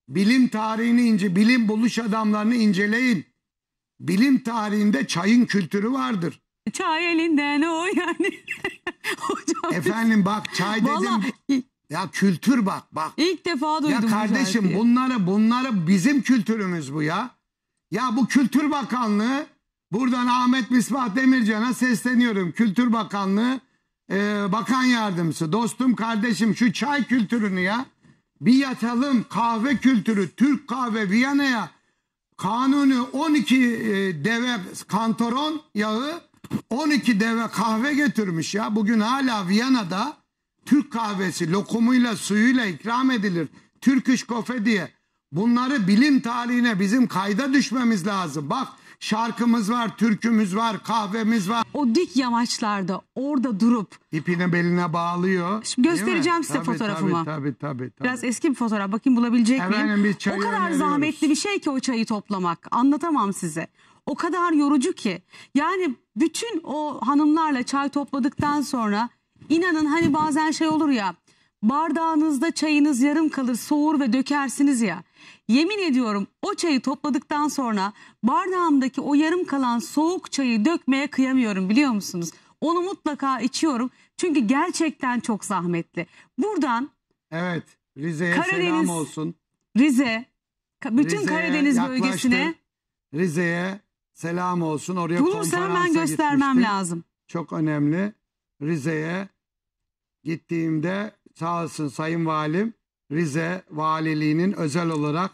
Bilim tarihini ince, bilim buluş adamlarını inceleyin. Bilim tarihinde çayın kültürü vardır. Çay elinden o yani. Hocam, efendim bak çay dedim. Vallahi... Ya kültür bak bak. İlk defa duydum. Ya kardeşim bunları bunları bizim kültürümüz bu ya. Ya bu Kültür Bakanlığı, buradan Ahmet Misbah Demircan'a sesleniyorum. Kültür Bakanlığı Ee, bakan yardımcısı, dostum, kardeşim, şu çay kültürünü ya bir yatalım. Kahve kültürü, Türk kahve, Viyana'ya kanuni on iki e, deve kantaron yağı, on iki deve kahve getirmiş ya. Bugün hala Viyana'da Türk kahvesi lokumuyla, suyuyla ikram edilir. Türk iş kofe diye. Bunları bilim tarihine bizim kayda düşmemiz lazım. Bak, şarkımız var, türkümüz var, kahvemiz var. O dik yamaçlarda orada durup. İpine beline bağlıyor. Şimdi göstereceğim size tabii, fotoğrafımı. Tabii, tabii, tabii, tabii. Biraz eski bir fotoğraf. Bakayım bulabilecek Efendim, miyim? O kadar öneriyoruz. Zahmetli bir şey ki o çayı toplamak. Anlatamam size. O kadar yorucu ki. Yani bütün o hanımlarla çay topladıktan sonra inanın hani bazen şey olur ya. Bardağınızda çayınız yarım kalır, soğur ve dökersiniz ya. Yemin ediyorum o çayı topladıktan sonra bardağımdaki o yarım kalan soğuk çayı dökmeye kıyamıyorum, biliyor musunuz? Onu mutlaka içiyorum çünkü gerçekten çok zahmetli. Buradan evet, Rize'ye selam olsun. Rize, bütün Rize Karadeniz yaklaştı. Bölgesine. Rize'ye selam olsun. Oraya konferansa hemen göstermem gitmiştim. Lazım. Çok önemli. Rize'ye gittiğimde sağ olsun Sayın Valim, Rize Valiliği'nin özel olarak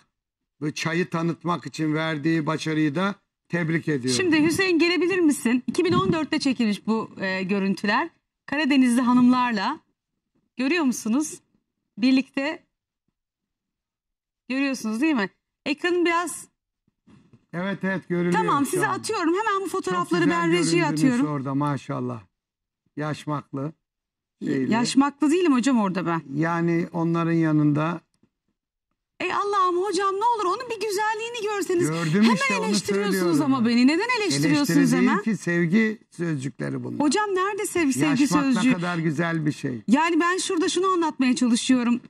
bu çayı tanıtmak için verdiği başarıyı da tebrik ediyorum. Şimdi Hüseyin, gelebilir misin? iki bin on dört'te çekilmiş bu e, görüntüler. Karadenizli hanımlarla, görüyor musunuz? Birlikte görüyorsunuz değil mi? Ekranın biraz... Evet evet, görülüyor. Tamam, size an. Atıyorum hemen bu fotoğrafları, ben rejiye atıyorum. Orada maşallah yaşmaklı. Şeyle. Yaşmaklı değilim hocam orada ben. Yani onların yanında. Ey Allah'ım, hocam ne olur onun bir güzelliğini görseniz. Gördüm hemen işte, eleştiriyorsunuz ama beni. Neden eleştiriyorsunuz hemen? Eleştiri değil ki, sevgi sözcükleri bunlar. Hocam nerede sev sevgi Yaşmak sözcüğü? Yaşmak ne kadar güzel bir şey. Yani ben şurada şunu anlatmaya çalışıyorum.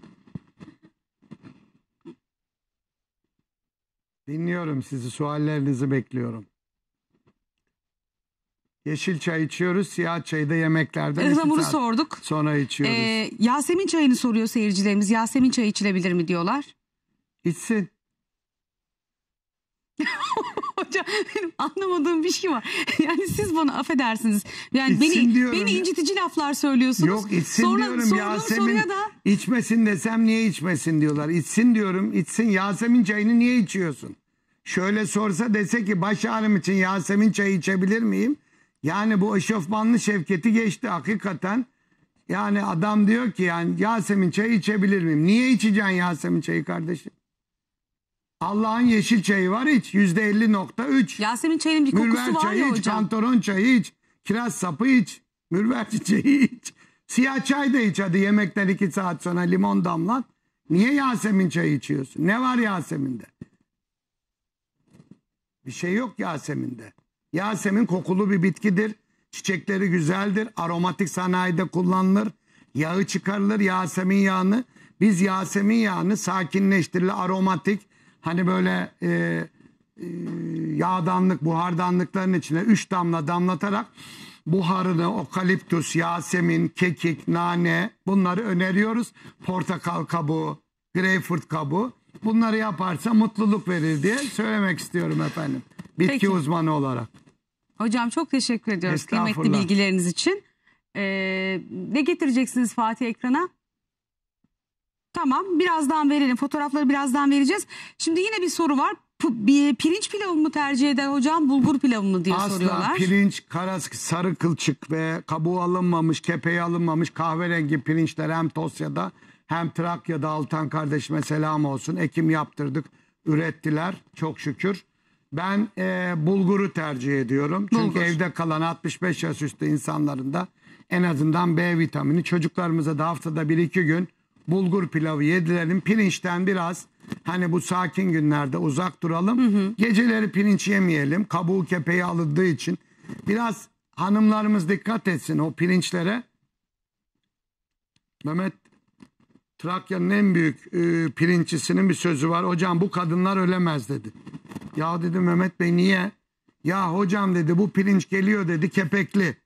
Dinliyorum sizi, suallerinizi bekliyorum. Yeşil çay içiyoruz, siyah çayı da yemeklerden iki saat sorduk. Sonra içiyoruz. Ee, Yasemin çayını soruyor seyircilerimiz. Yasemin çayı içilebilir mi diyorlar. İçsin. Hocam benim anlamadığım bir şey var. Yani siz bana affedersiniz. Yani beni, beni incitici laflar söylüyorsunuz. Yok içsin sonra, diyorum Yasemin. Da... İçmesin desem niye içmesin diyorlar. İçsin diyorum, içsin. Yasemin çayını niye içiyorsun? Şöyle sorsa, dese ki baş ağrım için Yasemin çayı içebilir miyim? Yani bu eşofmanlı Şevket'i geçti hakikaten. Yani adam diyor ki yani Yasemin çayı içebilir miyim? Niye içeceksin Yasemin çayı kardeşim? Allah'ın yeşil çayı var, iç. yüzde elli nokta üç. Yasemin çayının bir kokusu mürver var çayı ya iç, hocam. Kantaron çayı iç. Kiraz sapı iç. Mürver çayı iç. Siyah çay da iç hadi yemekten iki saat sonra, limon damlat. Niye Yasemin çayı içiyorsun? Ne var Yasemin'de? Bir şey yok Yasemin'de. Yasemin kokulu bir bitkidir. Çiçekleri güzeldir. Aromatik sanayide kullanılır. Yağı çıkarılır, Yasemin yağını. Biz Yasemin yağını sakinleştirilir, aromatik. Hani böyle e, e, yağdanlık, buhardanlıkların içine üç damla damlatarak buharını, okaliptus, Yasemin, kekik, nane, bunları öneriyoruz. Portakal kabuğu, greyfurt kabuğu. Bunları yaparsa mutluluk verir diye söylemek istiyorum efendim. Bitki Peki. uzmanı olarak. Hocam çok teşekkür ediyoruz kıymetli bilgileriniz için. Ee, ne getireceksiniz Fatih ekrana? Tamam, birazdan verelim. Fotoğrafları birazdan vereceğiz. Şimdi yine bir soru var. P pirinç pilavı mı tercih eder hocam, bulgur pilavı mı diye Asla soruyorlar. Asla pirinç, kara, sarı kılçık ve kabuğu alınmamış, kepeği alınmamış kahverengi pirinçler hem Tosya'da hem Trakya'da, Altan kardeşime selam olsun. Ekim yaptırdık, ürettiler çok şükür. Ben e, bulguru tercih ediyorum. Bulgur. Çünkü evde kalan altmış beş yaş üstü insanların da en azından B vitamini. Çocuklarımıza da haftada bir iki gün bulgur pilavı yedirelim. Pirinçten biraz hani bu sakin günlerde uzak duralım. Hı hı. Geceleri pirinç yemeyelim. Kabuğu kepeği alındığı için. Biraz hanımlarımız dikkat etsin o pirinçlere. Mehmet, Trakya'nın en büyük e, pirinççisinin bir sözü var. Hocam bu kadınlar ölemez dedi. Ya dedi Mehmet Bey niye? Ya hocam dedi bu pirinç geliyor dedi kepekli.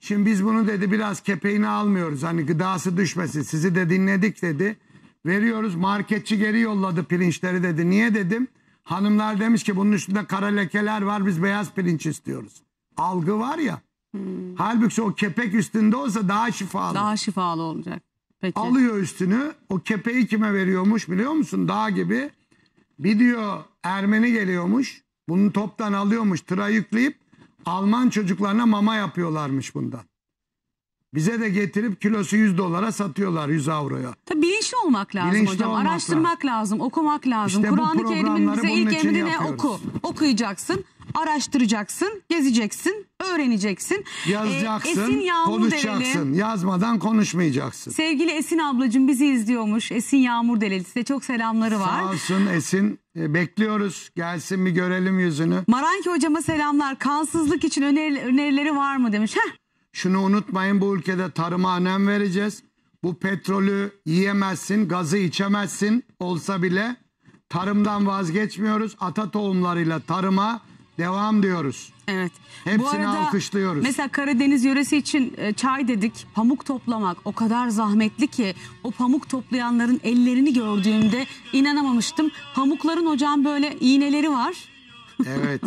Şimdi biz bunu dedi biraz kepeğini almıyoruz. Hani gıdası düşmesin. Sizi de dinledik dedi. Veriyoruz, marketçi geri yolladı pirinçleri dedi. Niye dedim? Hanımlar demiş ki bunun üstünde kara lekeler var, biz beyaz pirinç istiyoruz. Algı var ya. Hmm. Halbuki o kepek üstünde olsa daha şifalı. Daha şifalı olacak. Peki. Alıyor üstünü, o kepeği kime veriyormuş biliyor musun? Dağ gibi. Bir diyor Ermeni geliyormuş, bunu toptan alıyormuş, tıra yükleyip Alman çocuklarına mama yapıyorlarmış bundan. Bize de getirip kilosu yüz dolara satıyorlar, yüz avroya. Tabii bilinçli olmak lazım bilinçli hocam. Olmak Araştırmak lazım. lazım, okumak lazım. İşte Kur'an-ı Kerim'in bize ilk emri ne? Oku. Okuyacaksın, araştıracaksın, gezeceksin, öğreneceksin. Yazacaksın, ee, konuşacaksın. Yazmadan konuşmayacaksın. Sevgili Esin ablacığım bizi izliyormuş. Esin Yağmur Deleli, size çok selamları var. Sağ olsun Esin. E, bekliyoruz. Gelsin bir görelim yüzünü. Maranki hocama selamlar. Kansızlık için öneri, önerileri var mı demiş. Heh. Şunu unutmayın, bu ülkede tarıma önem vereceğiz. Bu petrolü yiyemezsin, gazı içemezsin olsa bile tarımdan vazgeçmiyoruz. Ata tohumlarıyla tarıma devam diyoruz. Evet. Hepsini bu arada, alkışlıyoruz. Mesela Karadeniz yöresi için çay dedik. Pamuk toplamak o kadar zahmetli ki o pamuk toplayanların ellerini gördüğümde inanamamıştım. Pamukların hocam böyle iğneleri var. Evet.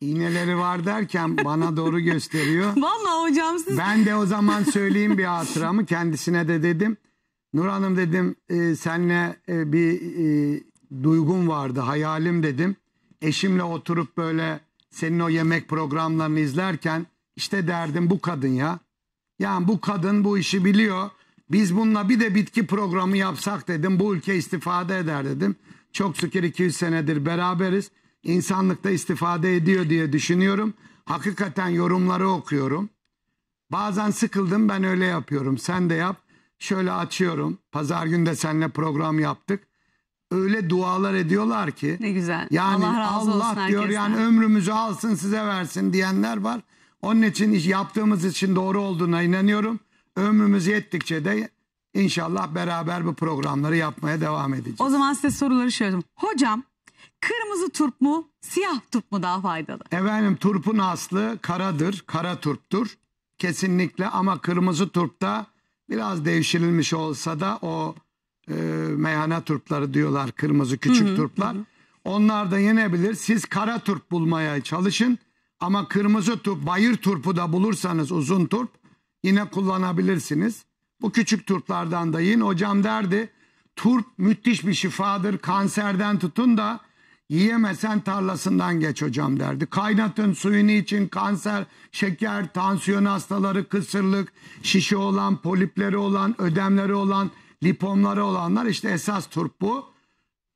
İğneleri var derken bana doğru gösteriyor. Vallahi hocam siz... Ben de o zaman söyleyeyim bir hatıramı. Kendisine de dedim. Nur Hanım dedim e, seninle e, bir e, duygum vardı, hayalim dedim. Eşimle oturup böyle senin o yemek programlarını izlerken işte derdim bu kadın ya. Yani bu kadın bu işi biliyor. Biz bununla bir de bitki programı yapsak dedim. Bu ülke istifade eder dedim. Çok şükür iki yüz senedir beraberiz. İnsanlıkta istifade ediyor diye düşünüyorum. Hakikaten yorumları okuyorum. Bazen sıkıldım, ben öyle yapıyorum. Sen de yap. şöyle açıyorum. Pazar günü de seninle program yaptık. Öyle dualar ediyorlar ki. Ne güzel. Yani Allah, razı Allah olsun diyor herkesten. Yani ömrümüzü alsın size versin diyenler var. Onun için iş yaptığımız için doğru olduğuna inanıyorum. Ömrümüz yettikçe de inşallah beraber bu programları yapmaya devam edeceğiz. O zaman size soruları şöyle. Hocam, kırmızı turp mu, siyah turp mu daha faydalı? Efendim, turpun aslı karadır, kara turptur. Kesinlikle, ama kırmızı turpta biraz devşirilmiş olsa da o e, meyhana turpları diyorlar, kırmızı küçük hı hı, turplar. Hı. Onlar da yenebilir. Siz kara turp bulmaya çalışın ama kırmızı turp, bayır turpu da bulursanız uzun turp yine kullanabilirsiniz. Bu küçük turplardan da yiyin. Hocam derdi, turp müthiş bir şifadır. Kanserden tutun da yiyemesen tarlasından geç hocam derdi. Kaynatın suyunu için kanser, şeker, tansiyon hastaları, kısırlık, şişi olan, polipleri olan, ödemleri olan, lipomları olanlar işte esas turp bu.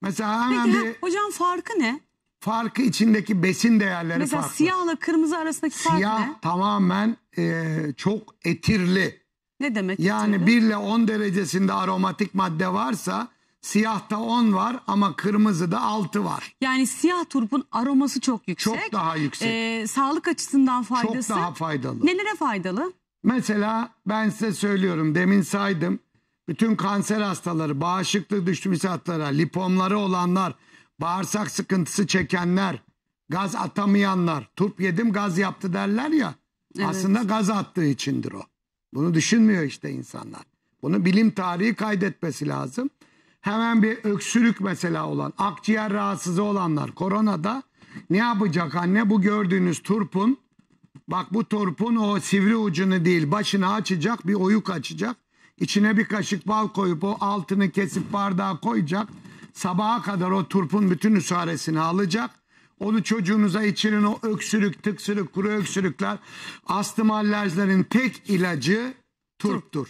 Mesela hemen Peki, bir... Hocam farkı ne? Farkı içindeki besin değerleri Mesela farklı. Mesela siyahla kırmızı arasındaki Siyah, fark ne? Siyah tamamen e, çok etirli. Ne demek? Yani etirli? bir ile on derecesinde aromatik madde varsa... Siyahta on var ama kırmızıda altı var. Yani siyah turpun aroması çok yüksek. Çok daha yüksek. Ee, sağlık açısından faydası. Çok daha faydalı. Nelere faydalı? Mesela ben size söylüyorum, demin saydım. Bütün kanser hastaları, bağışıklık düşmüş hastalara, lipomları olanlar, bağırsak sıkıntısı çekenler, gaz atamayanlar. Turp yedim gaz yaptı derler ya. Evet. Aslında gaz attığı içindir o. Bunu düşünmüyor işte insanlar. Bunu bilim tarihi kaydetmesi lazım. Hemen bir öksürük mesela olan, akciğer rahatsızı olanlar koronada ne yapacak anne? Bu gördüğünüz turpun, bak bu turpun o sivri ucunu değil, başını açacak, bir oyuk açacak. İçine bir kaşık bal koyup o altını kesip bardağa koyacak. Sabaha kadar o turpun bütün üsaresini alacak. Onu çocuğunuza içirin, o öksürük, tıksırık, kuru öksürükler, astım alerjilerin tek ilacı turptur.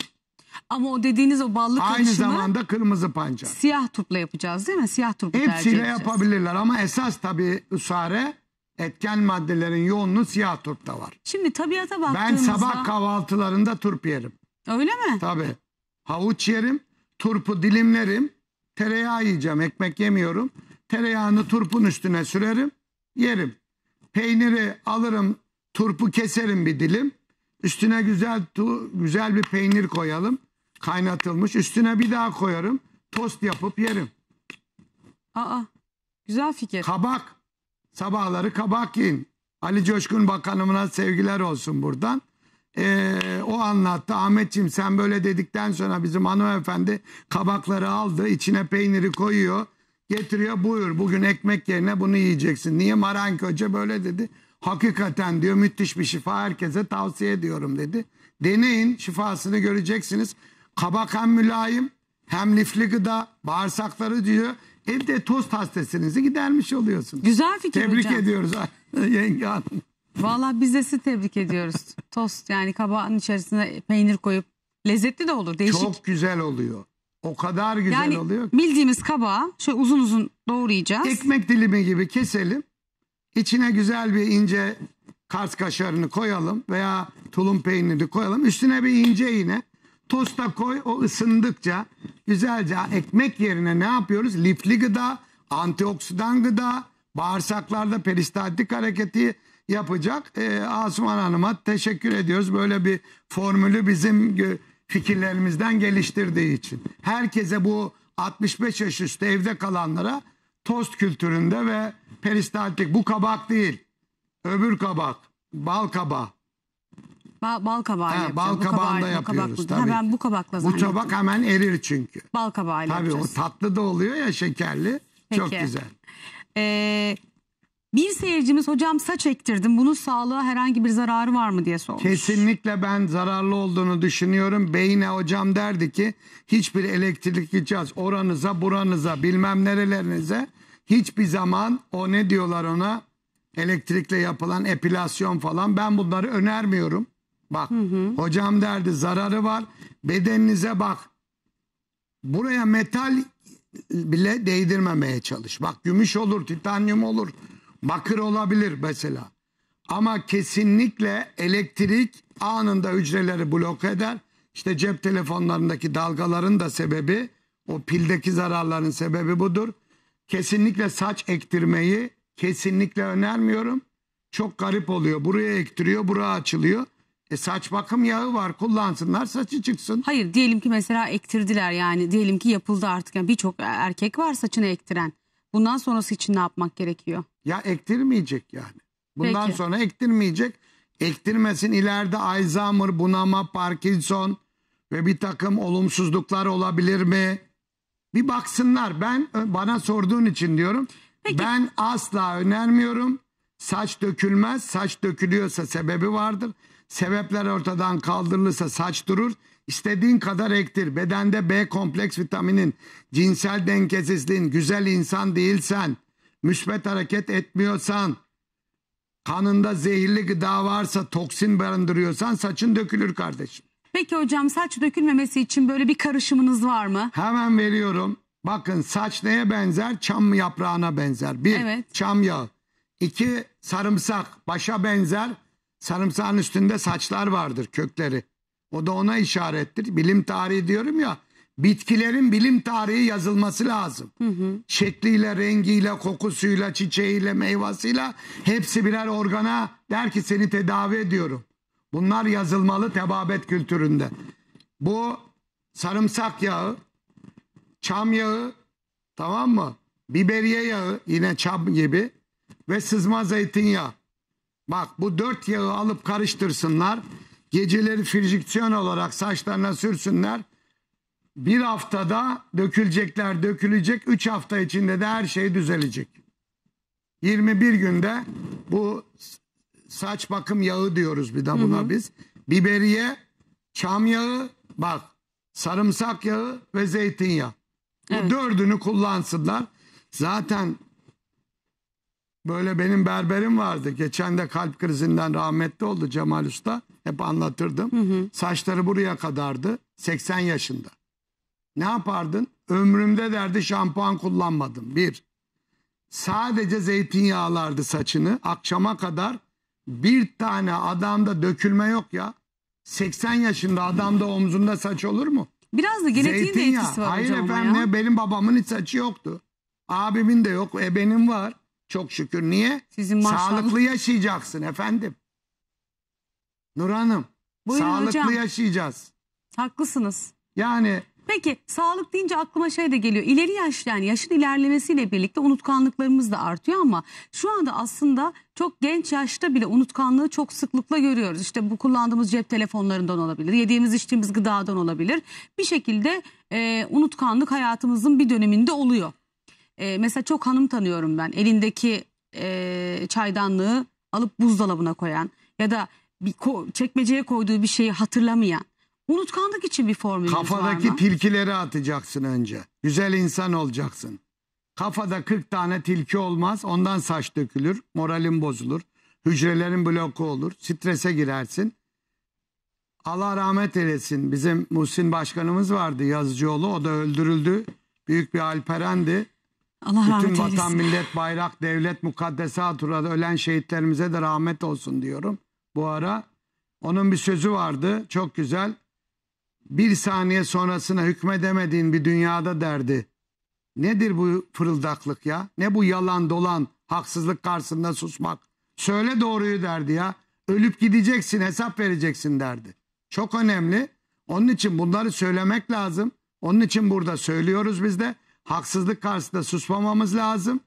Ama o dediğiniz o ballı karışımı... Aynı zamanda kırmızı pancar. Siyah turpla yapacağız değil mi? Siyah turpla tercih edeceğiz. Hepsiyle yapabilirler ama esas tabii üsare, etken maddelerin yoğunluğu siyah turpta var. Şimdi tabiata baktığımızda... Ben sabah kahvaltılarında turp yerim. Öyle mi? Tabii. Havuç yerim, turpu dilimlerim, tereyağı yiyeceğim, ekmek yemiyorum. Tereyağını turpun üstüne sürerim, yerim. Peyniri alırım, turpu keserim bir dilim. Üstüne güzel tu, güzel bir peynir koyalım. Kaynatılmış. Üstüne bir daha koyarım. Tost yapıp yerim. Aa, güzel fikir. Kabak. Sabahları kabak yiyin. Ali Coşkun Bakanımına sevgiler olsun buradan. Ee, o anlattı. Ahmetciğim sen böyle dedikten sonra bizim hanımefendi kabakları aldı. İçine peyniri koyuyor. Getiriyor. Buyur bugün ekmek yerine bunu yiyeceksin. Niye Maranki Hoca böyle dedi? Hakikaten diyor müthiş bir şifa, herkese tavsiye ediyorum dedi. Deneyin, şifasını göreceksiniz. Kabak hem mülayim hem lifli gıda, bağırsakları diyor. Evde tost hastasınızı gidermiş oluyorsunuz. Güzel fikir tebrik hocam. Tebrik ediyoruz yenge hanım. Valla biz de sizi tebrik ediyoruz. Tost yani kabağın içerisine peynir koyup lezzetli de olur, değişik. Çok güzel oluyor. O kadar güzel yani oluyor ki. Bildiğimiz kabağı şöyle uzun uzun doğrayacağız. Ekmek dilimi gibi keselim. İçine güzel bir ince kars kaşarını koyalım veya tulum peyniri koyalım. Üstüne bir ince iğne tosta koy, o ısındıkça güzelce. Ekmek yerine ne yapıyoruz? Lifli gıda, antioksidan gıda, bağırsaklarda peristaltik hareketi yapacak. Ee, Asuman Hanım'a teşekkür ediyoruz. Böyle bir formülü bizim fikirlerimizden geliştirdiği için. Herkese bu altmış beş yaş üstü evde kalanlara tost kültüründe ve peristaltik, bu kabak değil, öbür kabak, bal kabağı. Ba bal kabağı yapacağız. Bal kabağını da yapıyoruz tabii. Ha, ben bu kabakla zannettim. Bu kabak hemen erir çünkü. Bal kabağı ile yapacağız. Tabii o tatlı da oluyor ya, şekerli. Peki. Çok güzel. Ee, bir seyircimiz hocam saç ektirdim, bunun sağlığa herhangi bir zararı var mı diye sormuş. Kesinlikle ben zararlı olduğunu düşünüyorum. Beyne hocam derdi ki hiçbir elektrik gideceğiz oranıza buranıza bilmem nerelerinize. Hiçbir zaman o ne diyorlar ona, elektrikle yapılan epilasyon falan, ben bunları önermiyorum. Bak hı hı. Hocam derdi zararı var, bedeninize bak. Buraya metal bile değdirmemeye çalış. Bak gümüş olur, titanyum olur, bakır olabilir mesela. Ama kesinlikle elektrik anında hücreleri blok eder. İşte cep telefonlarındaki dalgaların da sebebi, o pildeki zararların sebebi budur. Kesinlikle saç ektirmeyi kesinlikle önermiyorum. Çok garip oluyor. Buraya ektiriyor, buraya açılıyor. E saç bakım yağı var, kullansınlar, saçı çıksın. Hayır, diyelim ki mesela ektirdiler, yani diyelim ki yapıldı artık. Yani birçok erkek var saçını ektiren. Bundan sonrası için ne yapmak gerekiyor? Ya ektirmeyecek yani. Bundan Peki. sonra ektirmeyecek. Ektirmesin, ileride Alzheimer, bunama, Parkinson ve bir takım olumsuzluklar olabilir mi? Bir baksınlar. Ben, bana sorduğun için diyorum. Peki. Ben asla önermiyorum. Saç dökülmez. Saç dökülüyorsa sebebi vardır. Sebepler ortadan kaldırılırsa saç durur. İstediğin kadar ektir. Bedende B kompleks vitaminin, cinsel dengesizliğin, güzel insan değilsen, müsbet hareket etmiyorsan, kanında zehirli gıda varsa, toksin barındırıyorsan saçın dökülür kardeşim. Peki hocam, saç dökülmemesi için böyle bir karışımınız var mı? Hemen veriyorum. Bakın, saç neye benzer? Çam yaprağına benzer. Bir, evet. çam yağı. İki, sarımsak. Başa benzer. Sarımsağın üstünde saçlar vardır, kökleri. O da ona işarettir. Bilim tarihi diyorum ya. Bitkilerin bilim tarihi yazılması lazım. Hı hı. Şekliyle, rengiyle, kokusuyla, çiçeğiyle, meyvasıyla hepsi birer organa der ki seni tedavi ediyorum. Bunlar yazılmalı tebabet kültüründe. Bu sarımsak yağı, çam yağı, tamam mı? Biberiye yağı, yine çam gibi, ve sızma zeytinyağı. Bak, bu dört yağı alıp karıştırsınlar. Geceleri friksiyon olarak saçlarına sürsünler. Bir haftada dökülecekler, dökülecek. Üç hafta içinde de her şey düzelecek. yirmi bir günde bu saç bakım yağı diyoruz bir de buna, hı hı. biz. Biberiye, çam yağı, bak, sarımsak yağı ve zeytinyağı. Evet. Bu dördünü kullansınlar. Zaten böyle benim berberim vardı. Geçen de kalp krizinden rahmetli oldu Cemal Usta. Hep anlatırdım. Hı hı. Saçları buraya kadardı. seksen yaşında. Ne yapardın? Ömrümde derdi şampuan kullanmadım. Bir. Sadece zeytinyağı alardı saçını. Akşama kadar bir tane adamda dökülme yok ya. seksen yaşında adamda omzunda saç olur mu? Biraz da genetiğin de etkisi var. Hayır efendim, ne, benim babamın hiç saçı yoktu. Abimin de yok. E benim var. Çok şükür. Niye? Sizin sağlıklı yaşayacaksın efendim. Nur Hanım. Buyurun sağlıklı hocam. Yaşayacağız. Haklısınız. Yani. Peki sağlık deyince aklıma şey de geliyor. İleri yaş, yani yaşın ilerlemesiyle birlikte unutkanlıklarımız da artıyor ama şu anda aslında çok genç yaşta bile unutkanlığı çok sıklıkla görüyoruz. İşte bu kullandığımız cep telefonlarından olabilir, yediğimiz içtiğimiz gıdadan olabilir. Bir şekilde e, unutkanlık hayatımızın bir döneminde oluyor. E, mesela çok hanım tanıyorum ben, elindeki e, çaydanlığı alıp buzdolabına koyan ya da bir ko- çekmeceye koyduğu bir şeyi hatırlamayan. Unutkanlık için bir formülümüz var mı? Kafadaki tilkileri atacaksın önce. Güzel insan olacaksın. Kafada kırk tane tilki olmaz. Ondan saç dökülür. Moralin bozulur. Hücrelerin bloku olur. Strese girersin. Allah rahmet eylesin. Bizim Muhsin Başkanımız vardı, Yazıcıoğlu. O da öldürüldü. Büyük bir alperendi. Allah rahmet eylesin. Bütün vatan, millet, bayrak, devlet, mukaddesat uğruna ölen şehitlerimize de rahmet olsun diyorum. Bu ara onun bir sözü vardı. Çok güzel. Bir saniye sonrasına hükmedemediğin bir dünyada derdi. Nedir bu fırıldaklık ya? Ne bu yalan dolan, haksızlık karşısında susmak? Söyle doğruyu derdi ya. Ölüp gideceksin, hesap vereceksin derdi. Çok önemli. Onun için bunları söylemek lazım. Onun için burada söylüyoruz biz de. Haksızlık karşısında susmamamız lazım.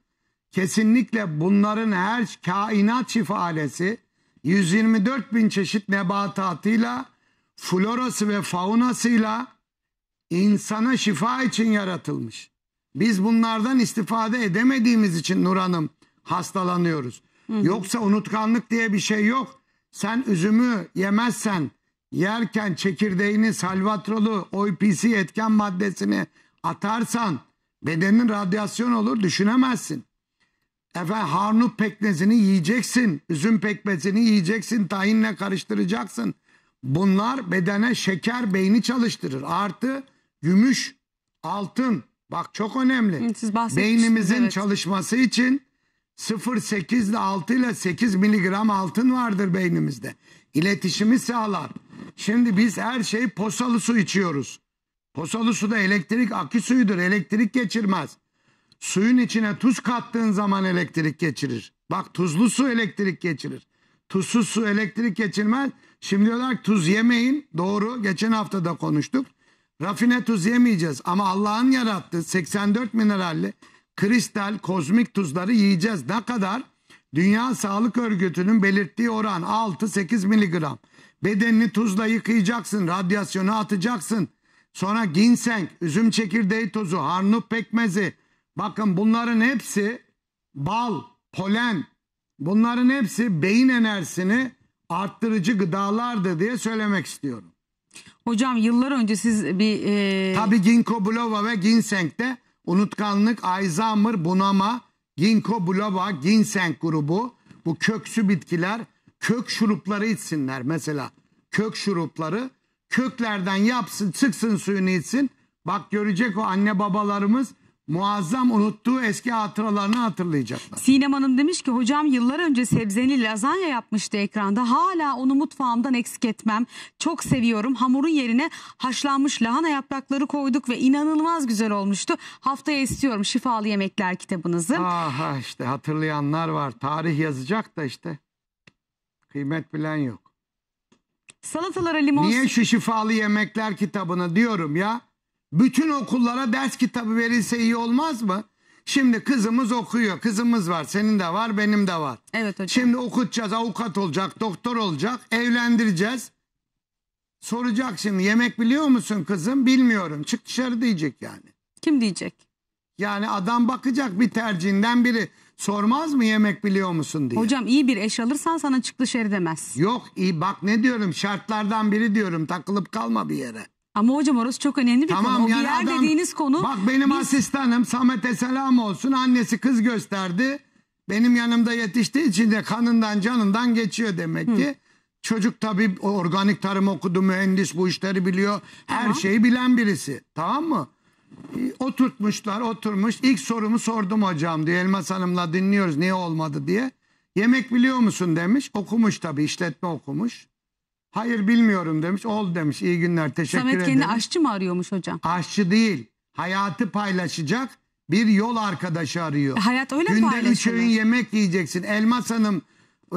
Kesinlikle bunların her kainat şifalesi, yüz yirmi dört bin çeşit nebatatıyla, florası ve faunasıyla insana şifa için yaratılmış. Biz bunlardan istifade edemediğimiz için Nur Hanım hastalanıyoruz. Hı hı. Yoksa unutkanlık diye bir şey yok. Sen üzümü yemezsen, yerken çekirdeğini, salvatrolu, O P C etken maddesini atarsan bedenin radyasyon olur, düşünemezsin. Efendim, harnup pekmezini yiyeceksin, üzüm pekmezini yiyeceksin, tahinle karıştıracaksın. Bunlar bedene şeker, beyni çalıştırır. Artı gümüş, altın. Bak çok önemli. Beynimizin evet. çalışması için sıfır nokta sekiz ile altı ile sekiz miligram altın vardır beynimizde. İletişimi sağlar. Şimdi biz her şey posalı su içiyoruz. Posalı suda elektrik akü suyudur. Elektrik geçirmez. Suyun içine tuz kattığın zaman elektrik geçirir. Bak, tuzlu su elektrik geçirir. Tuzsuz su elektrik geçirmez. Şimdi diyorlar tuz yemeyin. Doğru. Geçen hafta da konuştuk. Rafine tuz yemeyeceğiz. Ama Allah'ın yarattığı seksen dört mineralli kristal, kozmik tuzları yiyeceğiz. Ne kadar? Dünya Sağlık Örgütü'nün belirttiği oran altı sekiz miligram. Bedenini tuzla yıkayacaksın. Radyasyonu atacaksın. Sonra ginseng, üzüm çekirdeği tozu, harnup pekmezi. Bakın bunların hepsi, bal, polen, bunların hepsi beyin enerjisini arttırıcı gıdalardı diye söylemek istiyorum. Hocam yıllar önce siz bir... E... Tabii ginkgo biloba ve ginseng'de unutkanlık, Alzheimer, bunama, ginkgo biloba, ginseng grubu, bu köksü bitkiler, kök şurupları içsinler mesela. Kök şurupları, köklerden yapsın, sıksın suyunu içsin. Bak görecek o anne babalarımız... Muazzam unuttuğu eski hatıralarını hatırlayacaklar. Sinem Hanım demiş ki hocam yıllar önce sebzeli lazanya yapmıştı ekranda. Hala onu mutfağımdan eksik etmem. Çok seviyorum. Hamurun yerine haşlanmış lahana yaprakları koyduk ve inanılmaz güzel olmuştu. Haftaya istiyorum şifalı yemekler kitabınızı. Aha işte hatırlayanlar var. Tarih yazacak da işte. Kıymet bilen yok. Salatalara limon... Niye şu şifalı yemekler kitabını diyorum ya? Bütün okullara ders kitabı verilse iyi olmaz mı? Şimdi kızımız okuyor. Kızımız var. Senin de var, benim de var. Evet hocam. Şimdi okutacağız. Avukat olacak, doktor olacak. Evlendireceğiz. Soracak şimdi, yemek biliyor musun kızım? Bilmiyorum. Çık dışarı diyecek yani. Kim diyecek? Yani adam bakacak bir tercihinden biri. Sormaz mı yemek biliyor musun diye. Hocam iyi bir eş alırsan sana çık dışarı demez. Yok iyi, bak ne diyorum, şartlardan biri diyorum. Takılıp kalma bir yere. Ama hocam orası çok önemli bir tamam, konu. O yani bir yer adam, dediğiniz konu. Bak benim biz... asistanım Samet'e selam olsun. Annesi kız gösterdi. Benim yanımda yetiştiği için de kanından canından geçiyor demek Hı. ki. Çocuk tabii organik tarım okudu. Mühendis, bu işleri biliyor. Tamam. Her şeyi bilen birisi. Tamam mı? Oturtmuşlar, oturmuş. İlk sorumu sordum hocam diye. Elmas Hanım'la dinliyoruz niye olmadı diye. Yemek biliyor musun demiş. Okumuş tabii, işletme okumuş. Hayır bilmiyorum demiş. Oldu demiş. İyi günler, teşekkür ederim. Samet kendini aşçı mı arıyormuş hocam? Aşçı değil. Hayatı paylaşacak bir yol arkadaşı arıyor. E, hayat öyle mi paylaşıyor? Günde üç öğün yemek yiyeceksin. Elmas Hanım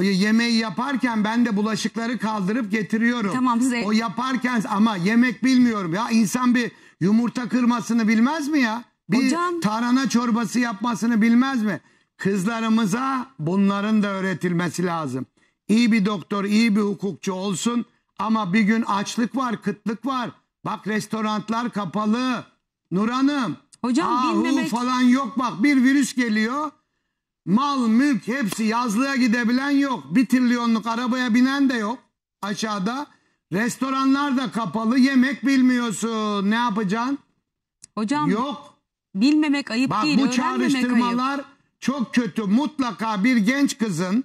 yemeği yaparken ben de bulaşıkları kaldırıp getiriyorum. Tamam, siz... O yaparken ama yemek bilmiyorum. Ya insan bir yumurta kırmasını bilmez mi ya? Bir hocam... tarhana çorbası yapmasını bilmez mi? Kızlarımıza bunların da öğretilmesi lazım. İyi bir doktor, iyi bir hukukçu olsun ama bir gün açlık var, kıtlık var. Bak restoranlar kapalı. Nur Hanım, hocam ahu bilmemek... falan yok bak, bir virüs geliyor. Mal, mülk hepsi, yazlığa gidebilen yok. Bir trilyonluk arabaya binen de yok aşağıda. Restoranlar da kapalı, yemek bilmiyorsun. Ne yapacaksın? Hocam yok. Bilmemek ayıp bak, değil, öğrenmemek ayıp. Bak bu çağrıştırmalar çok kötü. Mutlaka bir genç kızın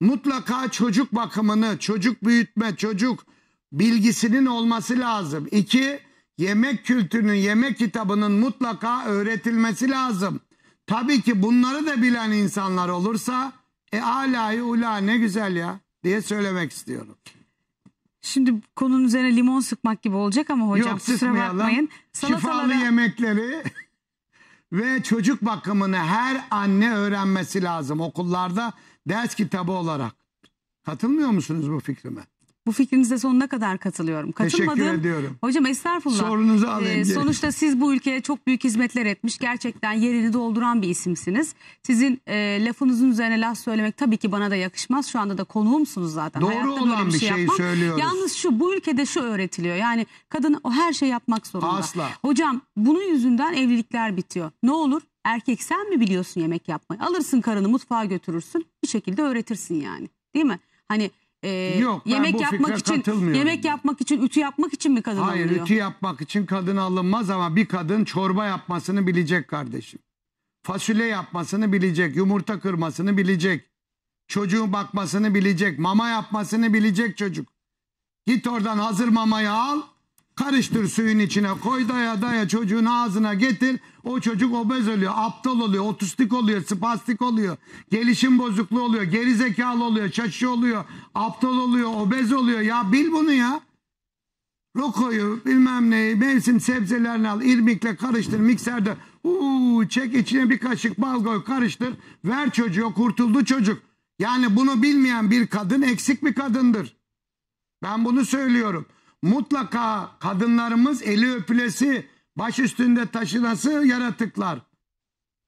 mutlaka çocuk bakımını, çocuk büyütme, çocuk bilgisinin olması lazım. İki, yemek kültürünün, yemek kitabının mutlaka öğretilmesi lazım. Tabii ki bunları da bilen insanlar olursa, e alâ-i ulâ ne güzel ya diye söylemek istiyorum. Şimdi konunun üzerine limon sıkmak gibi olacak ama hocam yok, kusura bakmayın. Salatalara... Şifalı yemekleri ve çocuk bakımını her anne öğrenmesi lazım okullarda. Ders kitabı olarak. Katılmıyor musunuz bu fikrime? Bu fikrinize sonuna kadar katılıyorum. Teşekkür ediyorum. Hocam estağfurullah. Sorunuzu alayım. Ee, sonuçta siz bu ülkeye çok büyük hizmetler etmiş. Gerçekten yerini dolduran bir isimsiniz. Sizin e, lafınızın üzerine laf söylemek tabii ki bana da yakışmaz. Şu anda da konuğumsunuz zaten. Doğru hayatta olan böyle bir şey şeyi söylüyoruz. Yalnız şu, bu ülkede şu öğretiliyor. Yani kadın o her şey yapmak zorunda. Asla. Hocam bunun yüzünden evlilikler bitiyor. Ne olur? Erkek sen mi biliyorsun yemek yapmayı? Alırsın karını mutfağa götürürsün. Bir şekilde öğretirsin yani. Değil mi? Hani e, Yok, yemek yapmak için yemek yapmak için ütü yapmak için mi kadın Hayır, alınıyor? Hayır, ütü yapmak için kadın alınmaz ama bir kadın çorba yapmasını bilecek kardeşim. Fasulye yapmasını bilecek, yumurta kırmasını bilecek. Çocuğun bakmasını bilecek, mama yapmasını bilecek çocuk. Git oradan hazır mamayı al. Karıştır suyun içine koy, daya daya çocuğun ağzına getir. O çocuk obez oluyor, aptal oluyor, otistik oluyor, spastik oluyor. Gelişim bozukluğu oluyor, gerizekalı oluyor, şaşı oluyor, aptal oluyor, obez oluyor. Ya bil bunu ya. rokoyu, bilmem neyi, mevsim sebzelerini al, irmikle karıştır, mikserde uuu çek, içine bir kaşık bal koy, karıştır, ver çocuğu, kurtuldu çocuk. Yani bunu bilmeyen bir kadın eksik bir kadındır. Ben bunu söylüyorum. Mutlaka kadınlarımız eli öpülesi, baş üstünde taşınası yaratıklar.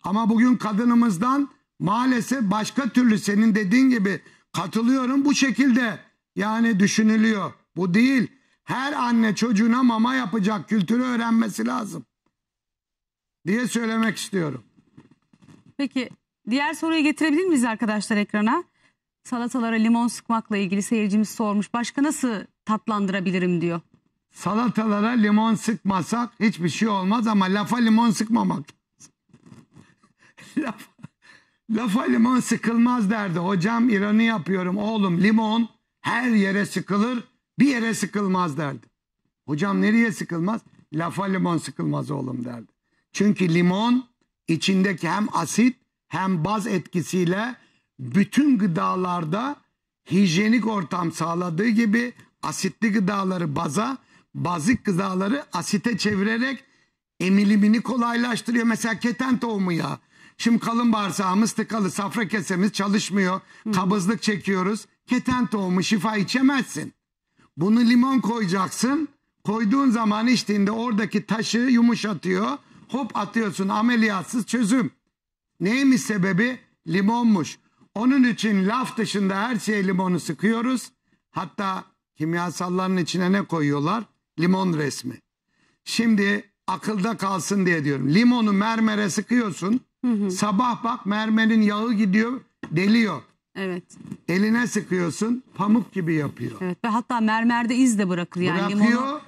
Ama bugün kadınımızdan maalesef başka türlü, senin dediğin gibi katılıyorum, bu şekilde yani düşünülüyor. Bu değil. Her anne çocuğuna mama yapacak kültürü öğrenmesi lazım diye söylemek istiyorum. Peki diğer soruyu getirebilir miyiz arkadaşlar ekrana? Salatalara limon sıkmakla ilgili seyircimiz sormuş. Başka nasıl tatlandırabilirim diyor. Salatalara limon sıkmasak hiçbir şey olmaz ama lafa limon sıkmamak. lafa, lafa limon sıkılmaz derdi. Hocam ironi yapıyorum oğlum, limon her yere sıkılır, bir yere sıkılmaz derdi. Hocam nereye sıkılmaz? Lafa limon sıkılmaz oğlum derdi. Çünkü limon içindeki hem asit hem baz etkisiyle bütün gıdalarda hijyenik ortam sağladığı gibi asitli gıdaları baza, bazik gıdaları asite çevirerek emilimini kolaylaştırıyor. Mesela keten tohumu yağı. Şimdi kalın bağırsağımız tıkalı, safra kesemiz çalışmıyor, kabızlık çekiyoruz. Keten tohumu şifa, içemezsin. Bunu limon koyacaksın. Koyduğun zaman içtiğinde oradaki taşı yumuşatıyor. Hop atıyorsun, ameliyatsız çözüm. Neymiş sebebi? Limonmuş. Onun için laf dışında her şeye limonu sıkıyoruz. Hatta kimyasalların içine ne koyuyorlar? Limon resmi. Şimdi akılda kalsın diye diyorum. Limonu mermere sıkıyorsun. Hı hı. Sabah bak, mermerin yağı gidiyor, deliyor. Evet. Eline sıkıyorsun, pamuk gibi yapıyor. Evet, ve hatta mermerde iz de bırakır yani. Bırakıyor limonu...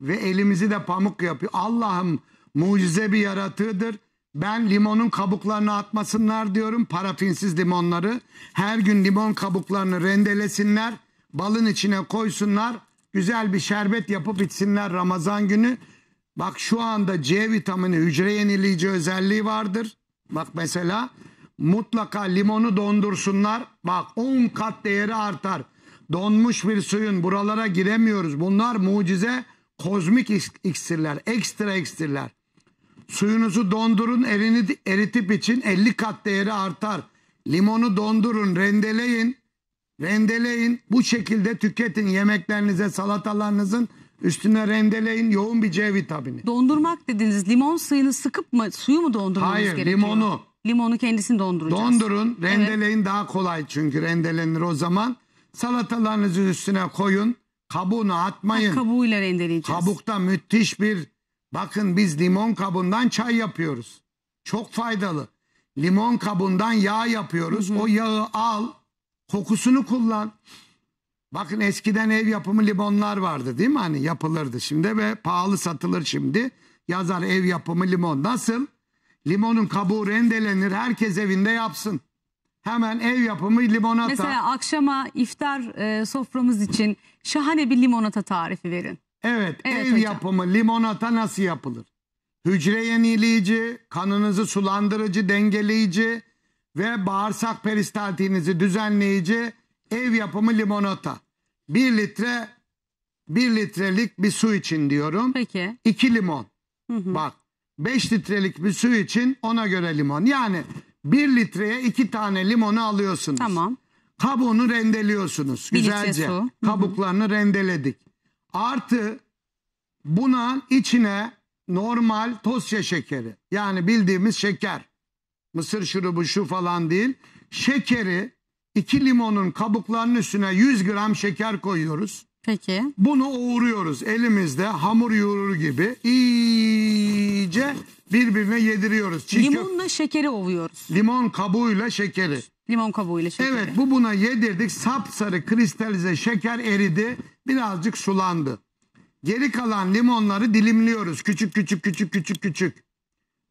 ve elimizi de pamuk yapıyor. Allah'ım mucize bir yaratığıdır. Ben limonun kabuklarını atmasınlar diyorum, parafinsiz limonları. Her gün limon kabuklarını rendelesinler, balın içine koysunlar, güzel bir şerbet yapıp içsinler Ramazan günü. Bak şu anda C vitamini hücre yenileyici özelliği vardır. Bak mesela mutlaka limonu dondursunlar. Bak on kat değeri artar. Donmuş bir suyun, buralara giremiyoruz. Bunlar mucize, kozmik iksirler, ekstra iksirler. Suyunuzu dondurun, eritip için elli kat değeri artar. Limonu dondurun, rendeleyin. Rendeleyin. Bu şekilde tüketin. Yemeklerinize, salatalarınızın üstüne rendeleyin. Yoğun bir C vitamini. Dondurmak dediniz. Limon suyunu sıkıp mı, suyu mu dondurmamız Hayır, gerekiyor? Hayır, limonu. Limonu kendisini donduracağız. Dondurun, rendeleyin, evet. Daha kolay çünkü rendelenir o zaman. Salatalarınızı üstüne koyun. Kabuğunu atmayın. Ha, kabuğuyla rendeleyeceğiz. Kabukta müthiş bir... Bakın biz limon kabından çay yapıyoruz. Çok faydalı. Limon kabından yağ yapıyoruz. Hı hı. O yağı al, kokusunu kullan. Bakın eskiden ev yapımı limonlar vardı değil mi? Hani yapılırdı şimdi ve pahalı satılır şimdi. Yazar ev yapımı limon. Nasıl? Limonun kabuğu rendelenir. Herkes evinde yapsın. Hemen ev yapımı limonata. Mesela akşama iftar e, soframız için şahane bir limonata tarifi verin. Evet, evet, ev hocam. Yapımı limonata nasıl yapılır? Hücre yenileyici, kanınızı sulandırıcı, dengeleyici ve bağırsak peristaltiğinizi düzenleyici ev yapımı limonata. Bir litre, bir litrelik bir su için diyorum. Peki. İki limon. Hı hı. Bak, beş litrelik bir su için ona göre limon. Yani bir litreye iki tane limonu alıyorsunuz. Tamam. Kabuğunu rendeliyorsunuz. Bir güzelce. Litre su. Hı hı. Kabuklarını rendeledik. Artı buna içine normal tosya şekeri, yani bildiğimiz şeker, mısır şurubu şu falan değil, şekeri, iki limonun kabuklarının üstüne yüz gram şeker koyuyoruz. Peki. Bunu ovuruyoruz elimizde hamur yoğurur gibi, iyice birbirine yediriyoruz. Çiğ Limonla şekeri ovuyoruz. Limon kabuğuyla şekeri. Limon kabuğuyla şekeri. Evet, bu buna yedirdik, sapsarı kristalize şeker eridi. Birazcık sulandı. Geri kalan limonları dilimliyoruz. Küçük küçük küçük küçük küçük.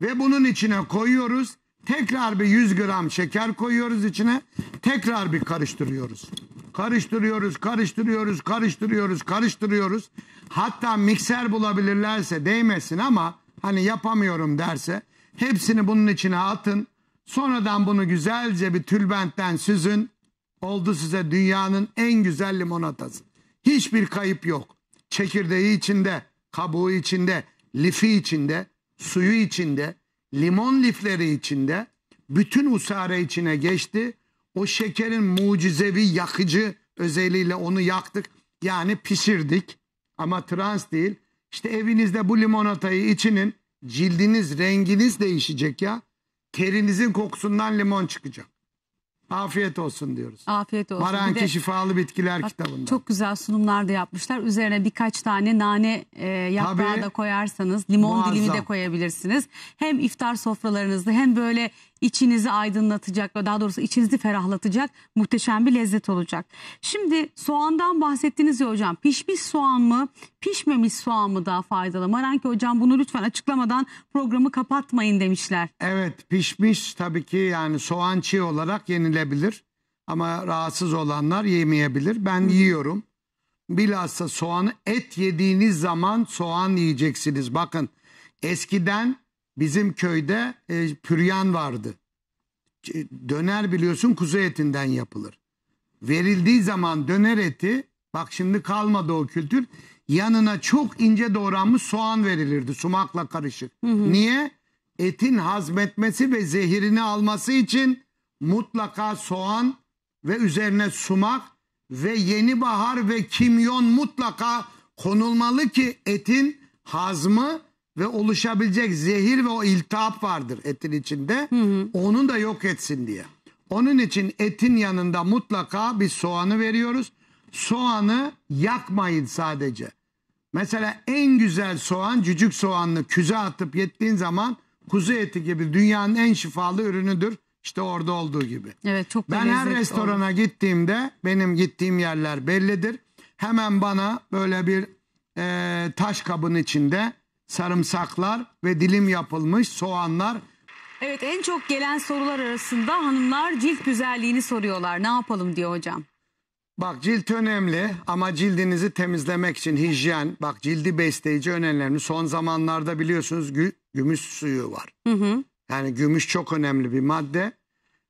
Ve bunun içine koyuyoruz. Tekrar bir yüz gram şeker koyuyoruz içine. Tekrar bir karıştırıyoruz. Karıştırıyoruz, karıştırıyoruz, karıştırıyoruz, karıştırıyoruz. Hatta mikser bulabilirlerse değmesin ama hani yapamıyorum derse hepsini bunun içine atın. Sonradan bunu güzelce bir tülbentten süzün. Oldu size dünyanın en güzel limonatası. Hiçbir kayıp yok. çekirdeği içinde, kabuğu içinde, lifi içinde, suyu içinde, limon lifleri içinde, bütün usare içine geçti. O şekerin mucizevi yakıcı özelliğiyle onu yaktık. Yani pişirdik ama trans değil. İşte evinizde bu limonatayı içinin, cildiniz, renginiz değişecek ya. Terinizin kokusundan limon çıkacak. Afiyet olsun diyoruz. Afiyet olsun. Maranki de, Şifalı Bitkiler bak, kitabında. Çok güzel sunumlar da yapmışlar. Üzerine birkaç tane nane e, yaprağı Tabii, da koyarsanız, limon muazzam. dilimi de koyabilirsiniz. Hem iftar sofralarınızda hem böyle içinizi aydınlatacak ve daha doğrusu içinizi ferahlatacak muhteşem bir lezzet olacak. Şimdi soğandan bahsettiniz ya hocam. Pişmiş soğan mı, pişmemiş soğan mı daha faydalı? Maranki hocam bunu lütfen açıklamadan programı kapatmayın demişler. Evet, pişmiş tabii ki yani soğan çiğ olarak yenilebilir. Ama rahatsız olanlar yemeyebilir. Ben Hı. yiyorum. Bilhassa soğanı et yediğiniz zaman soğan yiyeceksiniz. Bakın eskiden bizim köyde e, püryan vardı. Döner biliyorsun kuzu etinden yapılır. Verildiği zaman döner eti, bak şimdi kalmadı o kültür, yanına çok ince doğranmış soğan verilirdi sumakla karışık. Hı hı. Niye? Etin hazmetmesi ve zehirini alması için mutlaka soğan ve üzerine sumak ve yeni bahar ve kimyon mutlaka konulmalı ki etin hazmı ve oluşabilecek zehir ve o iltihap vardır etin içinde. Hı hı. Onu da yok etsin diye. Onun için etin yanında mutlaka bir soğanı veriyoruz. Soğanı yakmayın sadece. Mesela en güzel soğan cücük soğanını küze atıp yettiğin zaman kuzu eti gibi dünyanın en şifalı ürünüdür. İşte orada olduğu gibi. Evet, çok ben her restorana olur. gittiğimde benim gittiğim yerler bellidir. Hemen bana böyle bir e, taş kabın içinde sarımsaklar ve dilim yapılmış soğanlar. Evet, en çok gelen sorular arasında hanımlar cilt güzelliğini soruyorlar. Ne yapalım diyor hocam. Bak cilt önemli ama cildinizi temizlemek için hijyen, bak cildi besleyici önemli. Son zamanlarda biliyorsunuz gü gümüş suyu var. Hı hı. Yani gümüş çok önemli bir madde.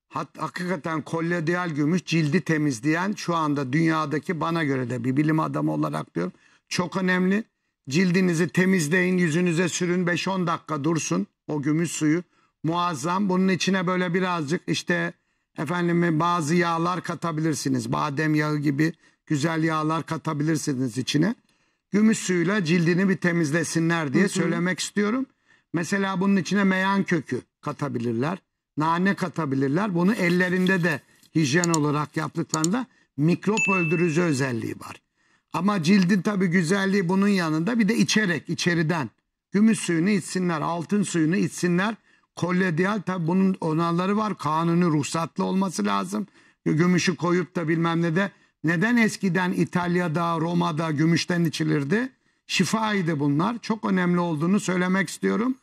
Hat hakikaten kolloidal gümüş cildi temizleyen şu anda dünyadaki bana göre de bir bilim adamı olarak diyorum çok önemli. Cildinizi temizleyin, yüzünüze sürün, beş on dakika dursun o gümüş suyu, muazzam. Bunun içine böyle birazcık işte efendim bazı yağlar katabilirsiniz, badem yağı gibi güzel yağlar katabilirsiniz içine. Gümüş suyuyla cildini bir temizlesinler diye hı hı. söylemek istiyorum. Mesela bunun içine meyan kökü katabilirler, nane katabilirler. Bunu ellerinde de hijyen olarak yaptıklarında mikrop öldürücü özelliği var. Ama cildin tabii güzelliği bunun yanında bir de içerek, içeriden gümüş suyunu içsinler, altın suyunu içsinler. Kolloidal tabii bunun onarları var, kanunu ruhsatlı olması lazım. Gümüşü koyup da bilmem ne de. Neden eskiden İtalya'da, Roma'da gümüşten içilirdi? Şifaydı bunlar. Çok önemli olduğunu söylemek istiyorum.